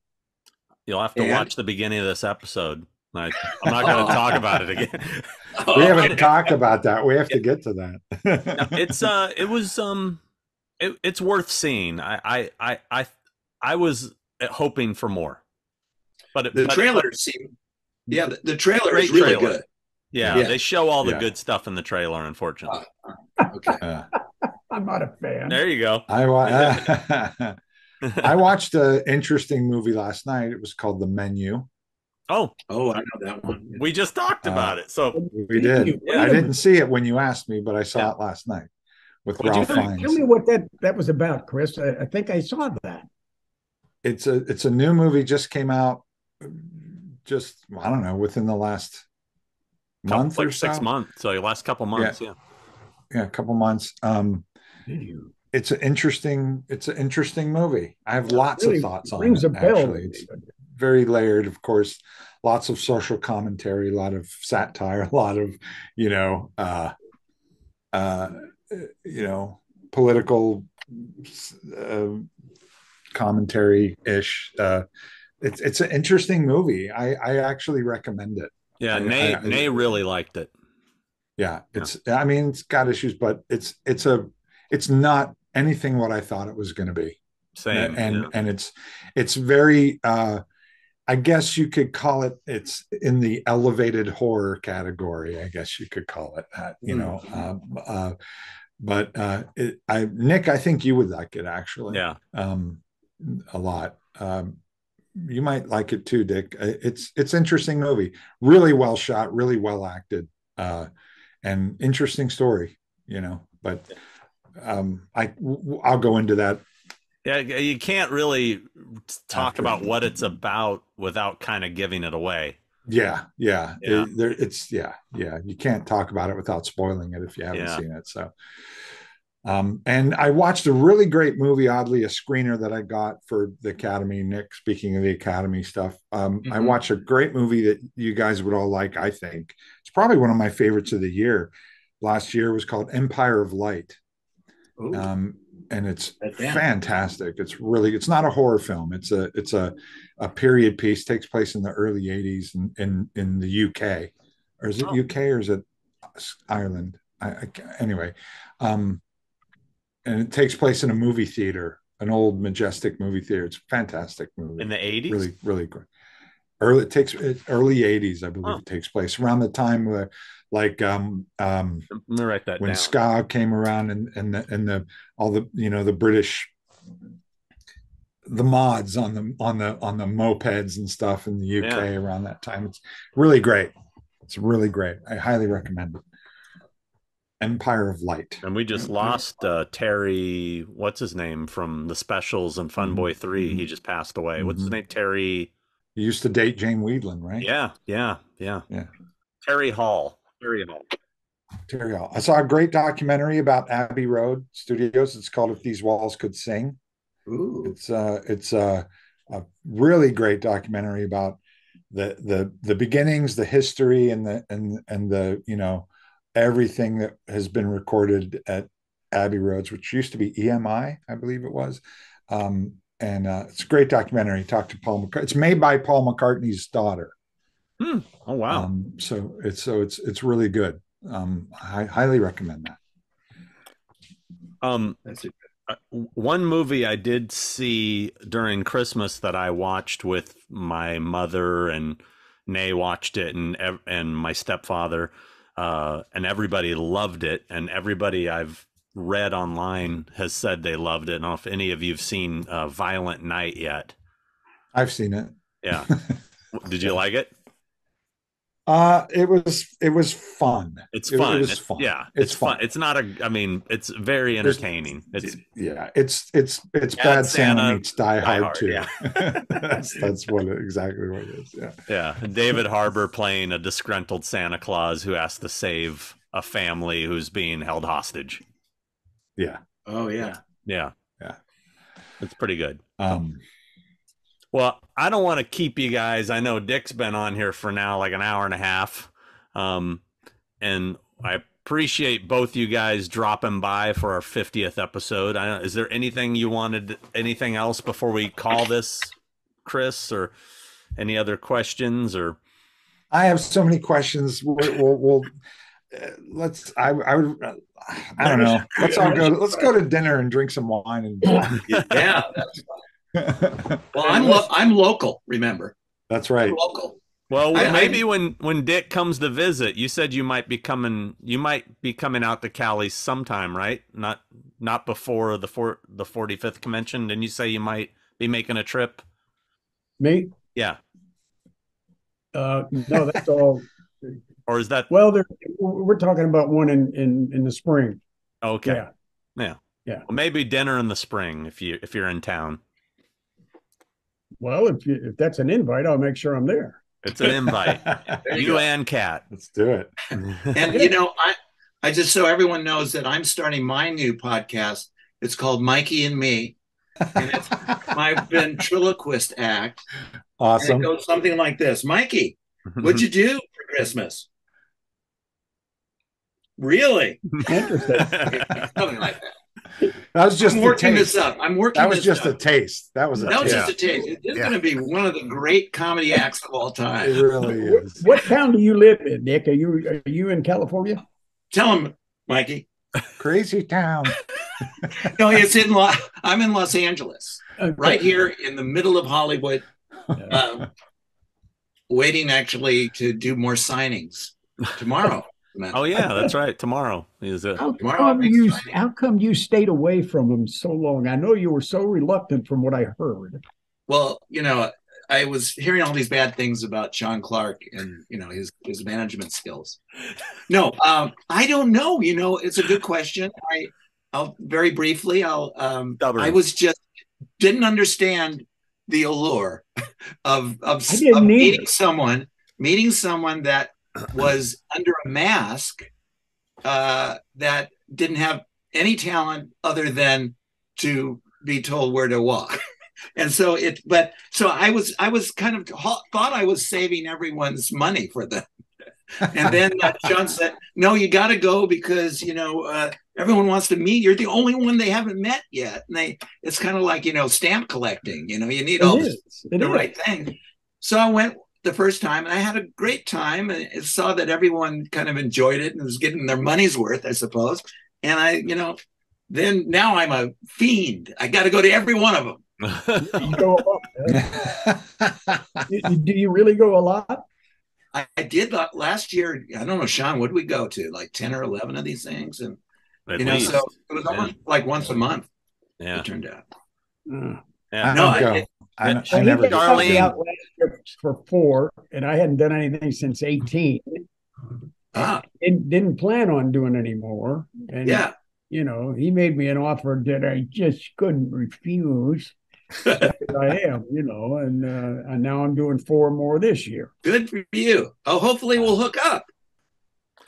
you'll have to and, watch the beginning of this episode. I, I'm not going to talk about it again. We haven't talked about that. We have to get to that. It's uh, it was um, it, it's worth seeing. I I I I was hoping for more, but it, the but trailer it, seemed, yeah, the, the trailer is really trailer. good. Yeah, yeah, they show all the yeah. good stuff in the trailer. Unfortunately, uh, okay, uh, I'm not a fan. There you go. I uh, I watched an interesting movie last night. It was called The Menu. Oh, oh, I know that one. We just talked about uh, it, so we did. Yeah. I didn't see it when you asked me, but I saw yeah. it last night with Would Ralph you, Fiennes. Tell me what that that was about, Chris. I, I think I saw that. It's a it's a new movie just came out just, I don't know, within the last couple, month like or six so. months. So your last couple months. Yeah. Yeah. yeah a couple months. Um, it's an interesting, it's an interesting movie. I have lots really of thoughts on it. Actually. It's very layered, of course, lots of social commentary, a lot of satire, a lot of, you know, uh, uh, you know, political uh, commentary ish. Uh, it's, it's an interesting movie. I, I actually recommend it. Yeah. I, Nay, I, Nay really liked it. Yeah. It's, yeah. I mean, it's got issues, but it's, it's a, it's not anything what I thought it was going to be. Same. And, yeah. and it's, it's very, uh, I guess you could call it, it's in the elevated horror category. I guess you could call it that, you know, mm-hmm. um, uh, but uh, it, I, Nick, I think you would like it actually. Yeah. Um, a lot. Um, you might like it too, Dick. It's, it's interesting movie, really well shot, really well acted, uh, and interesting story, you know, but um, I, I'll go into that. Yeah. You can't really talk After. about what it's about without kind of giving it away. Yeah. Yeah. yeah. It, there, it's yeah. Yeah. You can't talk about it without spoiling it if you haven't yeah. seen it. So, um, and I watched a really great movie, oddly, a screener that I got for the Academy. Nick, speaking of the Academy stuff, um, mm-hmm. I watched a great movie that you guys would all like. I think it's probably one of my favorites of the year. Last year was called Empire of Light. Ooh. Um, and it's Damn. fantastic. It's really, it's not a horror film. It's a, it's a, a period piece, takes place in the early eighties in, in, in the U K, or is it oh. U K or is it Ireland? I, I, anyway. Um, and it takes place in a movie theater, an old majestic movie theater. It's a fantastic movie. In the eighties? Really, really great. Early, it takes early eighties, I believe oh. it takes place around the time where, like, um, um, let me write that when down. ska came around, and and the, and the all the you know the British, the mods on the on the on the mopeds and stuff in the U K yeah. around that time. It's really great. It's really great. I highly recommend it. Empire of Light. And we just lost uh, Terry. What's his name from The Specials and Fun Boy Three? Mm-hmm. He just passed away. What's mm-hmm. his name? Terry. You used to date Jane Weedland, right? Yeah, yeah, yeah, yeah. Terry Hall, Terry Hall, Terry Hall. I saw a great documentary about Abbey Road Studios. It's called "If These Walls Could Sing." Ooh. It's uh, it's uh, a really great documentary about the the the beginnings, the history, and the and and the you know everything that has been recorded at Abbey Roads, which used to be E M I, I believe it was. Um, And uh, it's a great documentary. Talk to Paul McCartney. It's made by Paul McCartney's daughter. Hmm. Oh wow! Um, so it's so it's it's really good. Um, I highly recommend that. Um, That's it. One movie I did see during Christmas that I watched with my mother, and Nay watched it, and and my stepfather, uh, and everybody loved it, and everybody I've read online has said they loved it. I don't know if any of you've seen uh, Violent Night yet. I've seen it. Yeah. Did you like it? Uh, it was, it was fun. It's fun. It, it was it's, fun. Yeah. It's, it's fun. fun. It's not a, I mean, it's very entertaining. There's, it's yeah. It's, it's, it's Bad, Bad Santa, Santa meets Die, Die Hard, Hard too. Yeah. that's, that's what it, exactly what it is. Yeah. Yeah. David Harbour playing a disgruntled Santa Claus who has to save a family who's being held hostage. Yeah. Oh yeah. Yeah. Yeah. It's pretty good. Um, well, I don't want to keep you guys. I know Dick's been on here for now, like an hour and a half. Um, and I appreciate both you guys dropping by for our fiftieth episode. I don't, is there anything you wanted, anything else before we call this, Chris, or any other questions? Or I have so many questions. We'll, we'll, we'll let's I, I would I don't know let's all go let's go to dinner and drink some wine and yeah that's well I'm lo I'm local remember that's right I'm local well I, maybe I, when when Dick comes to visit you said you might be coming you might be coming out to Cali sometime right not not before the for the forty-fifth convention didn't you say you might be making a trip me yeah uh no that's all Or is that well? We're talking about one in in in the spring. Okay. Yeah. Yeah. yeah. Well, maybe dinner in the spring if you if you're in town. Well, if you, if that's an invite, I'll make sure I'm there. It's an invite. you you and Kat. Let's do it. And, you know, I, I just, so everyone knows that I'm starting my new podcast. It's called Mikey and Me. And it's my ventriloquist act. Awesome. And it goes something like this. Mikey, what'd you do for Christmas? Really? Interesting. Something like that. That was just I'm working this up. I'm working. That was this just up. a taste. That was. A, that was yeah. just a taste. It's yeah. going to be one of the great comedy acts of all time. It really is. What, what town do you live in, Nick? Are you are you in California? Tell him, Mikey. Crazy town. No, it's in. Lo- I'm in Los Angeles, okay. Right here in the middle of Hollywood, um, waiting actually to do more signings tomorrow. Oh yeah, that's right. Tomorrow is it? How come you? How come you stayed away from him so long? I know you were so reluctant, from what I heard. Well, you know, I was hearing all these bad things about Sean Clark and you know his his management skills. No, um, I don't know. You know, it's a good question. I, I'll very briefly. I'll. Um, I was just didn't understand the allure of of, of meeting someone, meeting someone that. was under a mask uh, that didn't have any talent other than to be told where to walk. And so it, but so I was, I was kind of ha- thought I was saving everyone's money for them. And then uh, John said, no, you got to go because, you know, uh, everyone wants to meet. You're the only one they haven't met yet. And they, it's kind of like, you know, stamp collecting, you know, you need all the right thing. So I went, the first time, and I had a great time, and I saw that everyone kind of enjoyed it and was getting their money's worth, I suppose. And I, you know, then now I'm a fiend. I got to go to every one of them. You go up, do you really go a lot? I, I did last year. I don't know, Sean. What did we go to? Like ten or eleven of these things, and At you know, least. so it was almost yeah. like once a month. Yeah, it turned out. Mm. Yeah. No, I. I I, I so never Charlie out last year for four, and I hadn't done anything since eighteen. Ah. And didn't plan on doing any more. And yeah. you know, he made me an offer that I just couldn't refuse. I am, you know, and uh, and now I'm doing four more this year. Good for you. Oh, hopefully we'll hook up.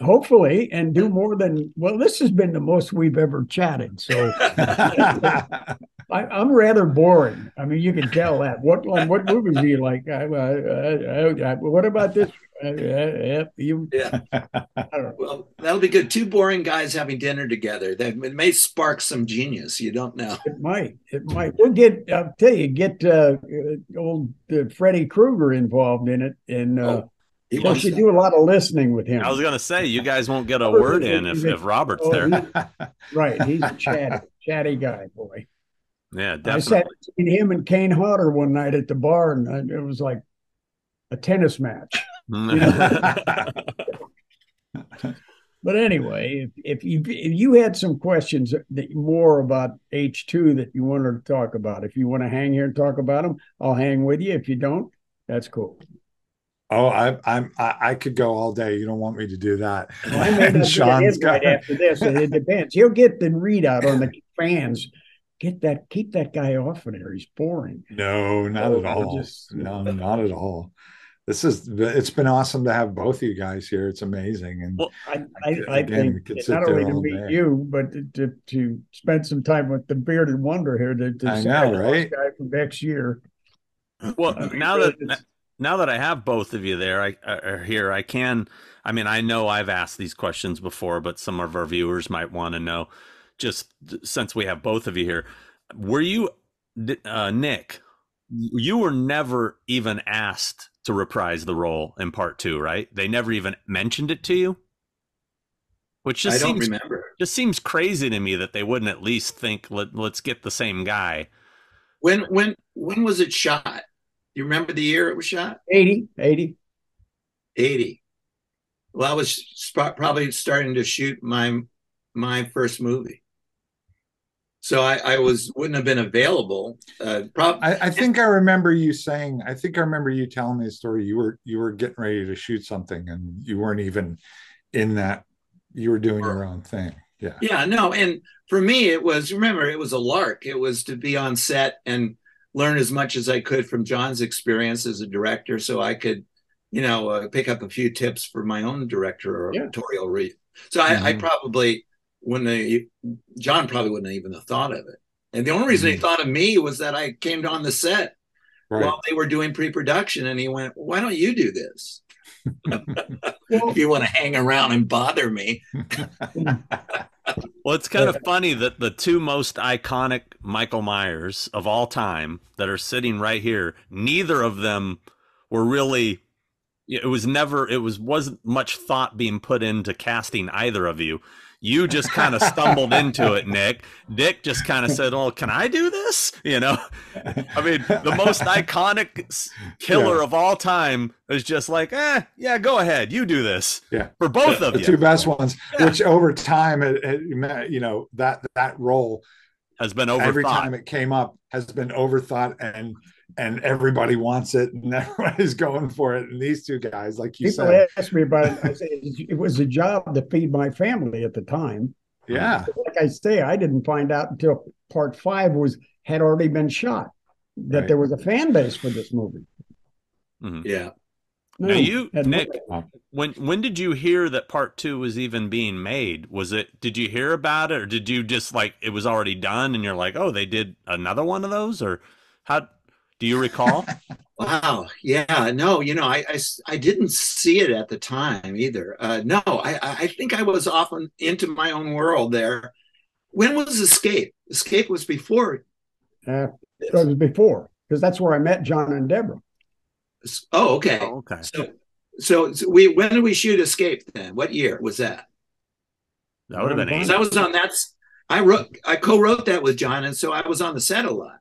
Hopefully, and do more than well. This has been the most we've ever chatted, so I, I'm rather boring. I mean, you can tell that. What like, what movies do you like? I, I, I, I, what about this? I, I, you, yeah. I don't know. Well, that'll be good. Two boring guys having dinner together. That it may spark some genius. You don't know. It might. It might. We'll get. I'll tell you. Get uh, old uh, Freddy Krueger involved in it, and. Uh, oh. He you should do a lot of listening with him. I was going to say, you guys won't get a word in if, if Robert's there. Oh, he, right. He's a chatty, chatty guy, boy. Yeah, definitely. I sat between him and Kane Hodder one night at the bar, and it was like a tennis match. You know? But anyway, if, if, you, if you had some questions that more about H two that you wanted to talk about, if you want to hang here and talk about them, I'll hang with you. If you don't, that's cool. Oh, I, I'm I, I could go all day. You don't want me to do that. Well, I may not Sean's got after this. It depends. He'll get the readout on the fans. Get that. Keep that guy off of there. He's boring. No, not oh, at all. Just... No, not at all. This is. It's been awesome to have both of you guys here. It's amazing. And well, I, I, again, I think not only to meet day. you, but to, to spend some time with the bearded wonder here. To, to I know, right? Guy from next year. Well, uh, now that. that Now that I have both of you there, I are here. I can. I mean, I know I've asked these questions before, but some of our viewers might want to know. Just since we have both of you here, were you, uh, Nick? You were never even asked to reprise the role in part two, right? They never even mentioned it to you, which just I don't seems, remember. Just seems crazy to me that they wouldn't at least think, Let, let's get the same guy. When when when was it shot? You remember the year it was shot? eighty. eighty. eighty. Well, I was sp- probably starting to shoot my my first movie. So I, I was wouldn't have been available. Uh, prob- I, I think I remember you saying, I think I remember you telling me the story. You were you were getting ready to shoot something and you weren't even in that. You were doing your own thing. Yeah. Yeah, no. And for me, it was, remember, it was a lark. It was to be on set and learn as much as I could from John's experience as a director, so I could, you know, uh, pick up a few tips for my own director or yeah. editorial read. So mm-hmm. I, I probably wouldn't have, John probably wouldn't have even have thought of it. And the only reason mm-hmm. he thought of me was that I came on the set right. while they were doing pre-production, and he went, "Why don't you do this? If you want to hang around and bother me." Well, it's kind of funny that the two most iconic Michael Myers of all time that are sitting right here, neither of them were really, it was never, it was, wasn't much thought being put into casting either of you. You just kind of stumbled into it, Nick. Dick just kind of said, "Oh, can I do this?" You know, I mean, the most iconic killer yeah. of all time is just like, "Eh, yeah, go ahead, you do this." Yeah, for both the, of the you, the two best ones. Yeah. Which over time, it, it, you know, that that role has been overthought. Every time it came up, has been overthought, and and everybody wants it, and everybody's going for it. And these two guys, like you People said. People asked me about it. I said, it was a job to feed my family at the time. Yeah. Like I say, I didn't find out until part five was had already been shot that right. there was a fan base for this movie. Mm-hmm. Yeah. No, now you, Nick, when, when did you hear that part two was even being made? Was it, did you hear about it, or did you just like, it was already done and you're like, "Oh, they did another one of those," or how? Do you recall? Wow. Yeah. No, you know, I, I, I didn't see it at the time either. Uh, no, I, I think I was off on, into my own world there. When was Escape? Escape was before. Uh, it was before, because that's where I met John and Deborah. Oh, okay. Oh, okay. So, so, so we, when did we shoot Escape then? What year was that? That would have been eight. I was on that. I wrote, I co-wrote that with John. And so I was on the set a lot.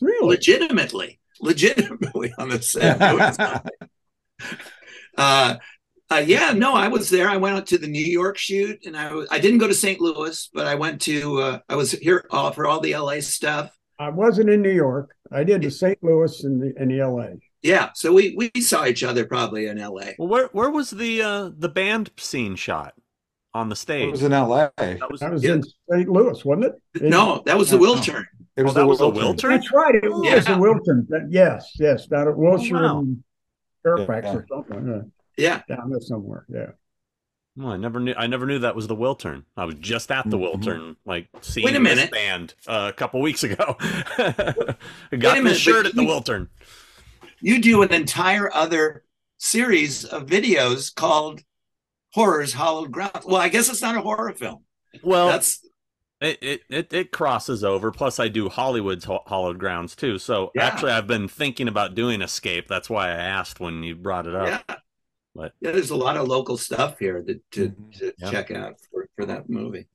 Really? Legitimately, legitimately on the set. uh, uh, yeah, no, I was there. I went out to the New York shoot, and I I didn't go to Saint Louis, but I went to. Uh, I was here uh, for all the L A stuff. I wasn't in New York. I did the Saint Louis and the and the L A. Yeah, so we we saw each other probably in L A. Well, where where was the uh, the band scene shot? On the stage. It was in L A. That was, that was yeah. in Saint Louis, wasn't it? it no, that was the Wiltern. It was, oh, the, was Wiltern. the Wiltern. That's right. It was yeah. the Wiltern. Yes, yes. Down at Wilshire oh, wow. and Fairfax yeah. or something. Yeah. Down there somewhere. Yeah. Well, I never knew I never knew that was the Wiltern. I was just at the mm-hmm. Wiltern, like seeing Wait a minute. this band uh, a couple weeks ago. I got minute, the shirt at the you, Wiltern. You do an entire other series of videos called Horror's Hollowed Ground. Well, I guess it's not a horror film. Well, that's it. It it, it crosses over. Plus, I do Hollywood's ho Hollowed Grounds too. So yeah. actually, I've been thinking about doing Escape. That's why I asked when you brought it up. Yeah, but yeah, there's a lot of local stuff here to to, to yeah. check out for, for that movie.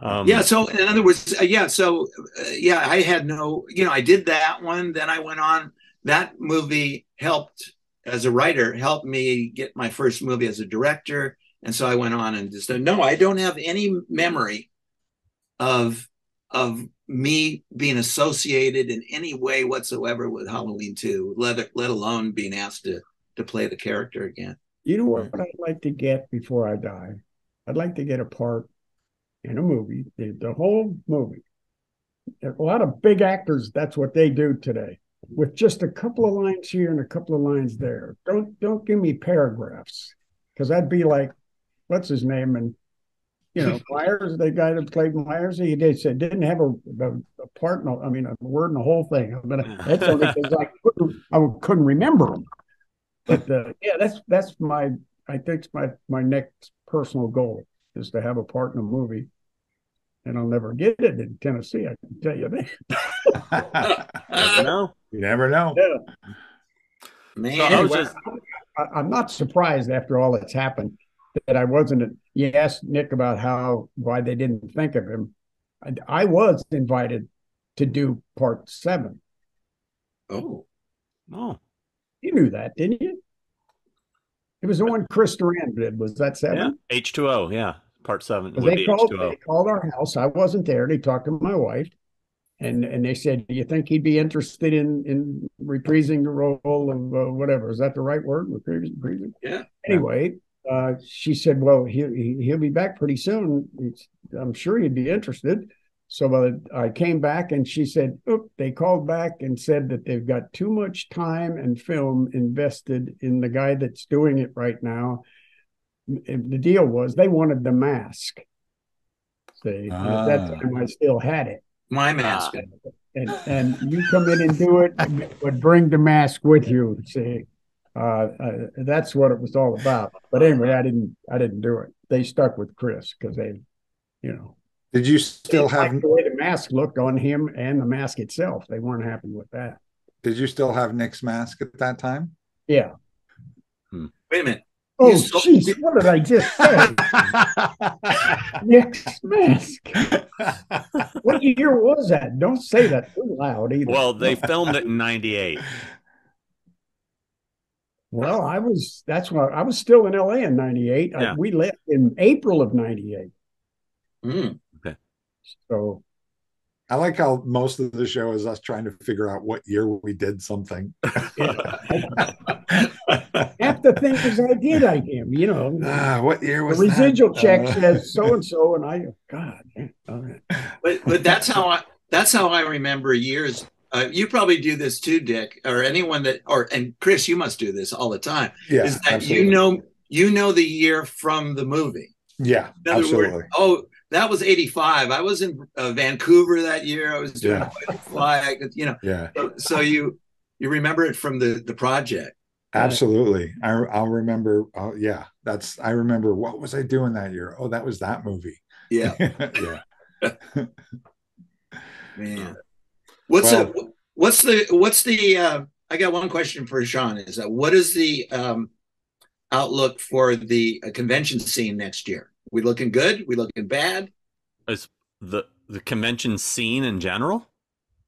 Um, yeah. So in other words, uh, yeah. So uh, yeah, I had no. You know, I did that one. Then I went on. That movie helped. As a writer, helped me get my first movie as a director. And so I went on and just, no, I don't have any memory of, of me being associated in any way whatsoever with Halloween two, let, let alone being asked to, to play the character again. You know what I'd like to get before I die? I'd like to get a part in a movie, the, the whole movie. A lot of big actors, that's what they do today. With just a couple of lines here and a couple of lines there. Don't don't give me paragraphs, because I'd be like, what's his name? And, you know, Myers, the guy that played Myers, he did, said, didn't have a, a, a part, in a, I mean, a word in the whole thing. But that's only because I couldn't, I couldn't remember him. But, uh, yeah, that's that's my, I think, my, my next personal goal is to have a part in a movie. And I'll never get it in Tennessee, I can tell you that. Never know. You never know. Yeah. Man, so anyway, just... I, I'm not surprised after all that's happened that I wasn't. A, you asked Nick about how why they didn't think of him. I, I was invited to do part seven. Oh, oh, you knew that, didn't you? It was the one Chris Durand did. Was that seven? Yeah. H two O. Yeah. Part seven. They called, they called our house. I wasn't there. They talked to my wife, and and they said, "Do you think he'd be interested in in reprising the role of uh, whatever? Is that the right word? Reprising?" Yeah. Anyway, uh, she said, "Well, he he'll be back pretty soon. It's, I'm sure he'd be interested." So I came back and she said, oop, they called back and said that they've got too much time and film invested in the guy that's doing it right now. The deal was they wanted the mask. See, uh, at that time I still had it. My mask. Uh, and, and you come in and do it, but bring the mask with you. See, uh, uh, that's what it was all about. But anyway, I didn't, I didn't do it. They stuck with Chris because they, you know. Did you still have the way the mask looked on him and the mask itself? They weren't happy with that. Did you still have Nick's mask at that time? Yeah. Hmm. Wait a minute. Oh, jeez, what did I just say? Nick's mask. What year was that? Don't say that too loud either. Well, they filmed it in ninety-eight. Well, I was, that's why I was still in L A in ninety-eight. Yeah. I, we left in April of ninety-eight. Mm. So I like how most of the show is us trying to figure out what year we did something. Yeah. Half the thing is I did, I am, you know. Ah, what year was the residual that? check uh, says so and so, and I God. All right. But but that's how I that's how I remember years. Uh, you probably do this too, Dick, or anyone that or and Chris, you must do this all the time. Yeah, is that absolutely. you know you know the year from the movie. Yeah, in other absolutely. Words, oh. That was eighty-five. I was in uh, Vancouver that year. I was doing yeah. a flag, you know. Yeah. So, so you you remember it from the the project. Absolutely. I I'll remember. Oh yeah, that's I remember. What was I doing that year? Oh, that was that movie. Yeah. Yeah. Man, what's well, a, what's the what's the? Uh, I got one question for Sean. Is that what is the um, outlook for the uh, convention scene next year? We looking good? We looking bad? Is the the convention scene in general?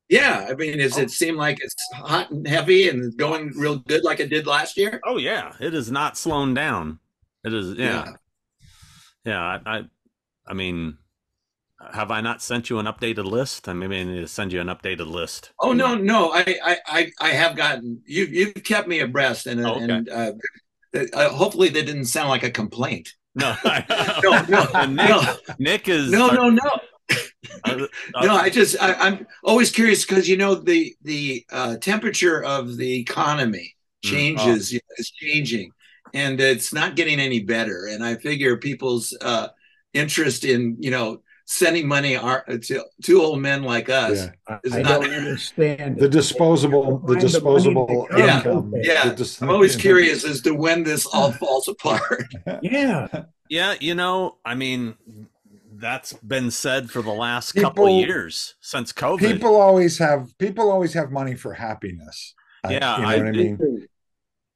Yeah, I mean, does oh. it seem like it's hot and heavy and going real good like it did last year? Oh yeah, it is not slowing down. It is, yeah, yeah. yeah I, I, I mean, have I not sent you an updated list? I mean, I need to send you an updated list. Oh no, no, I, I, I have gotten you. You've kept me abreast, and oh, okay. and uh, uh, hopefully that didn't sound like a complaint. No, no, no, Nick, no. Nick is no, no, no. Uh, uh, no, I just I, I'm always curious because you know the the uh, temperature of the economy changes, oh. is changing, and it's not getting any better. And I figure people's uh, interest in you know sending money are, to to old men like us yeah. is I not don't understand the disposable, the disposable. The yeah, income. yeah. Dis I'm always curious as to when this all falls apart. Yeah. Yeah, you know, I mean, that's been said for the last people, couple of years since COVID. People always have people always have money for happiness. Yeah, I, you know I, what I mean. It,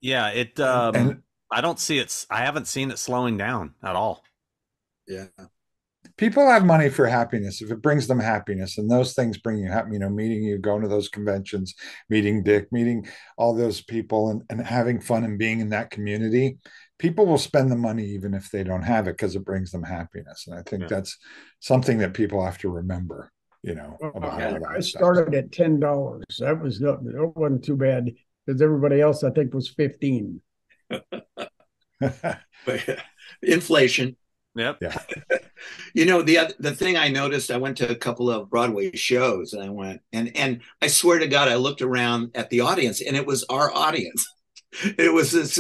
yeah, it. Um, and, I don't see it. I haven't seen it slowing down at all. Yeah, people have money for happiness if it brings them happiness, and those things bring you happy. You know, meeting you, going to those conventions, meeting Dick, meeting all those people, and and having fun and being in that community. People will spend the money even if they don't have it because it brings them happiness. And I think yeah. that's something that people have to remember, you know. About well, I, I started at ten dollars. That was not, it wasn't too bad because everybody else I think was fifteen. Inflation. Yep. Yeah. You know, the other, the thing I noticed, I went to a couple of Broadway shows and I went and, and I swear to God, I looked around at the audience and it was our audience. It was this,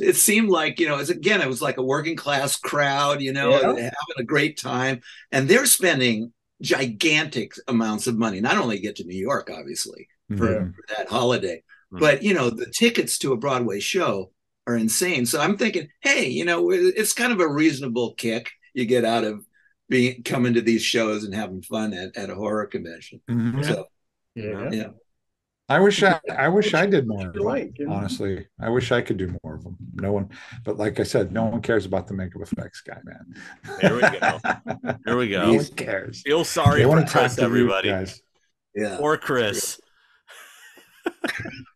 it seemed like, you know, it's again, it was like a working class crowd, you know, yeah. having a great time. And they're spending gigantic amounts of money, not only get to New York, obviously, for, yeah. for that holiday, mm-hmm. but, you know, the tickets to a Broadway show are insane. So I'm thinking, hey, you know, it's kind of a reasonable kick you get out of being coming to these shows and having fun at, at a horror convention. Mm-hmm. So, yeah. yeah. I wish I, I wish I did more of them, honestly. I wish I could do more of them. No one, but like I said, no one cares about the makeup effects guy, man. There we go. There we go. Who cares? Feel sorry for Chris, everybody. Guys. Yeah. Or Chris.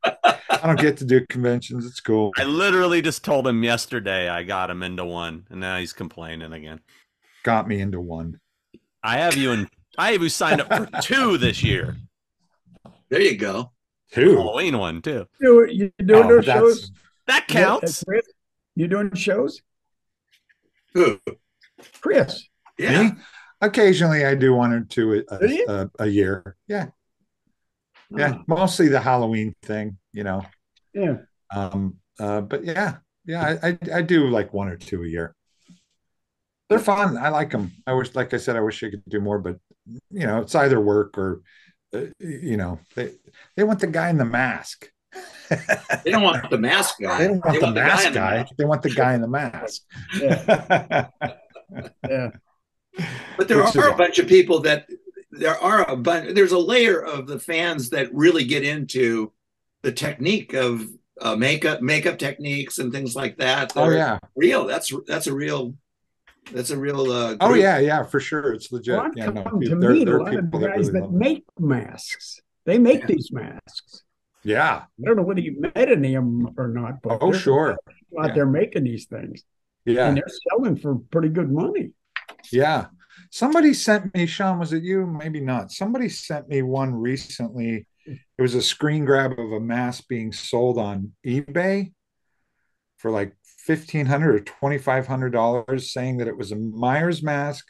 I don't get to do conventions. It's cool. I literally just told him yesterday I got him into one, and now he's complaining again. Got me into one. I have you in. I have you signed up for two this year. There you go. Two. Halloween one, too. You, you doing oh, those shows? That counts. You, you doing shows? Who? Chris. Yeah. Me? Occasionally, I do one or two a, a, a year. Yeah, yeah. Oh. Mostly the Halloween thing, you know. Yeah. Um. Uh. But yeah, yeah. I, I I do like one or two a year. They're fun. I like them. I wish, like I said, I wish I could do more, but you know, it's either work or, uh, you know, they they want the guy in the mask. They don't want the mask guy. They don't want, they the, want mask the guy. guy. The they want the guy in the mask. Yeah. Yeah. But there Which are a bunch of people that there are a bunch. There's a layer of the fans that really get into the technique of uh, makeup, makeup techniques, and things like that. that oh yeah, real. That's that's a real. That's a real. Uh, oh yeah, yeah, for sure. It's legit. Well, yeah, no, to there, meet there are a lot people of the guys that, really that make masks. They make yeah. these masks. Yeah, I don't know whether you met any of them or not. But oh sure, out yeah. there making these things. Yeah, and they're selling for pretty good money. Yeah, somebody sent me, Sean, was it you? Maybe not. Somebody sent me one recently. It was a screen grab of a mask being sold on eBay for like fifteen hundred dollars or twenty-five hundred dollars, saying that it was a Myers mask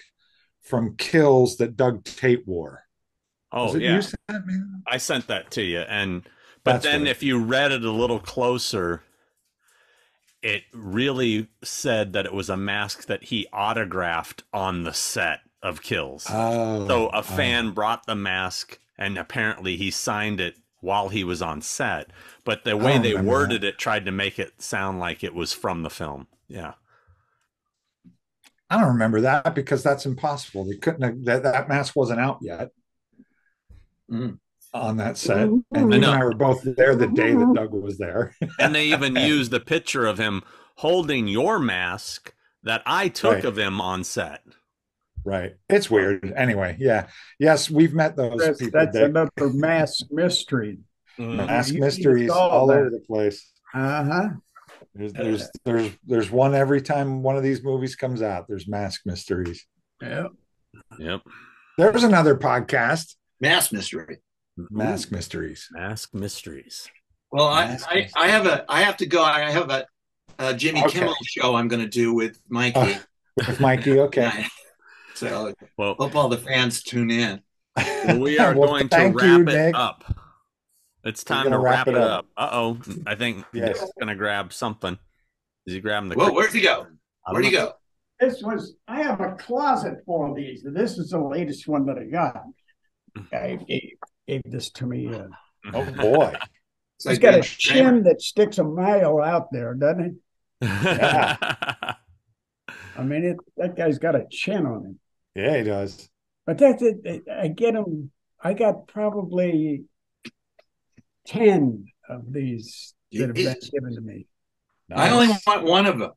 from Kills that Doug Tate wore. Oh, yeah. You sent that, man? I sent that to you. And but That's then right. if you read it a little closer, it really said that it was a mask that he autographed on the set of Kills. Oh, so a fan oh. brought the mask, and apparently he signed it while he was on set. But the way they worded that. it tried to make it sound like it was from the film. Yeah. I don't remember that because that's impossible. They couldn't have, that, that mask wasn't out yet mm. on that set. And I you and I were both there the day that Doug was there. And they even used the picture of him holding your mask that I took right. of him on set. Right. It's weird. Anyway, yeah. Yes, we've met those that's, people. That's Dick. Another mask mystery. Mm. Mask you, mysteries you all that. over the place. Uh-huh. There's there's there's there's one every time one of these movies comes out. There's mask mysteries. Yep. Yep. There was another podcast. Mask mystery. Mask mysteries. Mask mysteries. Well, I, I I have a I have to go. I have a, a Jimmy okay. Kimmel show I'm going to do with Mikey. Uh, with Mikey, okay. So well, hope all the fans tune in. Well, we are well, going to wrap you, it Nick. up. It's time to wrap, wrap it up. up. Uh oh, I think yes. Nick's going to grab something. Is he grabbing the? Well, where'd he go? Where'd he go? This was. I have a closet full of these. This is the latest one that I got. I gave, gave this to me. Uh, oh boy, it's he's like got a shin that sticks a mile out there, doesn't it? Yeah. I mean, it, that guy's got a chin on him. Yeah, he does. But that's it. I get them. I got probably ten of these that have been given to me. Nice. I only want one of them.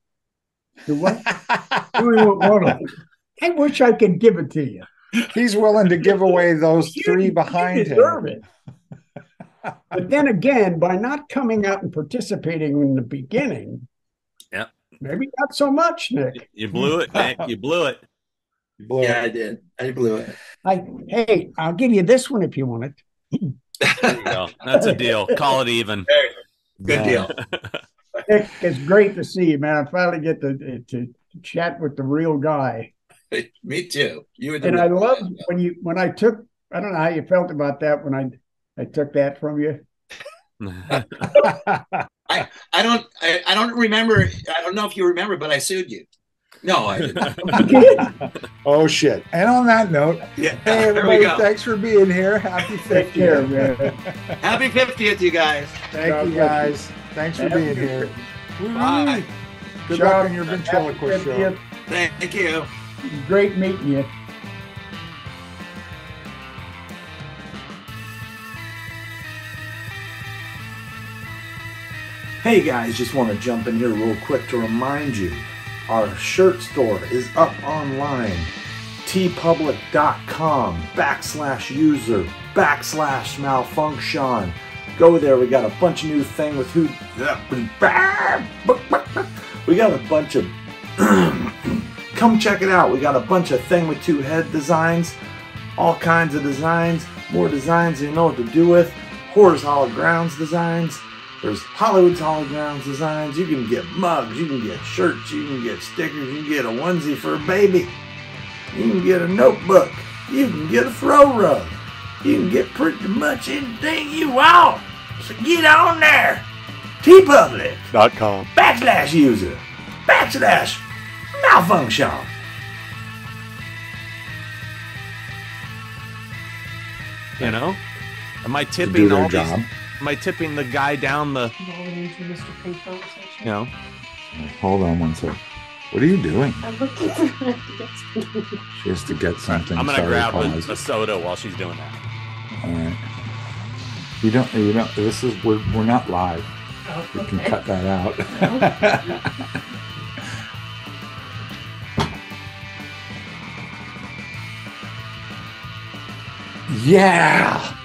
The what? One of them. I wish I could give it to you. He's willing to give away those you, three behind you deserve him. It. But then again, by not coming out and participating in the beginning, yeah, maybe not so much, Nick. You blew it, Nick. You blew it. You blew yeah, it. I did. I blew it. I, hey, I'll give you this one if you want it. There you go. That's a deal. Call it even. Good deal. Nick, it's great to see you, man. I finally get to to chat with the real guy. Me too. You and I love when you when I took. I don't know how you felt about that when I I took that from you. I I don't I, I don't remember. I don't know if you remember, but I sued you. No, I didn't. Oh shit! And on that note, yeah. Hey everybody, thanks for being here. Happy fiftieth, care, man. Happy fiftieth, you guys. Thank John, you guys. Thanks for being here. Bye. Good John, luck on your ventriloquist show. Thank you. Great meeting you. Hey guys, just want to jump in here real quick to remind you, our shirt store is up online, tpublic.com backslash user backslash malfunction. Go there, we got a bunch of new thing with who, we got a bunch of, come check it out. We got a bunch of thing with two head designs, all kinds of designs, more designs you know what to do with, horizontal grounds designs. There's Hollywood's Holograms designs. You can get mugs, you can get shirts, you can get stickers, you can get a onesie for a baby. You can get a notebook. You can get a throw rug. You can get pretty much anything you want. So get on there. tpublic dot com backslash user backslash malfunction. You know? Am I tipping all these, am I tipping the guy down the... You know? Hold on one second. What are you doing? I'm looking for her to get something. She has to get something. I'm going to grab a, a soda while she's doing that. All right. You don't, you don't, this is, we're, we're not live. Oh, okay. You can cut that out. No. Yeah!